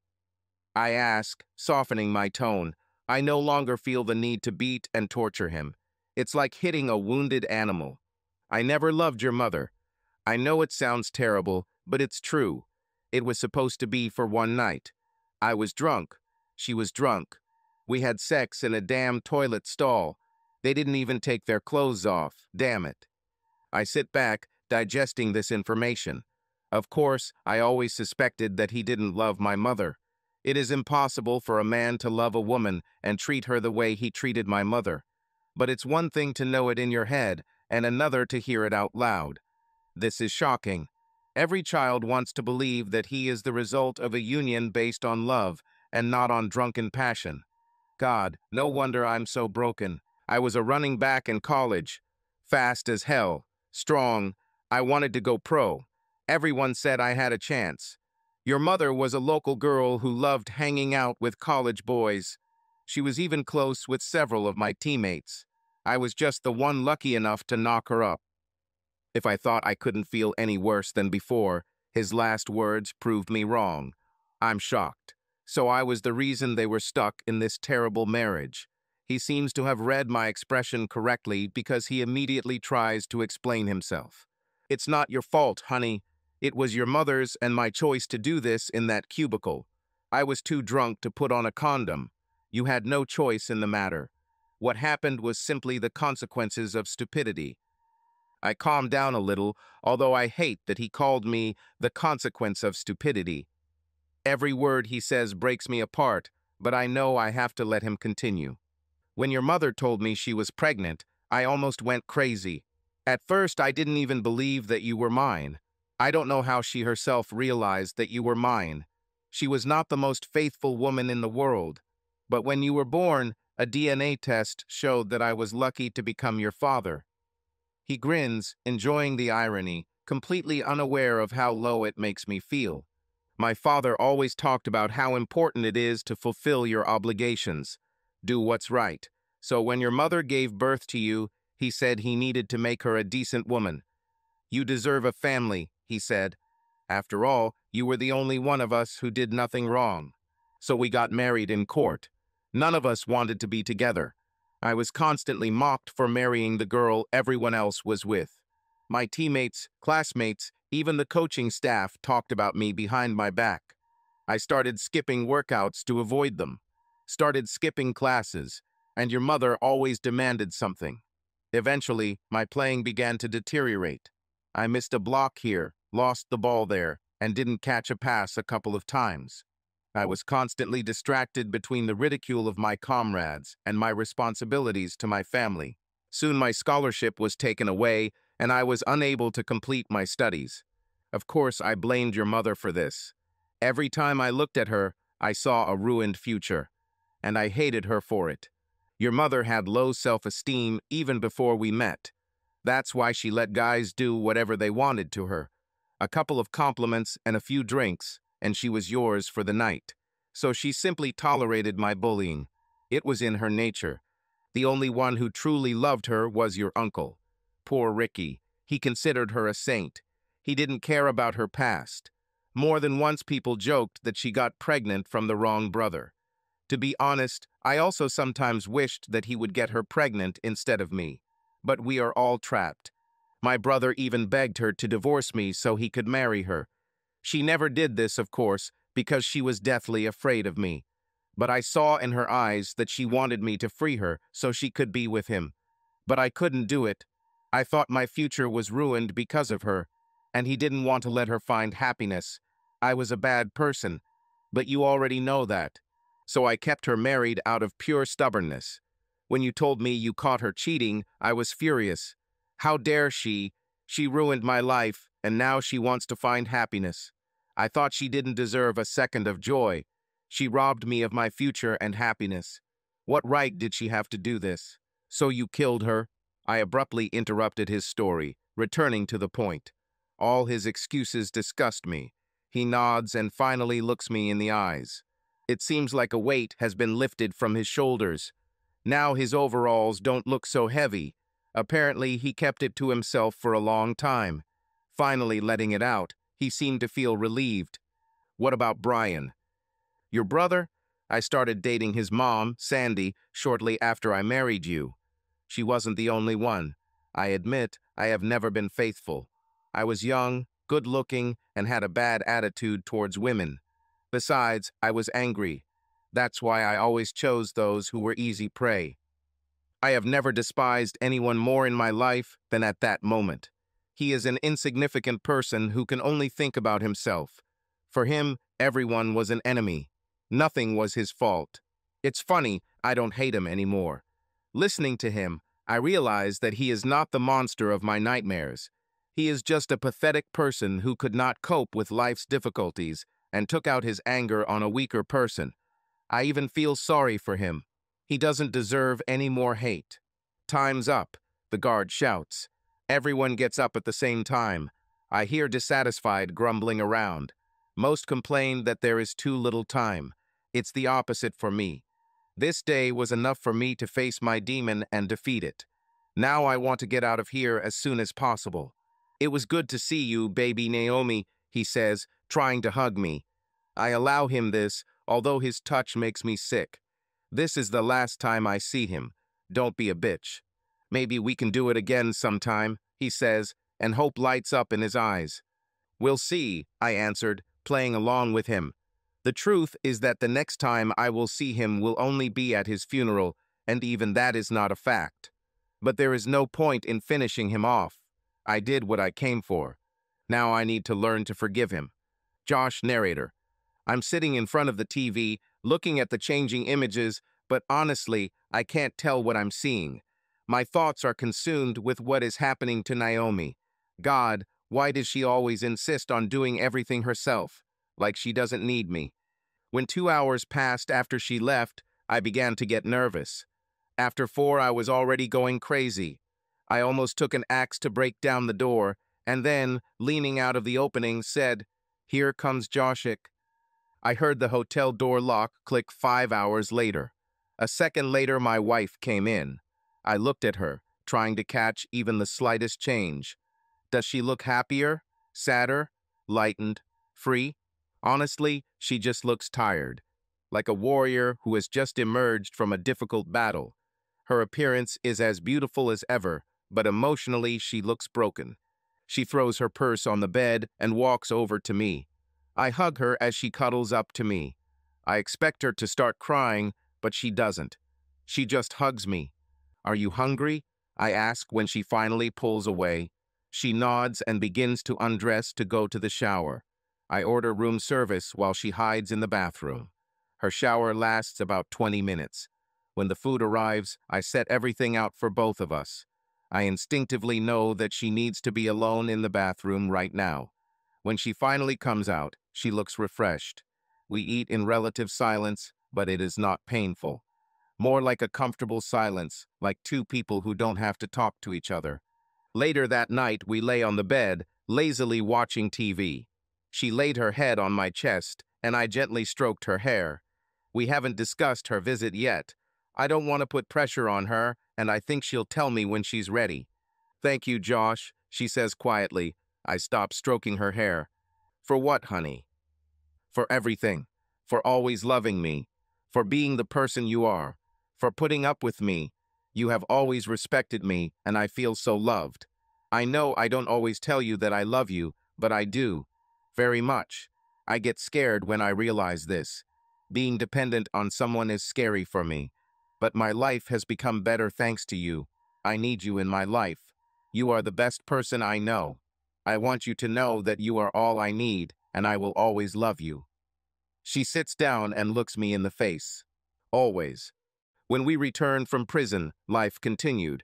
I ask, softening my tone. I no longer feel the need to beat and torture him. It's like hitting a wounded animal. I never loved your mother. I know it sounds terrible, but it's true. It was supposed to be for one night. I was drunk. She was drunk. We had sex in a damn toilet stall. They didn't even take their clothes off, damn it. I sit back, digesting this information. Of course, I always suspected that he didn't love my mother. It is impossible for a man to love a woman and treat her the way he treated my mother. But it's one thing to know it in your head, and another to hear it out loud. This is shocking. Every child wants to believe that he is the result of a union based on love and not on drunken passion. God, no wonder I'm so broken. I was a running back in college, fast as hell, strong. I wanted to go pro. Everyone said I had a chance. Your mother was a local girl who loved hanging out with college boys. She was even close with several of my teammates. I was just the one lucky enough to knock her up. If I thought I couldn't feel any worse than before, his last words proved me wrong. I'm shocked. So I was the reason they were stuck in this terrible marriage. He seems to have read my expression correctly because he immediately tries to explain himself. It's not your fault, honey. It was your mother's and my choice to do this in that cubicle. I was too drunk to put on a condom. You had no choice in the matter. What happened was simply the consequences of stupidity. I calmed down a little, although I hate that he called me the consequence of stupidity. Every word he says breaks me apart, but I know I have to let him continue. When your mother told me she was pregnant, I almost went crazy. At first, I didn't even believe that you were mine. I don't know how she herself realized that you were mine. She was not the most faithful woman in the world. But when you were born, a D N A test showed that I was lucky to become your father. He grins, enjoying the irony, completely unaware of how low it makes me feel. My father always talked about how important it is to fulfill your obligations. Do what's right. So when your mother gave birth to you, he said he needed to make her a decent woman. You deserve a family, he said. After all, you were the only one of us who did nothing wrong. So we got married in court. None of us wanted to be together. I was constantly mocked for marrying the girl everyone else was with. My teammates, classmates, even the coaching staff talked about me behind my back. I started skipping workouts to avoid them. Started skipping classes, and your mother always demanded something. Eventually, my playing began to deteriorate. I missed a block here, lost the ball there, and didn't catch a pass a couple of times. I was constantly distracted between the ridicule of my comrades and my responsibilities to my family. Soon my scholarship was taken away, and I was unable to complete my studies. Of course, I blamed your mother for this. Every time I looked at her, I saw a ruined future. And I hated her for it. Your mother had low self-esteem even before we met. That's why she let guys do whatever they wanted to her. A couple of compliments and a few drinks, and she was yours for the night. So she simply tolerated my bullying. It was in her nature. The only one who truly loved her was your uncle. Poor Ricky. He considered her a saint. He didn't care about her past. More than once people joked that she got pregnant from the wrong brother. To be honest, I also sometimes wished that he would get her pregnant instead of me. But we are all trapped. My brother even begged her to divorce me so he could marry her. She never did this, of course, because she was deathly afraid of me. But I saw in her eyes that she wanted me to free her so she could be with him. But I couldn't do it. I thought my future was ruined because of her, and he didn't want to let her find happiness. I was a bad person, but you already know that. So I kept her married out of pure stubbornness. When you told me you caught her cheating, I was furious. How dare she? She ruined my life, and now she wants to find happiness. I thought she didn't deserve a second of joy. She robbed me of my future and happiness. What right did she have to do this? So you killed her? I abruptly interrupted his story, returning to the point. All his excuses disgust me. He nods and finally looks me in the eyes. It seems like a weight has been lifted from his shoulders. Now his overalls don't look so heavy. Apparently, he kept it to himself for a long time. Finally letting it out, he seemed to feel relieved. What about Brian? Your brother? I started dating his mom, Sandy, shortly after I married you. She wasn't the only one. I admit, I have never been faithful. I was young, good-looking, and had a bad attitude towards women. Besides, I was angry. That's why I always chose those who were easy prey. I have never despised anyone more in my life than at that moment. He is an insignificant person who can only think about himself. For him, everyone was an enemy. Nothing was his fault. It's funny, I don't hate him anymore. Listening to him, I realize that he is not the monster of my nightmares. He is just a pathetic person who could not cope with life's difficulties and took out his anger on a weaker person. I even feel sorry for him. He doesn't deserve any more hate. Time's up, the guard shouts. Everyone gets up at the same time. I hear dissatisfied grumbling around. Most complain that there is too little time. It's the opposite for me. This day was enough for me to face my demon and defeat it. Now I want to get out of here as soon as possible. It was good to see you, baby Naomi, he says, trying to hug me. I allow him this, although his touch makes me sick. This is the last time I see him. Don't be a bitch. Maybe we can do it again sometime, he says, and hope lights up in his eyes. We'll see, I answered, playing along with him. The truth is that the next time I will see him will only be at his funeral, and even that is not a fact. But there is no point in finishing him off. I did what I came for. Now I need to learn to forgive him. Josh, narrator. I'm sitting in front of the T V, looking at the changing images, but honestly, I can't tell what I'm seeing. My thoughts are consumed with what is happening to Naomi. God, why does she always insist on doing everything herself? Like she doesn't need me. When two hours passed after she left, I began to get nervous. After four, I was already going crazy. I almost took an axe to break down the door, and then, leaning out of the opening, said, "Here comes Joshik." I heard the hotel door lock click five hours later. A second later, my wife came in. I looked at her, trying to catch even the slightest change. Does she look happier, sadder, lightened, free? Honestly, she just looks tired, like a warrior who has just emerged from a difficult battle. Her appearance is as beautiful as ever, but emotionally she looks broken. She throws her purse on the bed and walks over to me. I hug her as she cuddles up to me. I expect her to start crying, but she doesn't. She just hugs me. "Are you hungry?" I ask when she finally pulls away. She nods and begins to undress to go to the shower. I order room service while she hides in the bathroom. Her shower lasts about twenty minutes. When the food arrives, I set everything out for both of us. I instinctively know that she needs to be alone in the bathroom right now. When she finally comes out, she looks refreshed. We eat in relative silence, but it is not painful. More like a comfortable silence, like two people who don't have to talk to each other. Later that night, we lay on the bed, lazily watching T V. She laid her head on my chest, and I gently stroked her hair. We haven't discussed her visit yet. I don't want to put pressure on her, and I think she'll tell me when she's ready. "Thank you, Josh," she says quietly. I stop stroking her hair. "For what, honey?" "For everything. For always loving me. For being the person you are. For putting up with me. You have always respected me, and I feel so loved. I know I don't always tell you that I love you, but I do. Very much. I get scared when I realize this. Being dependent on someone is scary for me. But my life has become better thanks to you. I need you in my life. You are the best person I know. I want you to know that you are all I need, and I will always love you." She sits down and looks me in the face. Always. When we returned from prison, life continued.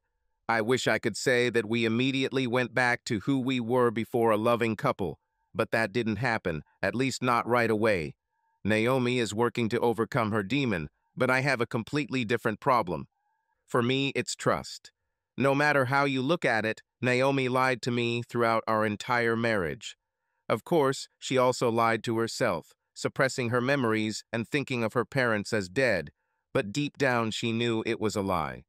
I wish I could say that we immediately went back to who we were before a loving couple, but that didn't happen, at least not right away. Naomi is working to overcome her demon, but I have a completely different problem. For me, it's trust. No matter how you look at it, Naomi lied to me throughout our entire marriage. Of course, she also lied to herself, suppressing her memories and thinking of her parents as dead, but deep down she knew it was a lie.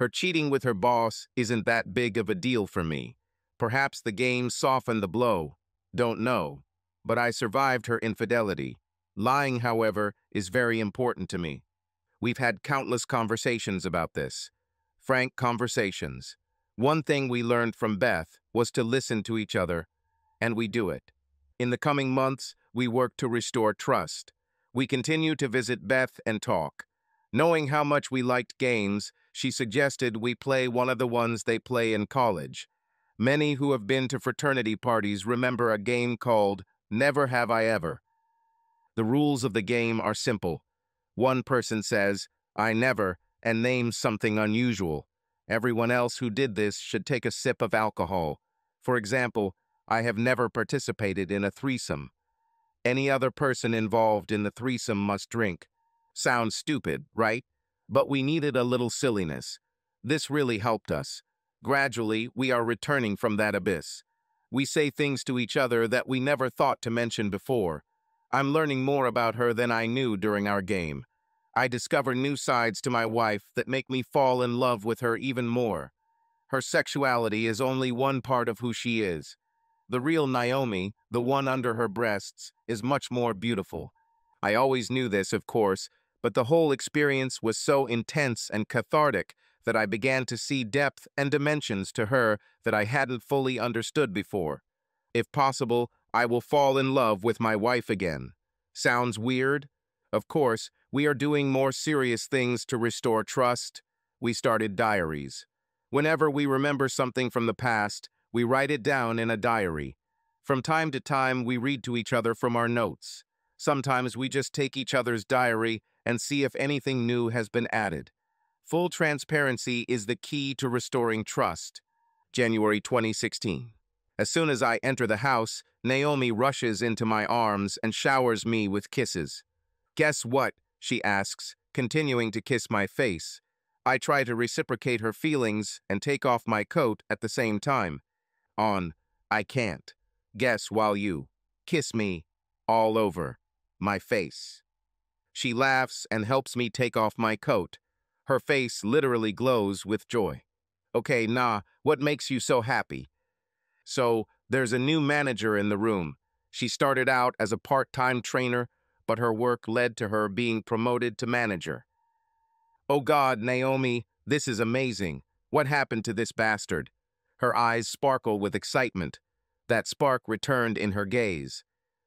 Her cheating with her boss isn't that big of a deal for me. Perhaps the game softened the blow. Don't know. But I survived her infidelity. Lying, however, is very important to me. We've had countless conversations about this. Frank conversations. One thing we learned from Beth was to listen to each other, and we do it. In the coming months, we work to restore trust. We continue to visit Beth and talk. Knowing how much we liked games, she suggested we play one of the ones they play in college. Many who have been to fraternity parties remember a game called Never Have I Ever. The rules of the game are simple. One person says, "I never," and names something unusual. Everyone else who did this should take a sip of alcohol. For example, I have never participated in a threesome. Any other person involved in the threesome must drink. Sounds stupid, right? But we needed a little silliness. This really helped us. Gradually, we are returning from that abyss. We say things to each other that we never thought to mention before. I'm learning more about her than I knew during our game. I discover new sides to my wife that make me fall in love with her even more. Her sexuality is only one part of who she is. The real Naomi, the one under her breasts, is much more beautiful. I always knew this, of course, but the whole experience was so intense and cathartic that I began to see depth and dimensions to her that I hadn't fully understood before. If possible, I will fall in love with my wife again. Sounds weird? Of course, we are doing more serious things to restore trust. We started diaries. Whenever we remember something from the past, we write it down in a diary. From time to time, we read to each other from our notes. Sometimes we just take each other's diary and see if anything new has been added. Full transparency is the key to restoring trust. January twenty sixteen. As soon as I enter the house, Naomi rushes into my arms and showers me with kisses. "Guess what?" she asks, continuing to kiss my face. I try to reciprocate her feelings and take off my coat at the same time. On, I can't. Guess while you kiss me all over my face. She laughs and helps me take off my coat. Her face literally glows with joy. "Okay, nah, what makes you so happy?" So, there's a new manager in the room. She started out as a part-time trainer, but her work led to her being promoted to manager. "Oh God, Naomi, this is amazing. What happened to this bastard?" Her eyes sparkle with excitement. That spark returned in her gaze.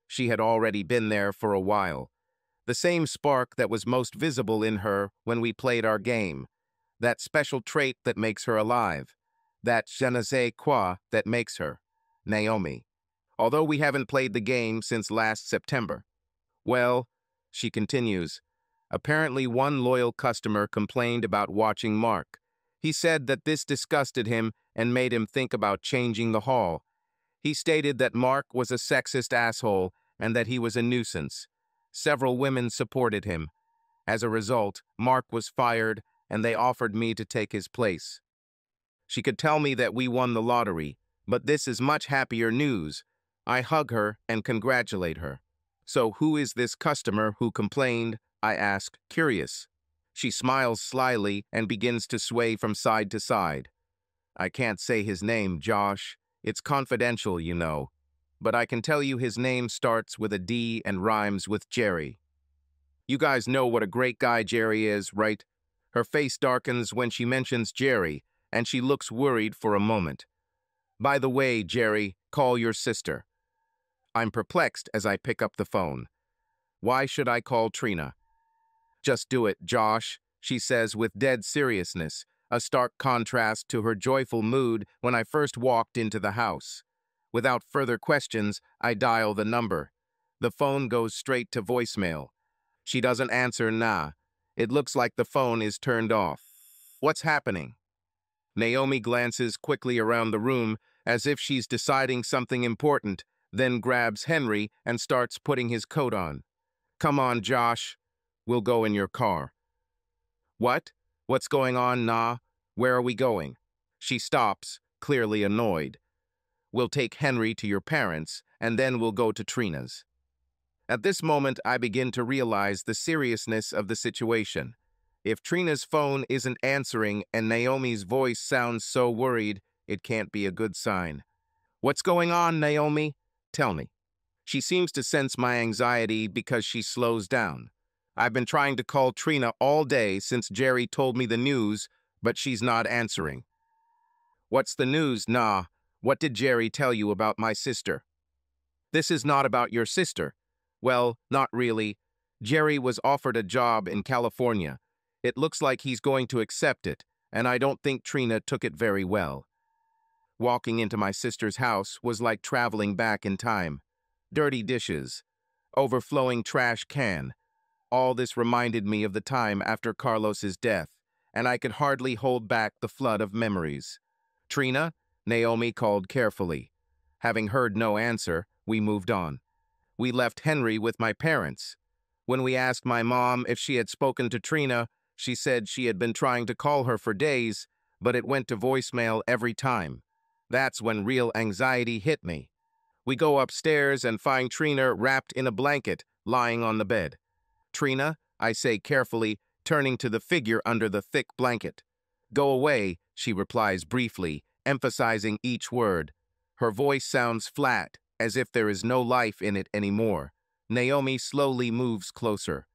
She had already been there for a while. The same spark that was most visible in her when we played our game. That special trait that makes her alive. That je ne sais quoi that makes her Naomi. Although we haven't played the game since last September. "Well," she continues, "apparently one loyal customer complained about watching Mark. He said that this disgusted him and made him think about changing the hall. He stated that Mark was a sexist asshole and that he was a nuisance. Several women supported him. As a result, Mark was fired and they offered me to take his place." She could tell me that we won the lottery, but this is much happier news. I hug her and congratulate her. "So who is this customer who complained?" I ask, curious. She smiles slyly and begins to sway from side to side. "I can't say his name, Josh. It's confidential, you know. But I can tell you his name starts with a D and rhymes with Jerry. You guys know what a great guy Jerry is, right?" Her face darkens when she mentions Jerry, and she looks worried for a moment. "By the way, Jerry, call your sister." I'm perplexed as I pick up the phone. "Why should I call Trina?" "Just do it, Josh," she says with dead seriousness, a stark contrast to her joyful mood when I first walked into the house. Without further questions, I dial the number. The phone goes straight to voicemail. She doesn't answer. Nah. It looks like the phone is turned off. "What's happening?" Naomi glances quickly around the room as if she's deciding something important, then grabs Henry and starts putting his coat on. Come on, Josh. We'll go in your car. What? What's going on, Nah? Where are we going? She stops, clearly annoyed. We'll take Henry to your parents, and then we'll go to Trina's. At this moment, I begin to realize the seriousness of the situation. If Trina's phone isn't answering and Naomi's voice sounds so worried, it can't be a good sign. What's going on, Naomi? Tell me. She seems to sense my anxiety because she slows down. I've been trying to call Trina all day since Jerry told me the news, but she's not answering. What's the news, Nah? What did Jerry tell you about my sister? This is not about your sister. Well, not really. Jerry was offered a job in California. It looks like he's going to accept it, and I don't think Trina took it very well. Walking into my sister's house was like traveling back in time. Dirty dishes, overflowing trash can. All this reminded me of the time after Carlos's death, and I could hardly hold back the flood of memories. Trina? Naomi called carefully. Having heard no answer, we moved on. We left Henry with my parents. When we asked my mom if she had spoken to Trina, she said she had been trying to call her for days, but it went to voicemail every time. That's when real anxiety hit me. We go upstairs and find Trina wrapped in a blanket, lying on the bed. Trina, I say carefully, turning to the figure under the thick blanket. Go away, she replies briefly, emphasizing each word. Her voice sounds flat, as if there is no life in it anymore. Naomi slowly moves closer.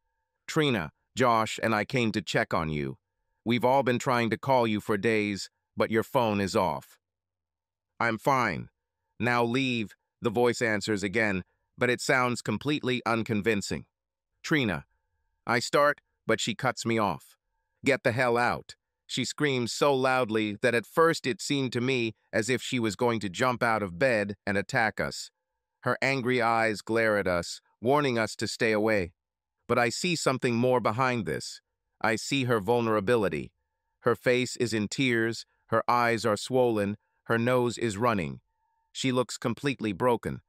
Trina, Josh, and I came to check on you. We've all been trying to call you for days, but your phone is off. I'm fine. Now leave, the voice answers again, but it sounds completely unconvincing. Trina, I start, but she cuts me off. Get the hell out. She screams so loudly that at first it seemed to me as if she was going to jump out of bed and attack us. Her angry eyes glare at us, warning us to stay away. But I see something more behind this. I see her vulnerability. Her face is in tears, her eyes are swollen, her nose is running. She looks completely broken.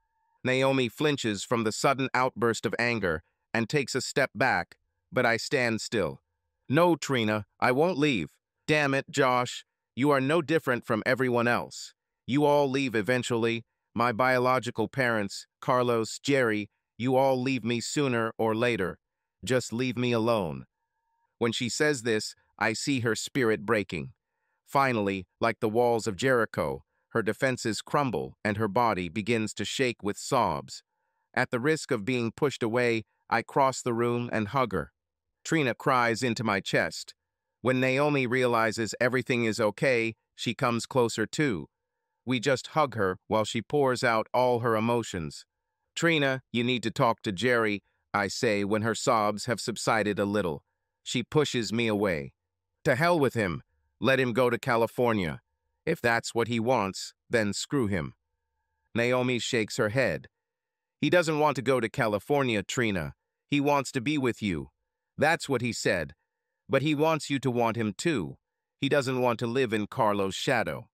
Naomi flinches from the sudden outburst of anger and takes a step back, but I stand still. No, Trina, I won't leave. Damn it, Josh. You are no different from everyone else. You all leave eventually. My biological parents, Carlos, Jerry, you all leave me sooner or later. Just leave me alone. When she says this, I see her spirit breaking. Finally, like the walls of Jericho, her defenses crumble and her body begins to shake with sobs. At the risk of being pushed away, I cross the room and hug her. Trina cries into my chest. When Naomi realizes everything is okay, she comes closer too. We just hug her while she pours out all her emotions. Trina, you need to talk to Jerry, I say when her sobs have subsided a little. She pushes me away. To hell with him. Let him go to California. If that's what he wants, then screw him. Naomi shakes her head. He doesn't want to go to California, Trina. He wants to be with you. That's what he said. But he wants you to want him too. He doesn't want to live in Carlos' shadow.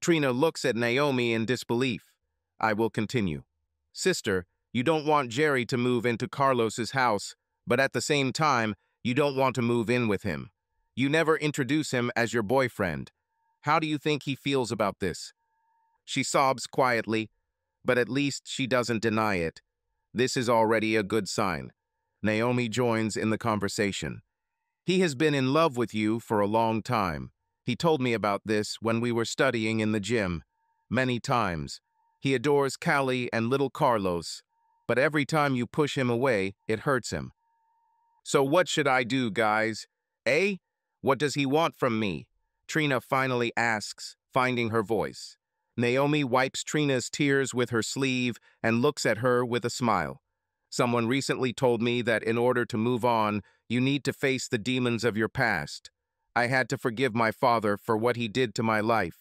Trina looks at Naomi in disbelief. I will continue. Sister, you don't want Jerry to move into Carlos's house, but at the same time, you don't want to move in with him. You never introduce him as your boyfriend. How do you think he feels about this? She sobs quietly, but at least she doesn't deny it. This is already a good sign. Naomi joins in the conversation. He has been in love with you for a long time. He told me about this when we were studying in the gym. Many times. He adores Callie and little Carlos, but every time you push him away, it hurts him. So what should I do, guys? Eh? What does he want from me? Trina finally asks, finding her voice. Naomi wipes Trina's tears with her sleeve and looks at her with a smile. Someone recently told me that in order to move on, you need to face the demons of your past. I had to forgive my father for what he did to my life.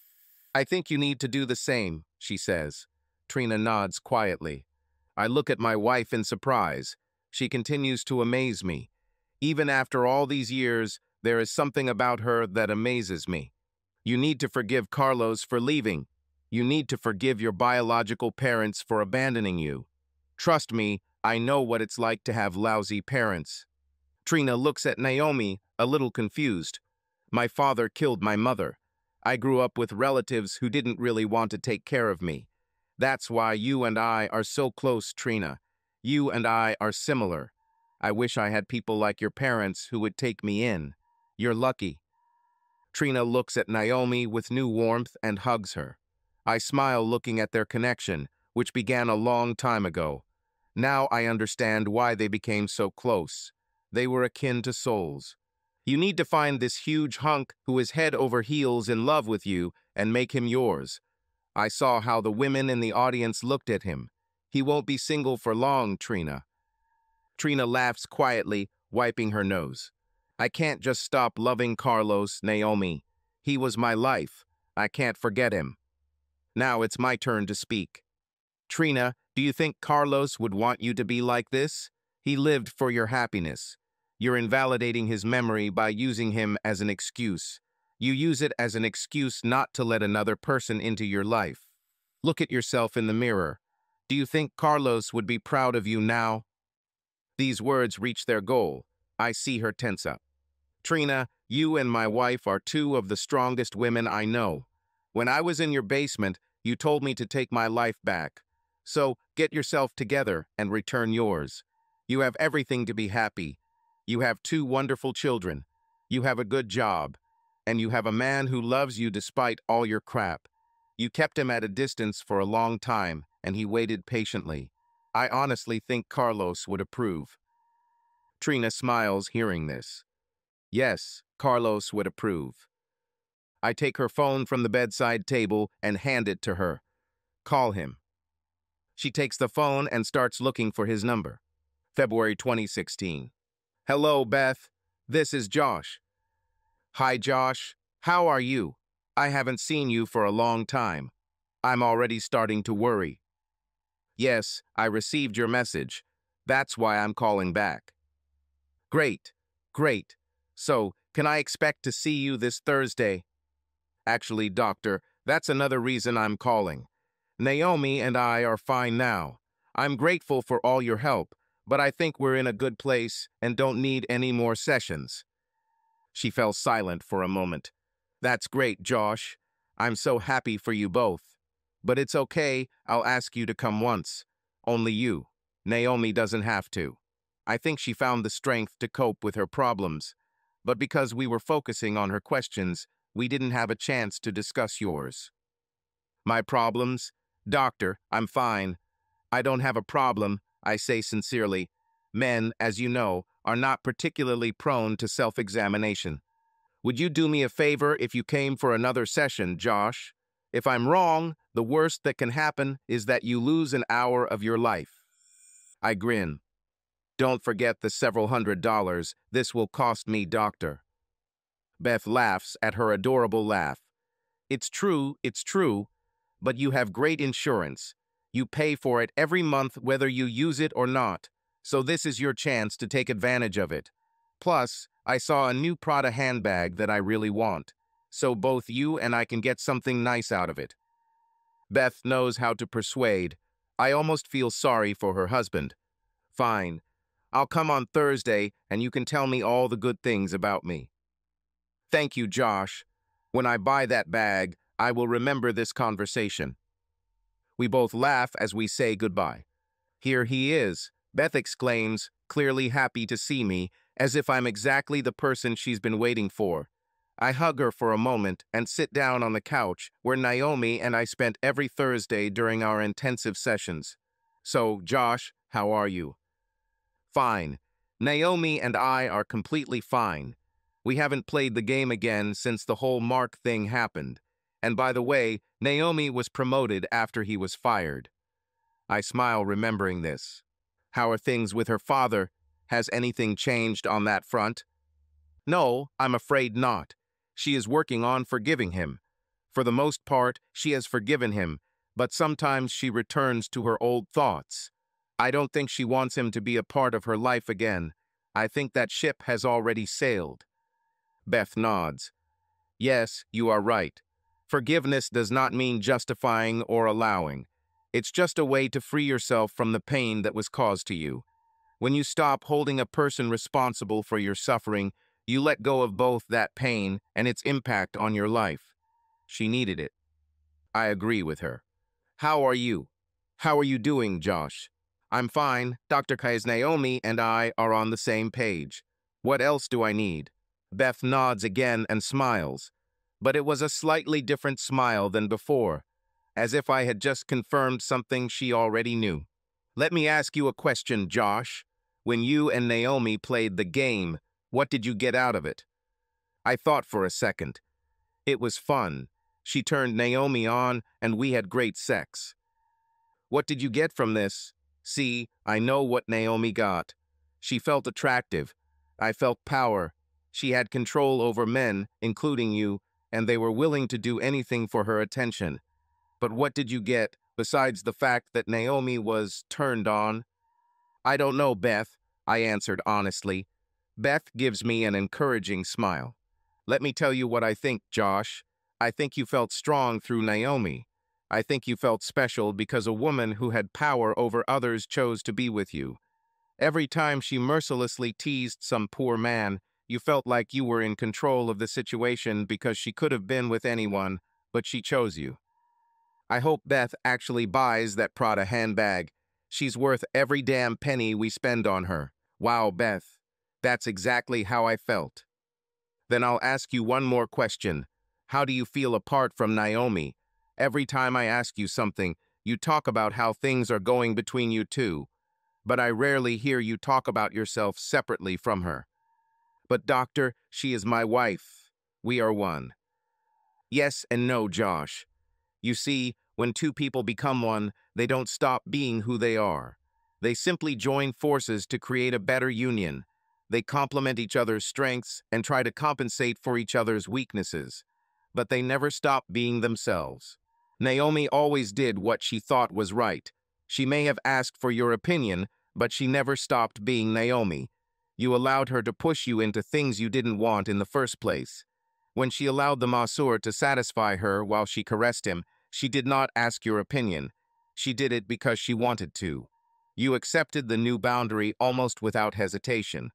I think you need to do the same, she says. Trina nods quietly. I look at my wife in surprise. She continues to amaze me. Even after all these years, there is something about her that amazes me. You need to forgive Carlos for leaving. You need to forgive your biological parents for abandoning you. Trust me, I know what it's like to have lousy parents. Trina looks at Naomi, a little confused. My father killed my mother. I grew up with relatives who didn't really want to take care of me. That's why you and I are so close, Trina. You and I are similar. I wish I had people like your parents who would take me in. You're lucky. Trina looks at Naomi with new warmth and hugs her. I smile looking at their connection, which began a long time ago. Now I understand why they became so close. They were akin to souls. You need to find this huge hunk who is head over heels in love with you and make him yours. I saw how the women in the audience looked at him. He won't be single for long, Trina. Trina laughs quietly, wiping her nose. I can't just stop loving Carlos, Naomi. He was my life. I can't forget him. Now it's my turn to speak. Trina, do you think Carlos would want you to be like this? He lived for your happiness. You're invalidating his memory by using him as an excuse. You use it as an excuse not to let another person into your life. Look at yourself in the mirror. Do you think Carlos would be proud of you now? These words reach their goal. I see her tense up. Trina, you and my wife are two of the strongest women I know. When I was in your basement, you told me to take my life back. So, get yourself together and return yours. You have everything to be happy. You have two wonderful children. You have a good job. And you have a man who loves you despite all your crap. You kept him at a distance for a long time, and he waited patiently. I honestly think Carlos would approve. Trina smiles hearing this. Yes, Carlos would approve. I take her phone from the bedside table and hand it to her. Call him. She takes the phone and starts looking for his number. February twenty sixteen. Hello, Beth. This is Josh. Hi, Josh. How are you? I haven't seen you for a long time. I'm already starting to worry. Yes, I received your message. That's why I'm calling back. Great, great. So, can I expect to see you this Thursday? Actually, doctor, that's another reason I'm calling. Naomi and I are fine now. I'm grateful for all your help, but I think we're in a good place and don't need any more sessions. She fell silent for a moment. That's great, Josh. I'm so happy for you both. But it's okay, I'll ask you to come once. Only you. Naomi doesn't have to. I think she found the strength to cope with her problems. But because we were focusing on her questions, we didn't have a chance to discuss yours. My problems? Doctor, I'm fine. I don't have a problem, I say sincerely. Men, as you know, are not particularly prone to self-examination. Would you do me a favor if you came for another session, Josh? If I'm wrong, the worst that can happen is that you lose an hour of your life. I grin. Don't forget the several hundred dollars this will cost me, doctor. Beth laughs at her adorable laugh. It's true, it's true, but you have great insurance. You pay for it every month whether you use it or not, so this is your chance to take advantage of it. Plus, I saw a new Prada handbag that I really want, so both you and I can get something nice out of it. Beth knows how to persuade. I almost feel sorry for her husband. Fine. I'll come on Thursday and you can tell me all the good things about me. Thank you, Josh. When I buy that bag, I will remember this conversation. We both laugh as we say goodbye. Here he is, Beth exclaims, clearly happy to see me, as if I'm exactly the person she's been waiting for. I hug her for a moment and sit down on the couch where Naomi and I spent every Thursday during our intensive sessions. So, Josh, how are you? Fine. Naomi and I are completely fine. We haven't played the game again since the whole Mark thing happened. And by the way, Naomi was promoted after he was fired. I smile remembering this. How are things with her father? Has anything changed on that front? No, I'm afraid not. She is working on forgiving him. For the most part, she has forgiven him, but sometimes she returns to her old thoughts. I don't think she wants him to be a part of her life again. I think that ship has already sailed. Beth nods. Yes, you are right. Forgiveness does not mean justifying or allowing. It's just a way to free yourself from the pain that was caused to you. When you stop holding a person responsible for your suffering, you let go of both that pain and its impact on your life. She needed it. I agree with her. How are you? How are you doing, Josh? I'm fine. Doctor Kaiznaomi and I are on the same page. What else do I need? Beth nods again and smiles. But it was a slightly different smile than before, as if I had just confirmed something she already knew. Let me ask you a question, Josh. When you and Naomi played the game, what did you get out of it? I thought for a second. It was fun. She turned Naomi on, and we had great sex. What did you get from this? See, I know what Naomi got. She felt attractive. I felt power. She had control over men, including you, and they were willing to do anything for her attention. But what did you get, besides the fact that Naomi was turned on? I don't know, Beth, I answered honestly. Beth gives me an encouraging smile. Let me tell you what I think, Josh. I think you felt strong through Naomi. I think you felt special because a woman who had power over others chose to be with you. Every time she mercilessly teased some poor man, you felt like you were in control of the situation because she could have been with anyone, but she chose you. I hope Beth actually buys that Prada handbag. She's worth every damn penny we spend on her. Wow, Beth, that's exactly how I felt. Then I'll ask you one more question. How do you feel apart from Naomi? Every time I ask you something, you talk about how things are going between you two, but I rarely hear you talk about yourself separately from her. But doctor, she is my wife. We are one. Yes and no, Josh. You see, when two people become one, they don't stop being who they are. They simply join forces to create a better union. They complement each other's strengths and try to compensate for each other's weaknesses. But they never stop being themselves. Naomi always did what she thought was right. She may have asked for your opinion, but she never stopped being Naomi. You allowed her to push you into things you didn't want in the first place. When she allowed the masseur to satisfy her while she caressed him, she did not ask your opinion. She did it because she wanted to. You accepted the new boundary almost without hesitation.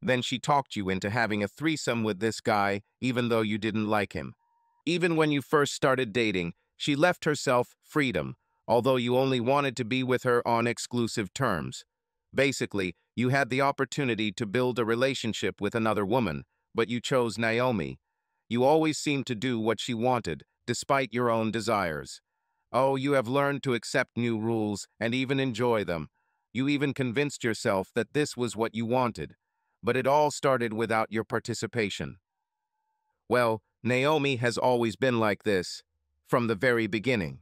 Then she talked you into having a threesome with this guy, even though you didn't like him. Even when you first started dating, she left herself freedom, although you only wanted to be with her on exclusive terms. Basically, you had the opportunity to build a relationship with another woman, but you chose Naomi. You always seemed to do what she wanted, despite your own desires. Oh, you have learned to accept new rules and even enjoy them. You even convinced yourself that this was what you wanted, but it all started without your participation. Well, Naomi has always been like this, from the very beginning.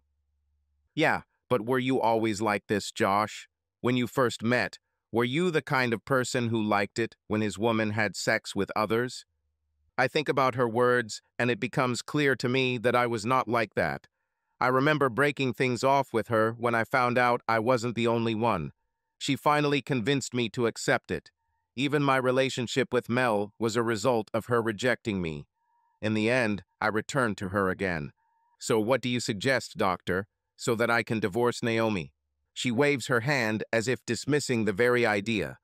Yeah, but were you always like this, Josh? When you first met, were you the kind of person who liked it when his woman had sex with others? I think about her words, and it becomes clear to me that I was not like that. I remember breaking things off with her when I found out I wasn't the only one. She finally convinced me to accept it. Even my relationship with Mel was a result of her rejecting me. In the end, I returned to her again. So what do you suggest, doctor, so that I can divorce Naomi? She waves her hand as if dismissing the very idea.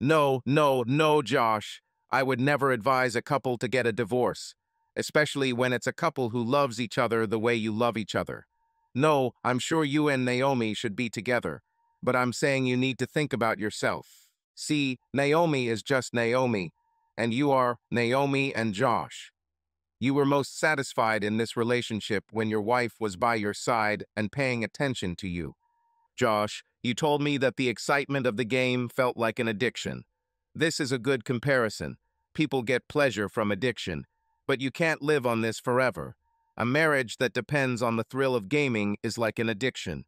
No, no, no, Josh. I would never advise a couple to get a divorce, especially when it's a couple who loves each other the way you love each other. No, I'm sure you and Naomi should be together, but I'm saying you need to think about yourself. See, Naomi is just Naomi, and you are Naomi and Josh. You were most satisfied in this relationship when your wife was by your side and paying attention to you. Josh, you told me that the excitement of the game felt like an addiction. This is a good comparison. People get pleasure from addiction, but you can't live on this forever. A marriage that depends on the thrill of gaming is like an addiction.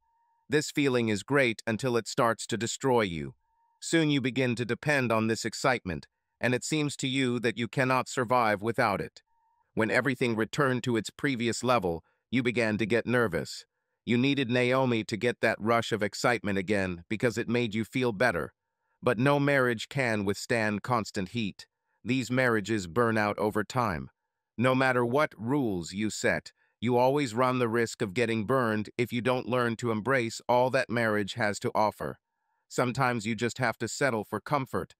This feeling is great until it starts to destroy you. Soon you begin to depend on this excitement, and it seems to you that you cannot survive without it. When everything returned to its previous level, you began to get nervous. You needed Naomi to get that rush of excitement again because it made you feel better. But no marriage can withstand constant heat. These marriages burn out over time. No matter what rules you set, you always run the risk of getting burned if you don't learn to embrace all that marriage has to offer. Sometimes you just have to settle for comfort.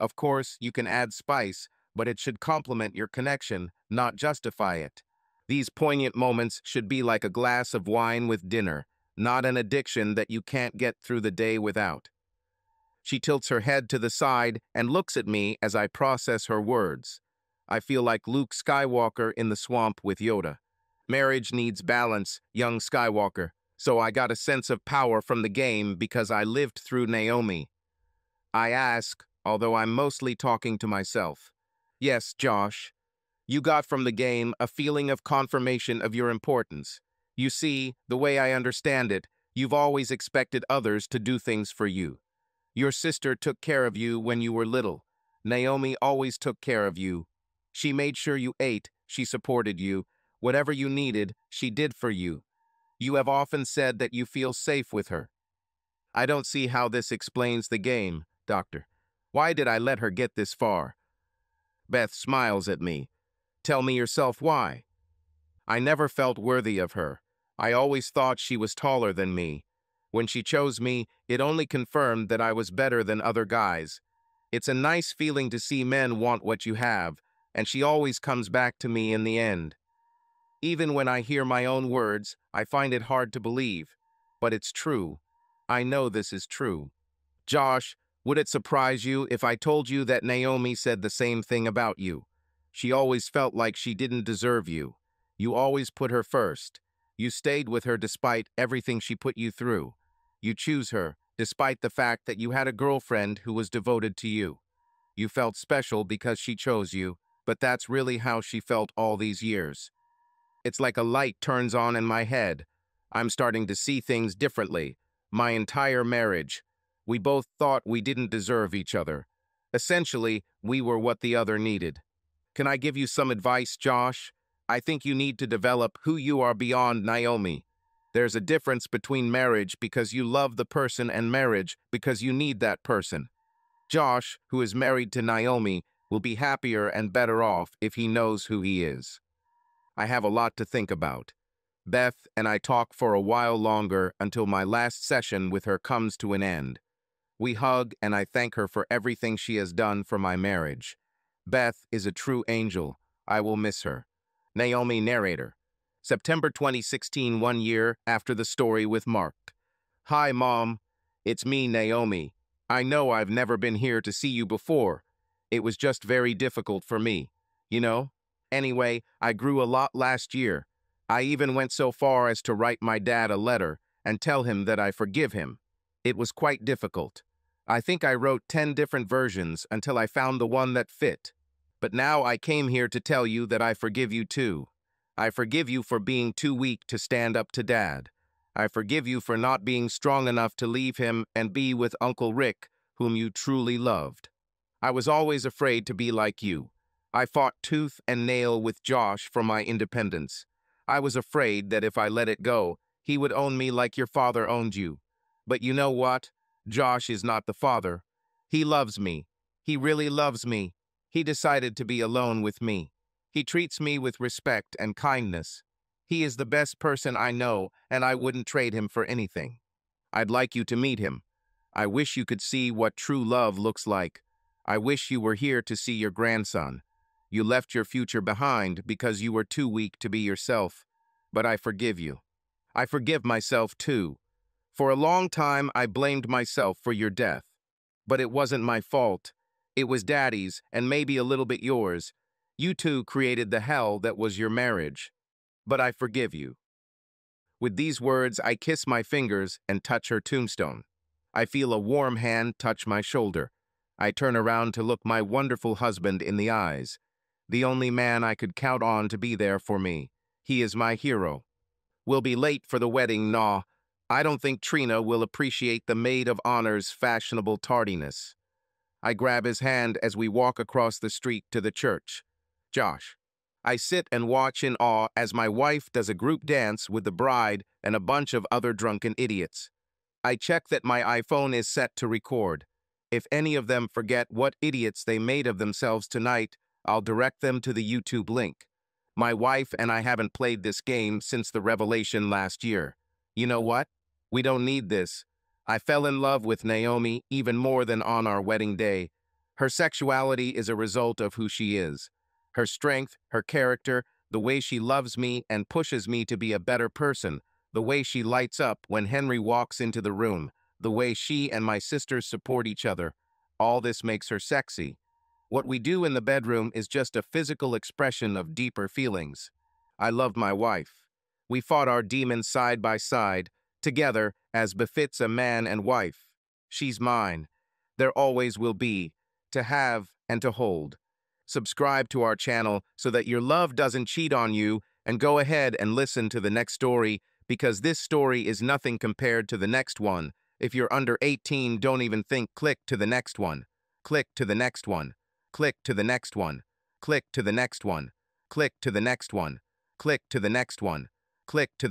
Of course, you can add spice, but it should complement your connection, not justify it. These poignant moments should be like a glass of wine with dinner, not an addiction that you can't get through the day without. She tilts her head to the side and looks at me as I process her words. I feel like Luke Skywalker in the swamp with Yoda. Marriage needs balance, young Skywalker, so I got a sense of power from the game because I lived through Naomi. I ask, although I'm mostly talking to myself. Yes, Josh, you got from the game a feeling of confirmation of your importance. You see, the way I understand it, you've always expected others to do things for you. Your sister took care of you when you were little. Naomi always took care of you. She made sure you ate, she supported you. Whatever you needed, she did for you. You have often said that you feel safe with her. I don't see how this explains the game, Doctor. Why did I let her get this far? Beth smiles at me. Tell me yourself why. I never felt worthy of her. I always thought she was taller than me. When she chose me, it only confirmed that I was better than other guys. It's a nice feeling to see men want what you have, and she always comes back to me in the end. Even when I hear my own words, I find it hard to believe. But it's true. I know this is true. Josh, would it surprise you if I told you that Naomi said the same thing about you? She always felt like she didn't deserve you. You always put her first. You stayed with her despite everything she put you through. You choose her, despite the fact that you had a girlfriend who was devoted to you. You felt special because she chose you, but that's really how she felt all these years. It's like a light turns on in my head. I'm starting to see things differently. My entire marriage. We both thought we didn't deserve each other. Essentially, we were what the other needed. Can I give you some advice, Josh? I think you need to develop who you are beyond Naomi. There's a difference between marriage because you love the person and marriage because you need that person. Josh, who is married to Naomi, will be happier and better off if he knows who he is. I have a lot to think about. Beth and I talk for a while longer until my last session with her comes to an end. We hug and I thank her for everything she has done for my marriage. Beth is a true angel. I will miss her. Naomi, narrator. September twenty sixteen, one year after the story with Mark. Hi, Mom. It's me, Naomi. I know I've never been here to see you before. It was just very difficult for me, you know? Anyway, I grew a lot last year. I even went so far as to write my dad a letter and tell him that I forgive him. It was quite difficult. I think I wrote ten different versions until I found the one that fit. But now I came here to tell you that I forgive you too. I forgive you for being too weak to stand up to Dad. I forgive you for not being strong enough to leave him and be with Uncle Rick, whom you truly loved. I was always afraid to be like you. I fought tooth and nail with Josh for my independence. I was afraid that if I let it go, he would own me like your father owned you. But you know what? Josh is not the father. He loves me. He really loves me. He decided to be alone with me. He treats me with respect and kindness. He is the best person I know, and I wouldn't trade him for anything. I'd like you to meet him. I wish you could see what true love looks like. I wish you were here to see your grandson. You left your future behind because you were too weak to be yourself. But I forgive you. I forgive myself too. For a long time, I blamed myself for your death. But it wasn't my fault. It was Daddy's, and maybe a little bit yours. You two created the hell that was your marriage. But I forgive you. With these words, I kiss my fingers and touch her tombstone. I feel a warm hand touch my shoulder. I turn around to look my wonderful husband in the eyes. The only man I could count on to be there for me. He is my hero. We'll be late for the wedding, nah. I don't think Trina will appreciate the maid of honor's fashionable tardiness. I grab his hand as we walk across the street to the church. Josh. I sit and watch in awe as my wife does a group dance with the bride and a bunch of other drunken idiots. I check that my iPhone is set to record. If any of them forget what idiots they made of themselves tonight, I'll direct them to the YouTube link. My wife and I haven't played this game since the revelation last year. You know what? We don't need this. I fell in love with Naomi even more than on our wedding day. Her sexuality is a result of who she is. Her strength, her character, the way she loves me and pushes me to be a better person, the way she lights up when Henry walks into the room, the way she and my sisters support each other. All this makes her sexy. What we do in the bedroom is just a physical expression of deeper feelings. I love my wife. We fought our demons side by side, together, as befits a man and wife. She's mine. There always will be, to have and to hold. Subscribe to our channel so that your love doesn't cheat on you, and go ahead and listen to the next story, because this story is nothing compared to the next one. If you're under eighteen, don't even think. Click to the next one. Click to the next one. Click to the next one. Click to the next one. Click to the next one. Click to the next one. Click to the